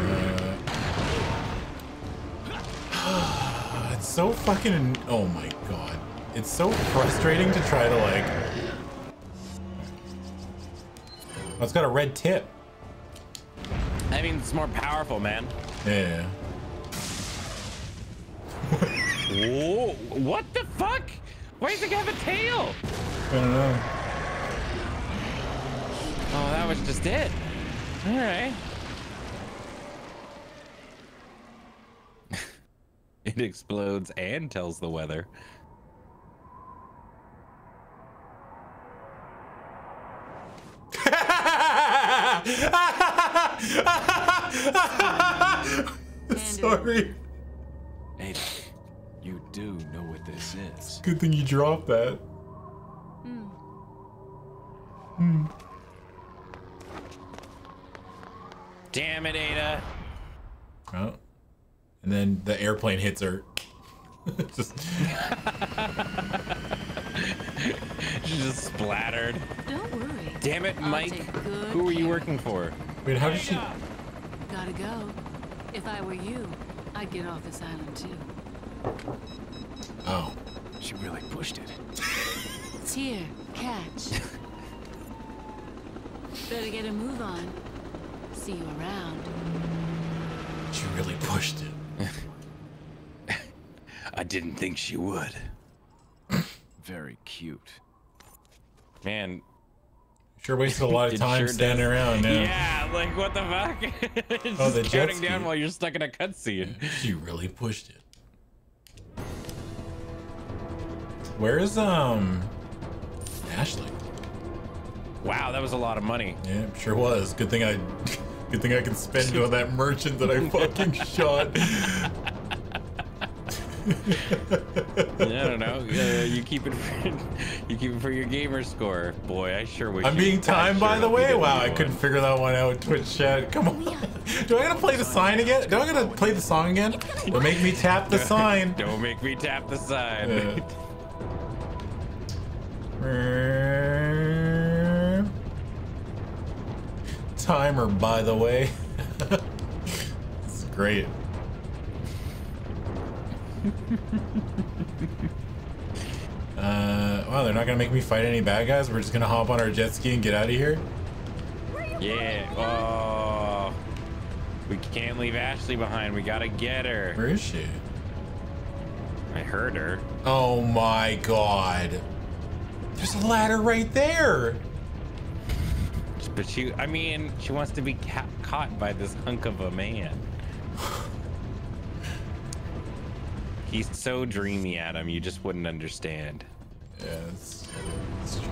Uh. It's so fucking... Oh my god. It's so frustrating to try to like... Oh, it's got a red tip. I mean, it's more powerful, man. Yeah. Whoa, what the fuck? Why does it have a tail? I don't know. Oh, that was just it. All right. It explodes and tells the weather. Sorry. Hey. You do know what this is. Good thing you dropped that. Hmm. Hmm. Damn it, Ada. Oh. And then the airplane hits her. Just she's just splattered. Don't worry. Damn it, Mike. Who are you working for? Wait, how did she? Gotta go. If I were you, I'd get off this island too. Oh. She really pushed it. It's here. Catch. Better get a move on. See you around. She really pushed it. I didn't think she would. Very cute. Man. Sure wasted a lot of time sure standing does. around now. Yeah, like what the fuck? Just oh, the counting down while you're stuck in a cutscene. She really pushed it. Where is um Ashley? Wow, that was a lot of money. Yeah, sure was. Good thing I good thing I can spend on that merchant that I fucking shot. I don't know. Uh, you keep it for, you keep it for your gamer score. Boy, I sure wish I'm you being timed by sure the way. Wow, I couldn't figure that one out. Twitch chat. Come on. Do I gotta play the sign again? Do I gotta play the song again? Don't make me tap the sign. Don't make me tap the sign. Yeah. Timer, by the way. It's great. Uh, wow, they're not gonna make me fight any bad guys. We're just gonna hop on our jet ski and get out of here. Yeah. Oh, we can't leave Ashley behind. We gotta get her. Where is she? I heard her. Oh my god. There's a ladder right there. But she, I mean, she wants to be ca caught by this hunk of a man. He's so dreamy, Adam. You just wouldn't understand. Yeah, it's, it's true.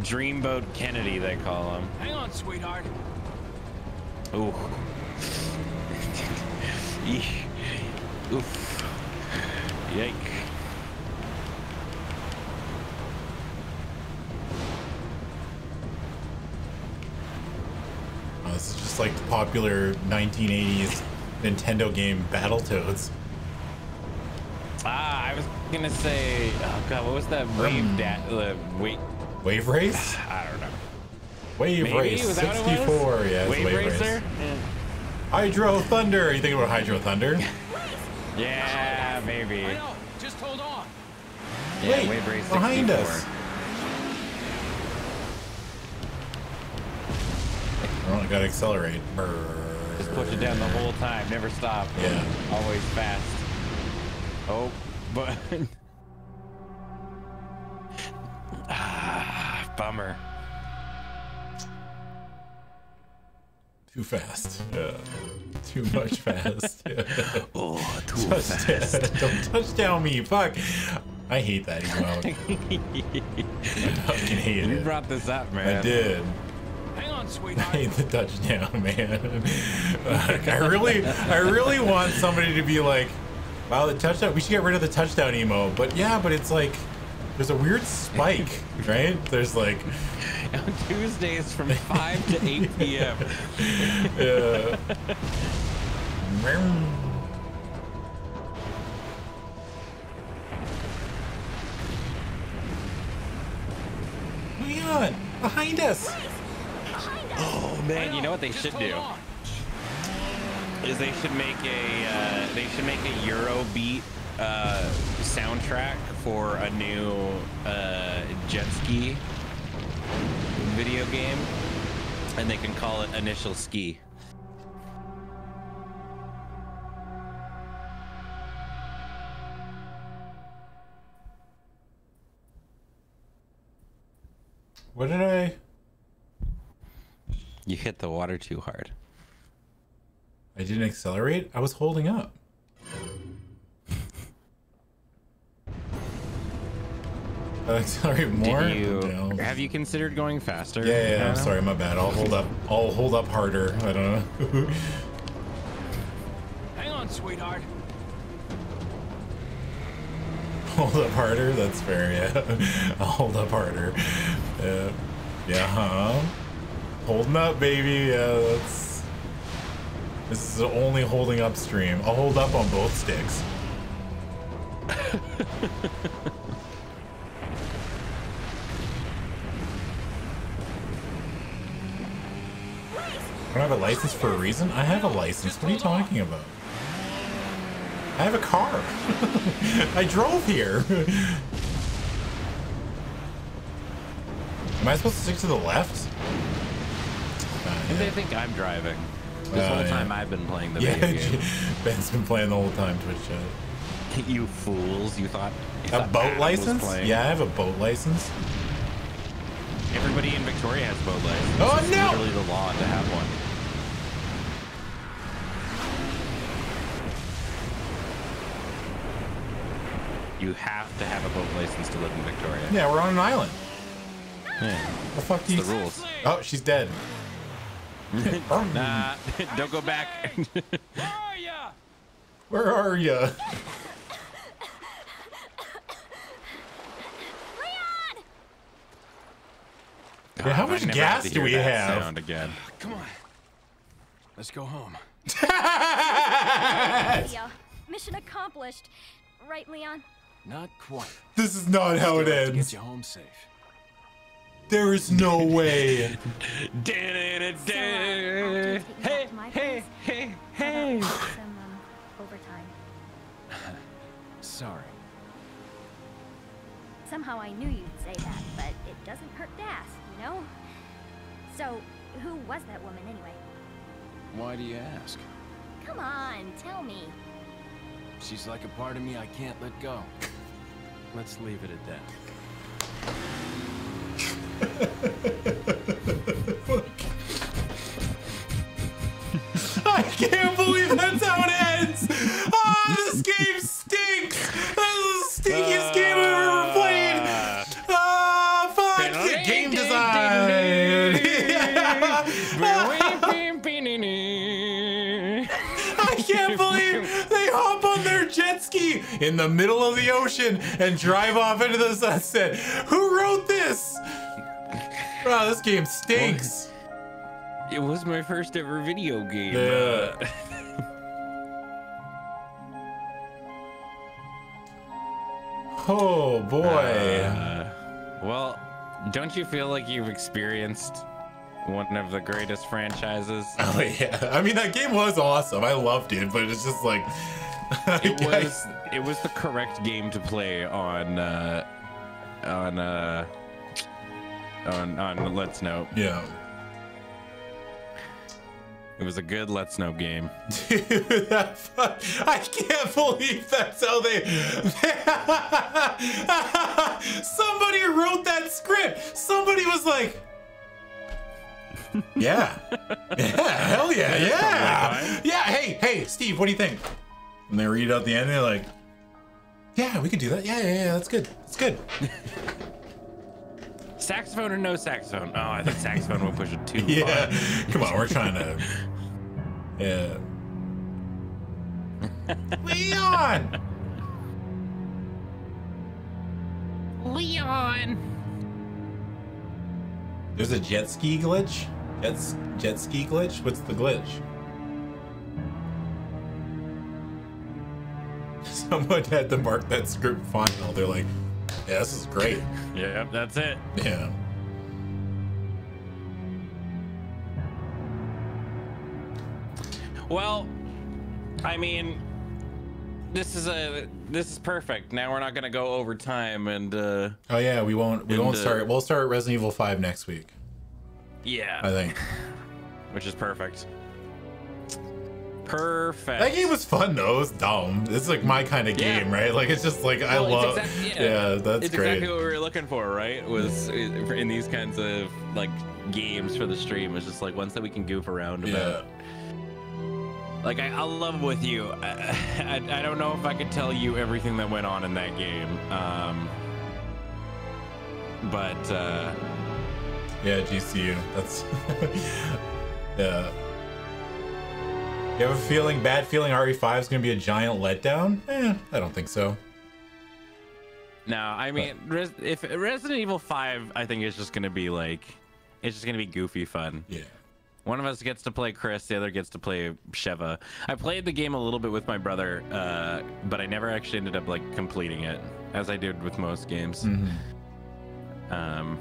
Dreamboat Kennedy, they call him. Hang on, sweetheart. Ooh. Oof. Yike. Oh, this is just like the popular nineteen eighties Nintendo game Battletoads. Ah, I was gonna say, oh god, what was that wave that uh, wait? Wave race? I don't know. Wave Maybe? race was that sixty-four, yeah. Wave, wave racer? Race. Yeah. Hydro Thunder. Are you thinking about Hydro Thunder? Yeah, maybe. I know. Just hold on. Yeah, Wait, wave race behind us. Oh, I gotta accelerate. Brrr. Just push it down the whole time. Never stop. Yeah. Always fast. Oh, but. Ah, bummer. Too fast. Yeah. Too much fast. Yeah. Oh, too fast. Touchdown. Don't touchdown me. Fuck. I hate that emote. I fucking hate it. You brought this up, man. I did. Hang on, sweetheart. I hate the touchdown, man. Like, I really, I really want somebody to be like, wow, the touchdown. We should get rid of the touchdown emote. But yeah, but it's like, there's a weird spike, right? There's like. On Tuesdays from five to eight P M Yeah. Hang on, behind us. Oh man, you know what they should do? Is they should make a uh, they should make a Eurobeat uh, soundtrack for a new uh, jet ski video game, and they can call it Initial Ski. What did I? You hit the water too hard. I didn't accelerate. I was holding up. I'll accelerate more. Did you, no. Have you considered going faster? Yeah, yeah, yeah. I'm sorry, my bad. I'll hold up. I'll hold up harder. I don't know. Hang on, sweetheart. Hold up harder. That's fair. Yeah, I'll hold up harder. Yeah, yeah. Huh? Holding up, baby. Yeah, that's. This is the only holding up stream. I'll hold up on both sticks. I don't have a license for a reason. I have a license. What are you talking about? I have a car. I drove here. Am I supposed to stick to the left? Uh, yeah. They think I'm driving. This uh, whole time yeah. I've been playing the yeah, video game. Ben's been playing the whole time, Twitch chat. You fools! You thought you a thought boat Adam license? Yeah, I have a boat license. Everybody in Victoria has boat license. Oh it's no! It's literally the law to have one. You have to have a boat license to live in Victoria. Yeah, we're on an island. Yeah. The fuck do you? The rules. Oh, she's dead. Nah, don't go back. Where are ya? Where are ya? God, yeah, how much gas do we have? Sound again. Come on, let's go home. Mission accomplished, right, Leon? Not quite. This is not how it ends. Get you home safe. There is no way. Hey, hey, hey, hey, hey. Sorry. Somehow I knew you'd say that, but it doesn't hurt to ask, you know? So, who was that woman anyway? Why do you ask? Come on, tell me. She's like a part of me I can't let go. Let's leave it at that. I can't believe that's how it ends! Ah, this game stinks! That's the stinkiest uh, game I've ever played! Ah, fuck the game design! I can't believe they hop on their jet ski in the middle of the ocean and drive off into the sunset. Who wrote this? Wow, this game stinks. It was my first ever video game. Uh. Oh boy. Uh, well, don't you feel like you've experienced one of the greatest franchises? Oh yeah. I mean, that game was awesome. I loved it, but it's just like it was it was the correct game to play on uh on uh on on Let's Nope. Yeah. It was a good Let's Nope game. Dude, that fuck, I can't believe that's how they... Somebody wrote that script. Somebody was like... Yeah. Yeah, hell yeah, yeah. Yeah, hey, hey, Steve, what do you think? And they read out the end and they're like, yeah, we could do that. Yeah, yeah, yeah, that's good. That's good. Saxophone or no saxophone? Oh, I think saxophone will push it too far. Yeah, come on, we're trying to. Yeah. Leon! Leon! There's a jet ski glitch? That's jet ski glitch? What's the glitch? Someone had to mark that script final. They're like, yeah, this is great. Yeah, that's it. Yeah. Well, I mean, this is a this is perfect. Now we're not gonna go over time and. Uh, oh yeah, we won't. We and, won't start. Uh, we'll start Resident Evil five next week. Yeah. I think. Which is perfect. Perfect. That game was fun though. It's dumb. It's like my kind of game, yeah. Right? Like it's just like well, I love. Exactly, yeah. Yeah, that's it's great. Exactly what we were looking for, right? Was in these kinds of like games for the stream. It's just like ones that we can goof around about. Yeah. Like I, I'll love with you. I, I, I don't know if I could tell you everything that went on in that game, um, but uh, yeah, G C U. That's yeah. You have a feeling, bad feeling R E five is going to be a giant letdown? Eh, I don't think so. No, I mean, res if Resident Evil five, I think it's just going to be like, it's just going to be goofy fun. Yeah. One of us gets to play Chris, the other gets to play Sheva. I played the game a little bit with my brother, uh, but I never actually ended up like completing it, as I did with most games. Mm-hmm. Um,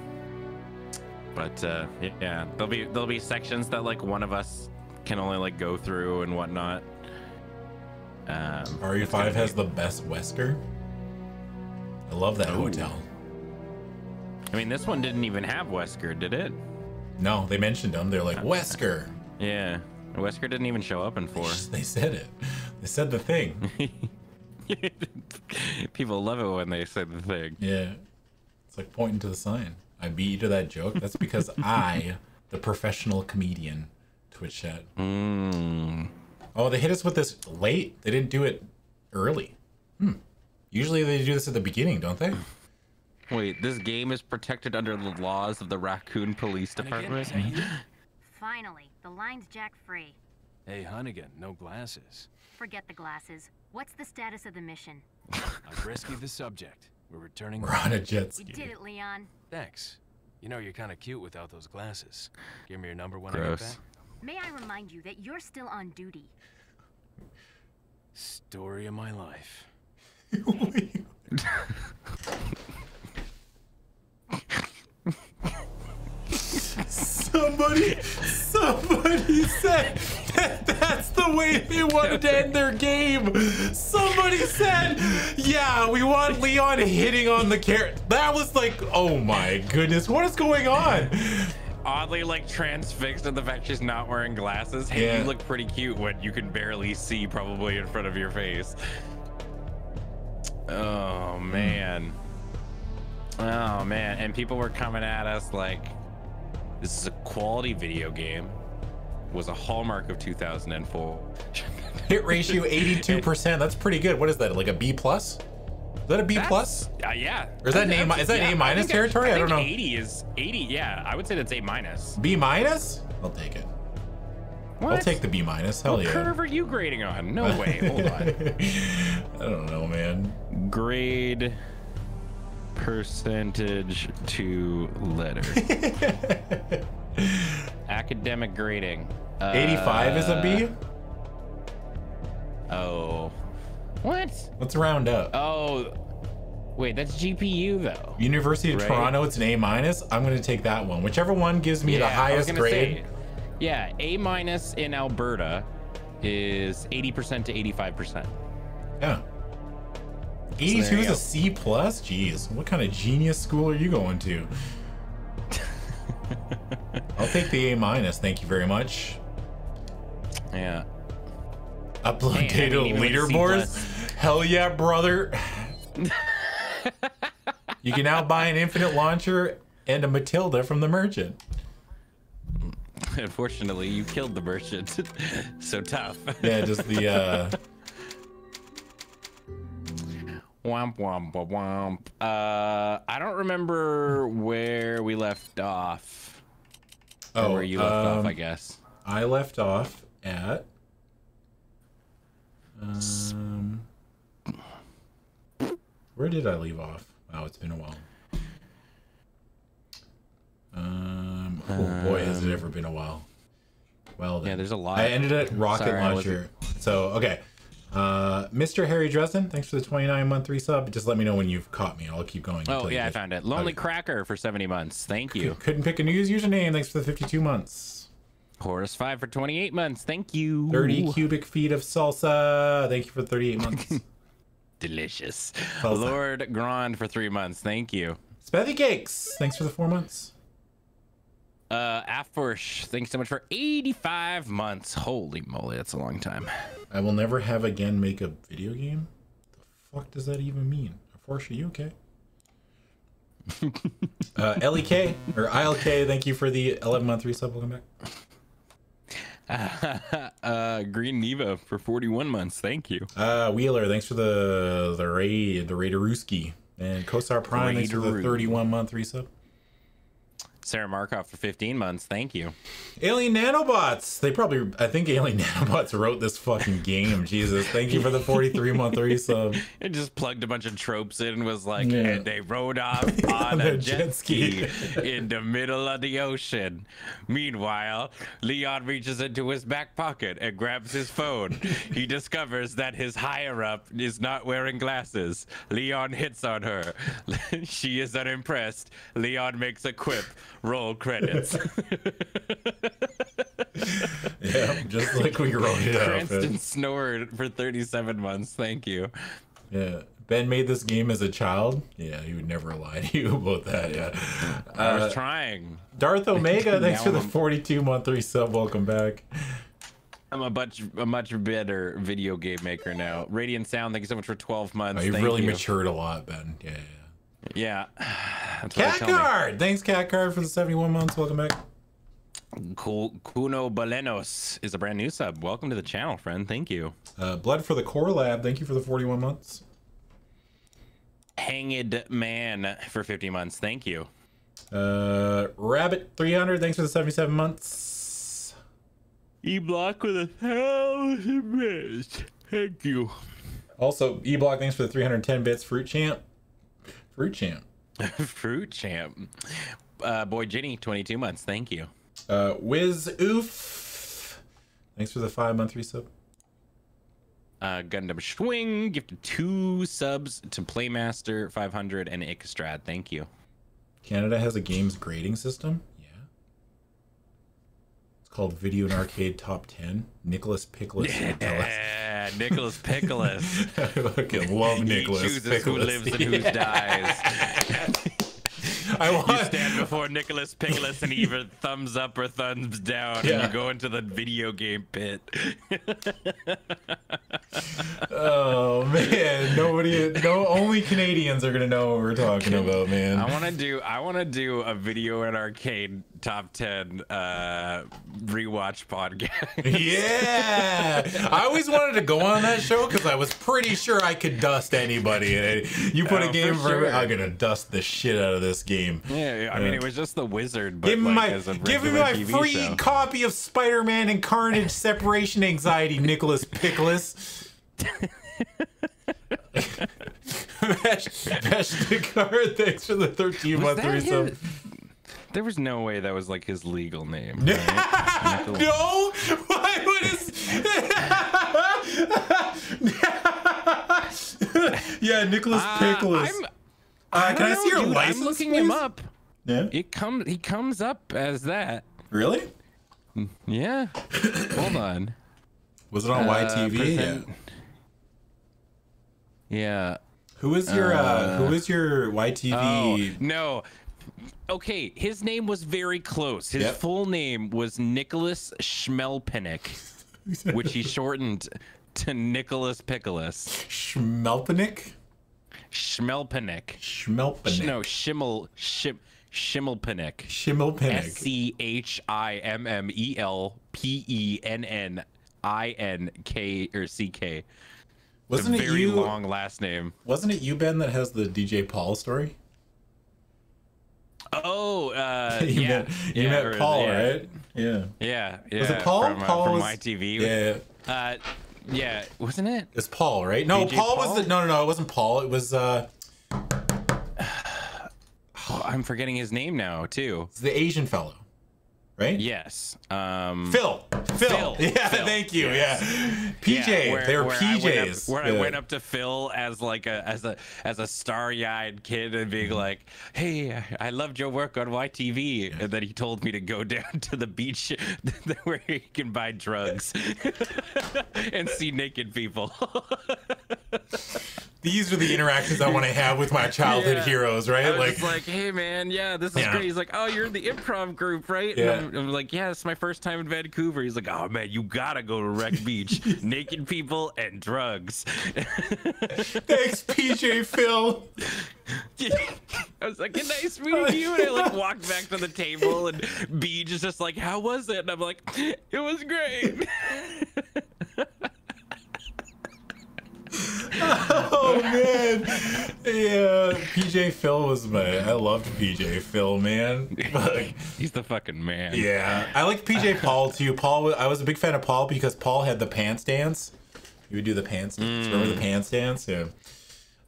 but uh, yeah, there'll be there'll be sections that like one of us can only like go through and whatnot. Um, R E five has the best Wesker. I love that Ooh. hotel. I mean, this one didn't even have Wesker, did it? No, they mentioned him. They're like, Wesker. Yeah, Wesker didn't even show up in four. They said it. They said the thing. People love it when they say the thing. Yeah, it's like pointing to the sign. I beat you to that joke. That's because I, the professional comedian, Twitch chat. Mm. Oh, they hit us with this late. They didn't do it early. Hmm. Usually they do this at the beginning, don't they? Wait, this game is protected under the laws of the Raccoon Police Department. Hunnigan, finally, the line's jack free. Hey, Hunnigan, no glasses. Forget the glasses. What's the status of the mission? I've rescued the subject. We're returning. We're on a jet ski. We did it, Leon. Thanks. You know, you're kind of cute without those glasses. Give me your number when Gross. I get back. May I remind you that you're still on duty? Story of my life. somebody, somebody said That's the way they wanted to end their game. Somebody said, yeah, we want Leon hitting on the carrot. That was like, oh my goodness, what is going on? Oddly, like, transfixed at the fact she's not wearing glasses. Hey, yeah. You look pretty cute when you can barely see probably in front of your face. Oh man. Oh man. And people were coming at us like, this is a quality video game. It was a hallmark of two thousand four. Hit ratio eighty-two percent. That's pretty good. What is that? Like a B plus? Is that a B that's, plus? Uh, yeah. Or is that an A? Is that yeah, A minus territory? I, I don't know. eighty is eighty. Yeah, I would say that's A minus. B minus? I'll take it. What? I'll take the B minus. Hell what yeah. What curve are you grading on? No way. Hold on. I don't know, man. Grade percentage to letter. Academic grading. Uh, eighty-five is a B. Oh. What? Let's round up. Oh, wait, that's G P U though. University of right? Toronto, it's an A minus. I'm gonna take that one. Whichever one gives me yeah, the highest grade. Say, yeah, A minus in Alberta is eighty percent to eighty-five percent. Yeah. eighty-two so is go. a C plus? Jeez, what kind of genius school are you going to? I'll take the A minus, thank you very much. Yeah. Upload Man, data leaderboards? Hell yeah, brother. You can now buy an infinite launcher and a Matilda from the merchant. Unfortunately, you killed the merchant. So tough. Yeah, just the uh womp womp womp. Uh I don't remember where we left off. Oh, or where you left um, off, I guess. I left off at Um, where did I leave off? Wow, it's been a while. Um, oh um, boy, has it ever been a while. Well, then. Yeah, there's a lot. I ended at rocket Sorry, launcher. So, okay. Uh, Mister Harry Dresden, thanks for the twenty-nine month resub. Just let me know when you've caught me. I'll keep going. Oh, yeah, I found it. Lonely okay. Cracker for seventy months. Thank you. Couldn't pick a new username. Thanks for the fifty-two months. Horus five for twenty-eight months. Thank you. thirty cubic feet of salsa. Thank you for thirty-eight months. Delicious. Salsa. Lord Grand for three months. Thank you. Spethy Cakes. Thanks for the four months. Uh, Afforsh, thanks so much for eighty-five months. Holy moly, that's a long time. I will never have again make a video game. The fuck does that even mean? Afforsh, are you okay? uh, L E K or I L K, thank you for the eleven month resub. Welcome back. uh Green Neva for forty-one months, thank you. Uh Wheeler, thanks for the the raid, the Raiderooski, and Kosar Prime, thanks for the thirty-one month resub. Sarah Markov for fifteen months, thank you. Alien Nanobots, they probably I think Alien Nanobots wrote this fucking game. Jesus, thank you for the forty-three month resub. It just plugged a bunch of tropes in and was like, yeah. And they rode off on a jet ski in the middle of the ocean. Meanwhile, Leon reaches into his back pocket and grabs his phone. He discovers that his higher up is not wearing glasses. Leon hits on her. She is unimpressed. Leon makes a quip. Roll credits. Yeah, just like we rolled it out. Cranston snored for thirty-seven months. Thank you. Yeah. Ben made this game as a child. Yeah, he would never lie to you about that. Yeah. Uh, I was trying. Darth Omega, thanks for the forty-two month resub. Welcome back. I'm a much, a much better video game maker now. Radiant Sound, thank you so much for twelve months. Oh, you've thank really you. matured a lot, Ben. Yeah, yeah. Yeah. Cat Card! Thanks, Cat Card, for the seventy-one months. Welcome back. Kuno Balenos is a brand new sub. Welcome to the channel, friend. Thank you. Uh, Blood for the Core Lab. Thank you for the forty-one months. Hanged Man for fifty months. Thank you. Uh, Rabbit three hundred. Thanks for the seventy-seven months. E-Block with a thousand bits. Thank you. Also, E-Block, thanks for the three hundred ten bits. Fruit Champ. Fruit Champ. Fruit Champ. Uh, Boy Ginny, twenty-two months. Thank you. Uh, Wiz Oof. Thanks for the five month resub. Uh, Gundam Schwing gifted two subs to Playmaster five hundred and Ixtrad. Thank you. Canada has a game's grading system? Yeah. It's called Video and Arcade Top ten. Nicholas Pickles. Yeah, Nicholas Pickles. I fucking love Nicholas Pickles. He chooses who lives and who dies. I want... You stand before Nicholas Pickles and either thumbs up or thumbs down, yeah. and you go into the video game pit. Oh man, nobody, no, only Canadians are gonna know what we're talking about, man. I want to do, I want to do a Video and Arcade Top ten uh, rewatch podcast. Yeah, I always wanted to go on that show because I was pretty sure I could dust anybody in it. You put oh, a game for, for sure. I'm gonna dust the shit out of this game. Yeah, I yeah. mean, it was just The Wizard, but give me like, my, give me my T V free show. Copy of Spider-Man and Carnage: Separation Anxiety, Nicholas Pickles. Vash, Vash Dakar, thanks for the thirteen month threesome. His... There was no way that was like his legal name. Right? Nicholas... No, why would it? Yeah, Nicholas uh, Pickles. I'm... Uh, I can I see know, your dude, license? I'm looking please? him up. Yeah. It comes. He comes up as that. Really? Yeah. Hold on. Was it on uh, Y T V? Percent... Yeah. Yeah. Who is your uh, uh, Who is your Y T V? Oh, no. Okay, his name was very close. His yep. full name was Nicholas Schmelpenick, which he shortened to Nicholas Pickles. Schmelpenick. Schmelpenick. Schmelpenick. No, Schimmel. Shim, Schimmelpenick. Schimmelpenick. S C H I M M E L P E N N I N K or C K. Wasn't it you? Very long last name. Wasn't it you, Ben, that has the D J Paul story? Oh, uh, you yeah. Met, you yeah, met or, Paul, yeah. right? Yeah. Yeah. Yeah. Was it Paul? From, Paul uh, was... from Y T V. Yeah. Uh, yeah, wasn't it? It's Paul, right? No, Paul, Paul was the, no, no, no, it wasn't Paul. It was, uh, oh, I'm forgetting his name now too. It's the Asian fellow, right? Yes. Um, Phil, Phil. Phil. Yeah, Phil. Thank you. Yes. Yeah. P J, yeah, where, they were where P Js. I up, where yeah. I went up to Phil as like a, as a, as a starry eyed kid and being like, hey, I loved your work on Y T V. Yeah. And then he told me to go down to the beach where you can buy drugs and see naked people. These are the interactions I want to have with my childhood yeah. heroes, right? I was like, just like, hey man, yeah, this is yeah. great. He's like, oh, you're in the improv group, right? Yeah. And I'm, I'm like, yeah, it's my first time in Vancouver. He's like, oh man, you gotta go to Wreck Beach. Naked people and drugs. Thanks, P J Phil. I was like, nice meeting you. And I like walked back to the table and Beej is just like, how was it? And I'm like, it was great. Oh man, yeah, P J Phil was my, I loved P J Phil, man. Like, he's the fucking man. Yeah, I like P J Paul too. Paul, I was a big fan of Paul because Paul had the pants dance. He would do the pants dance. Mm. Remember the pants dance? Yeah.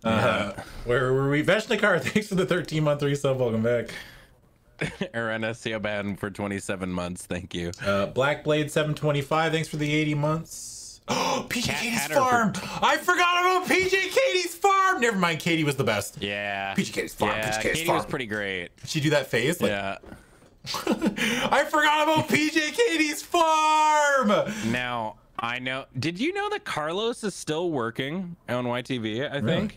Uh, uh, where were we? Veshnikar, thanks for the thirteen month resub. Welcome back. Arena Siaban for twenty-seven months. Thank you. Uh, Blackblade seven twenty-five. Thanks for the eighty months. Oh, P J Cat Katie's farm! For... I forgot about P J Katie's farm. Never mind, Katie was the best. Yeah. P J Katie's farm. Yeah, P J Katie's Katie farm. was pretty great. She do that face. Like... Yeah. I forgot about P J Katie's farm. Now I know. Did you know that Carlos is still working on Y T V? I think. Really?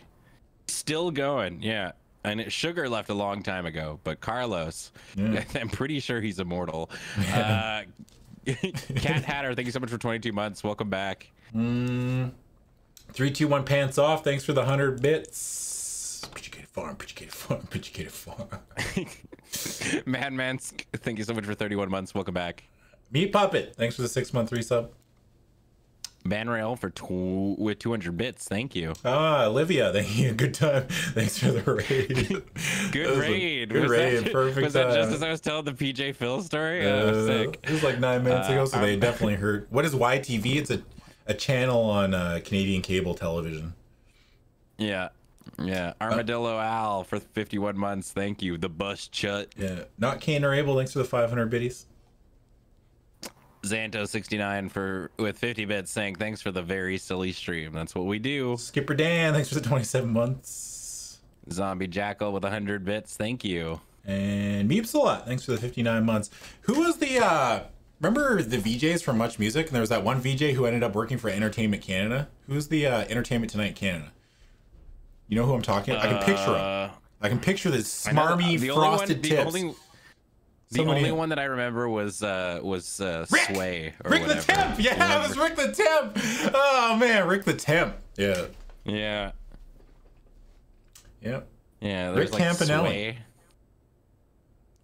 Still going. Yeah. And Sugar left a long time ago, but Carlos, yeah. I'm pretty sure he's immortal. Uh, Cat Hatter, thank you so much for twenty-two months. Welcome back. Mm, three two one pants off. Thanks for the one hundred bits. Pitchicated farm, pitchicated farm, pitchicated farm. Madman, thank you so much for thirty-one months. Welcome back. Meat Puppet, thanks for the six month resub. Manrail for two with two hundred bits. Thank you. Ah, Olivia, thank you. Good time. Thanks for the raid. Good raid. Good was raid. That, perfect. Was that just as I was telling the P J Phil story? Uh, uh, sick. It was like nine minutes uh, ago, so um, they definitely heard. What is Y T V? It's a a channel on uh, Canadian cable television. Yeah. Yeah. Armadillo uh, Al for fifty-one months. Thank you. The Bus Chut. Yeah. Not Kane or Abel. Thanks for the five hundred biddies. Xanto sixty-nine for with fifty bits saying thanks for the very silly stream. That's what we do. Skipper Dan, thanks for the twenty-seven months. Zombie Jackal with one hundred bits. Thank you. And Meeps a lot. Thanks for the fifty-nine months. Who was the uh Remember the V Js from Much Music? And there was that one V J who ended up working for Entertainment Canada. Who's the uh, Entertainment Tonight Canada? You know who I'm talking about? I can picture him. I can picture this smarmy, the frosted only one, tips. The only, the only one that I remember was uh, was uh, Rick! Sway. Or Rick whatever. the Temp! Yeah, it was Rick the Temp! Oh, man, Rick the Temp. Yeah. Yeah. Yep. Yeah, there's Rick like Campanelli. Sway.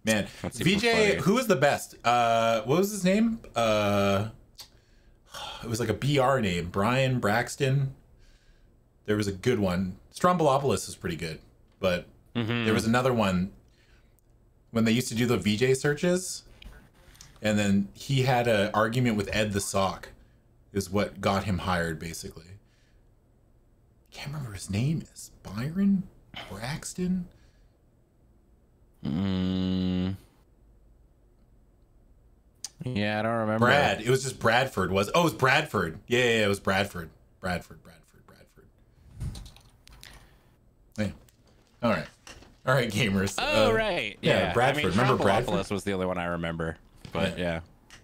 Man, V J, who was the best? Uh, what was his name? Uh, it was like a B R name. Brian Braxton. There was a good one. Strombolopoulos was pretty good, but mm-hmm. there was another one when they used to do the V J searches, and then he had an argument with Ed the Sock, is what got him hired basically. Can't remember his name is Byron Braxton. Mm. Yeah, I don't remember. Brad. It was just Bradford. Was oh, it was Bradford. Yeah, yeah, yeah, it was Bradford. Bradford. Bradford. Bradford. Yeah. All right. All right, gamers. Oh uh, right. Yeah, yeah. Bradford. I mean, remember Bradford was the only one I remember. But yeah. yeah.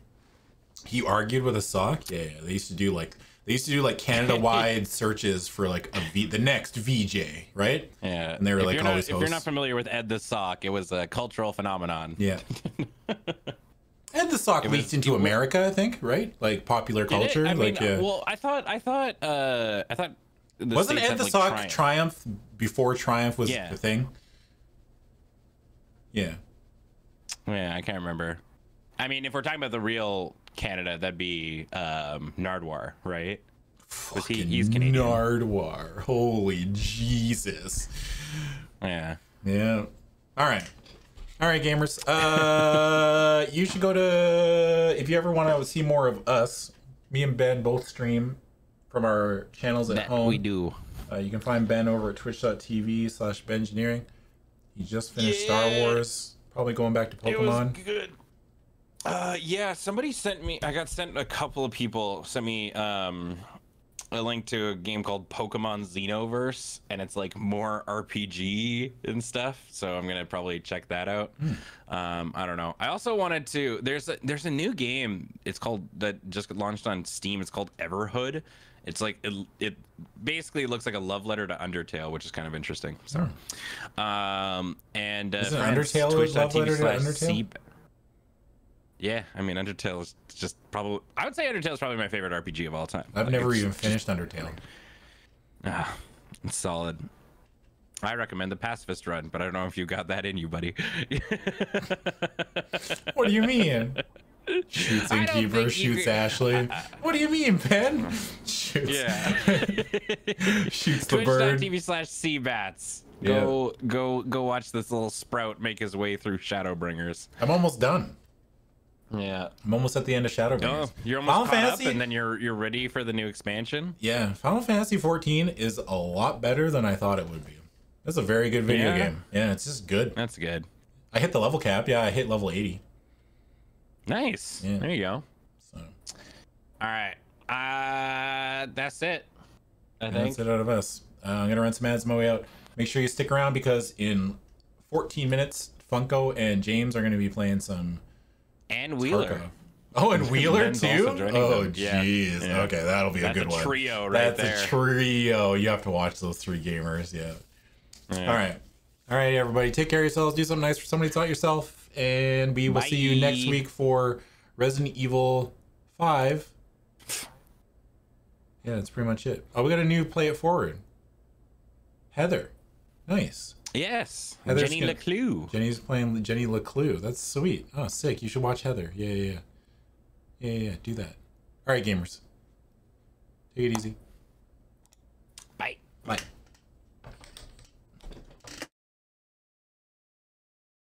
He argued with a sock. Yeah, yeah. They used to do like they used to do like Canada-wide searches for like a v, the next V J, right? Yeah. And they were if like you're always. Not, if hosts. You're not familiar with Ed the Sock, it was a cultural phenomenon. Yeah. Ed the Sock leaked was, into America, was, I think, right? Like popular culture. It, I like, mean, yeah. Well, I thought, I thought, uh, I thought. The Wasn't Ed the like Sock Triumph. Triumph before Triumph was yeah. the thing? Yeah. Yeah, I can't remember. I mean, if we're talking about the real Canada, that'd be um Nardwuar, right? Fucking he, he's Canadian. Nardwuar, holy Jesus. Yeah. Yeah. All right. All right, gamers. Uh, you should go to, if you ever want to see more of us, me and Ben both stream from our channels at that home. We do. Uh, you can find Ben over at twitch dot t v slash bengineering. He just finished yeah. Star Wars. Probably going back to Pokemon. It was good. Uh, yeah, somebody sent me, I got sent a couple of people sent me um, a link to a game called Pokemon Xenoverse, and it's like more R P G and stuff. So I'm going to probably check that out. Mm. Um, I don't know. I also wanted to, there's a, there's a new game. It's called, that just launched on Steam. It's called Everhood. It's like, it, it basically looks like a love letter to Undertale, which is kind of interesting. So, oh. um, and, uh, is it Undertale Twitch. Love letter to Undertale? Yeah, I mean, Undertale is just probably... I would say Undertale is probably my favorite R P G of all time. I've like, never even finished Undertale. Ah, it's solid. I recommend the pacifist run, but I don't know if you got that in you, buddy. What do you mean? Shoots Innkeeper, shoots can... Ashley. Uh, uh, what do you mean, Ben? Shoots. Yeah. Shoots the bird. Twitch dot t v slash c bats. Go, yeah. go, go watch this little sprout make his way through Shadowbringers. I'm almost done. Yeah, I'm almost at the end of Shadowbringers. Oh, you're almost Final caught Fantasy, up, and then you're you're ready for the new expansion. Yeah, Final Fantasy fourteen is a lot better than I thought it would be. That's a very good video yeah. game. Yeah, it's just good. That's good. I hit the level cap. Yeah, I hit level eighty. Nice. Yeah. There you go. So. All right. Uh, that's it. I and think that's it out of us. Uh, I'm gonna run some ads on my way out. Make sure you stick around because in fourteen minutes, Funko and James are gonna be playing some. And Wheeler. Oh, and Wheeler and too? Oh, jeez. Yeah. Yeah. Okay, that'll be That's a good one. That's a trio one. right That's there. That's a trio. You have to watch those three gamers, yeah. yeah. All right. All right, everybody. Take care of yourselves. Do something nice for somebody. It's not yourself. And we will Bye. see you next week for Resident Evil five. Yeah, that's pretty much it. Oh, we got a new Play It Forward. Heather. Nice. Yes, Heather's Jenny LeClue. Jenny's playing Jenny LeClue. That's sweet. Oh, sick. You should watch Heather. Yeah, yeah, yeah. Yeah, yeah, yeah. Do that. All right, gamers. Take it easy.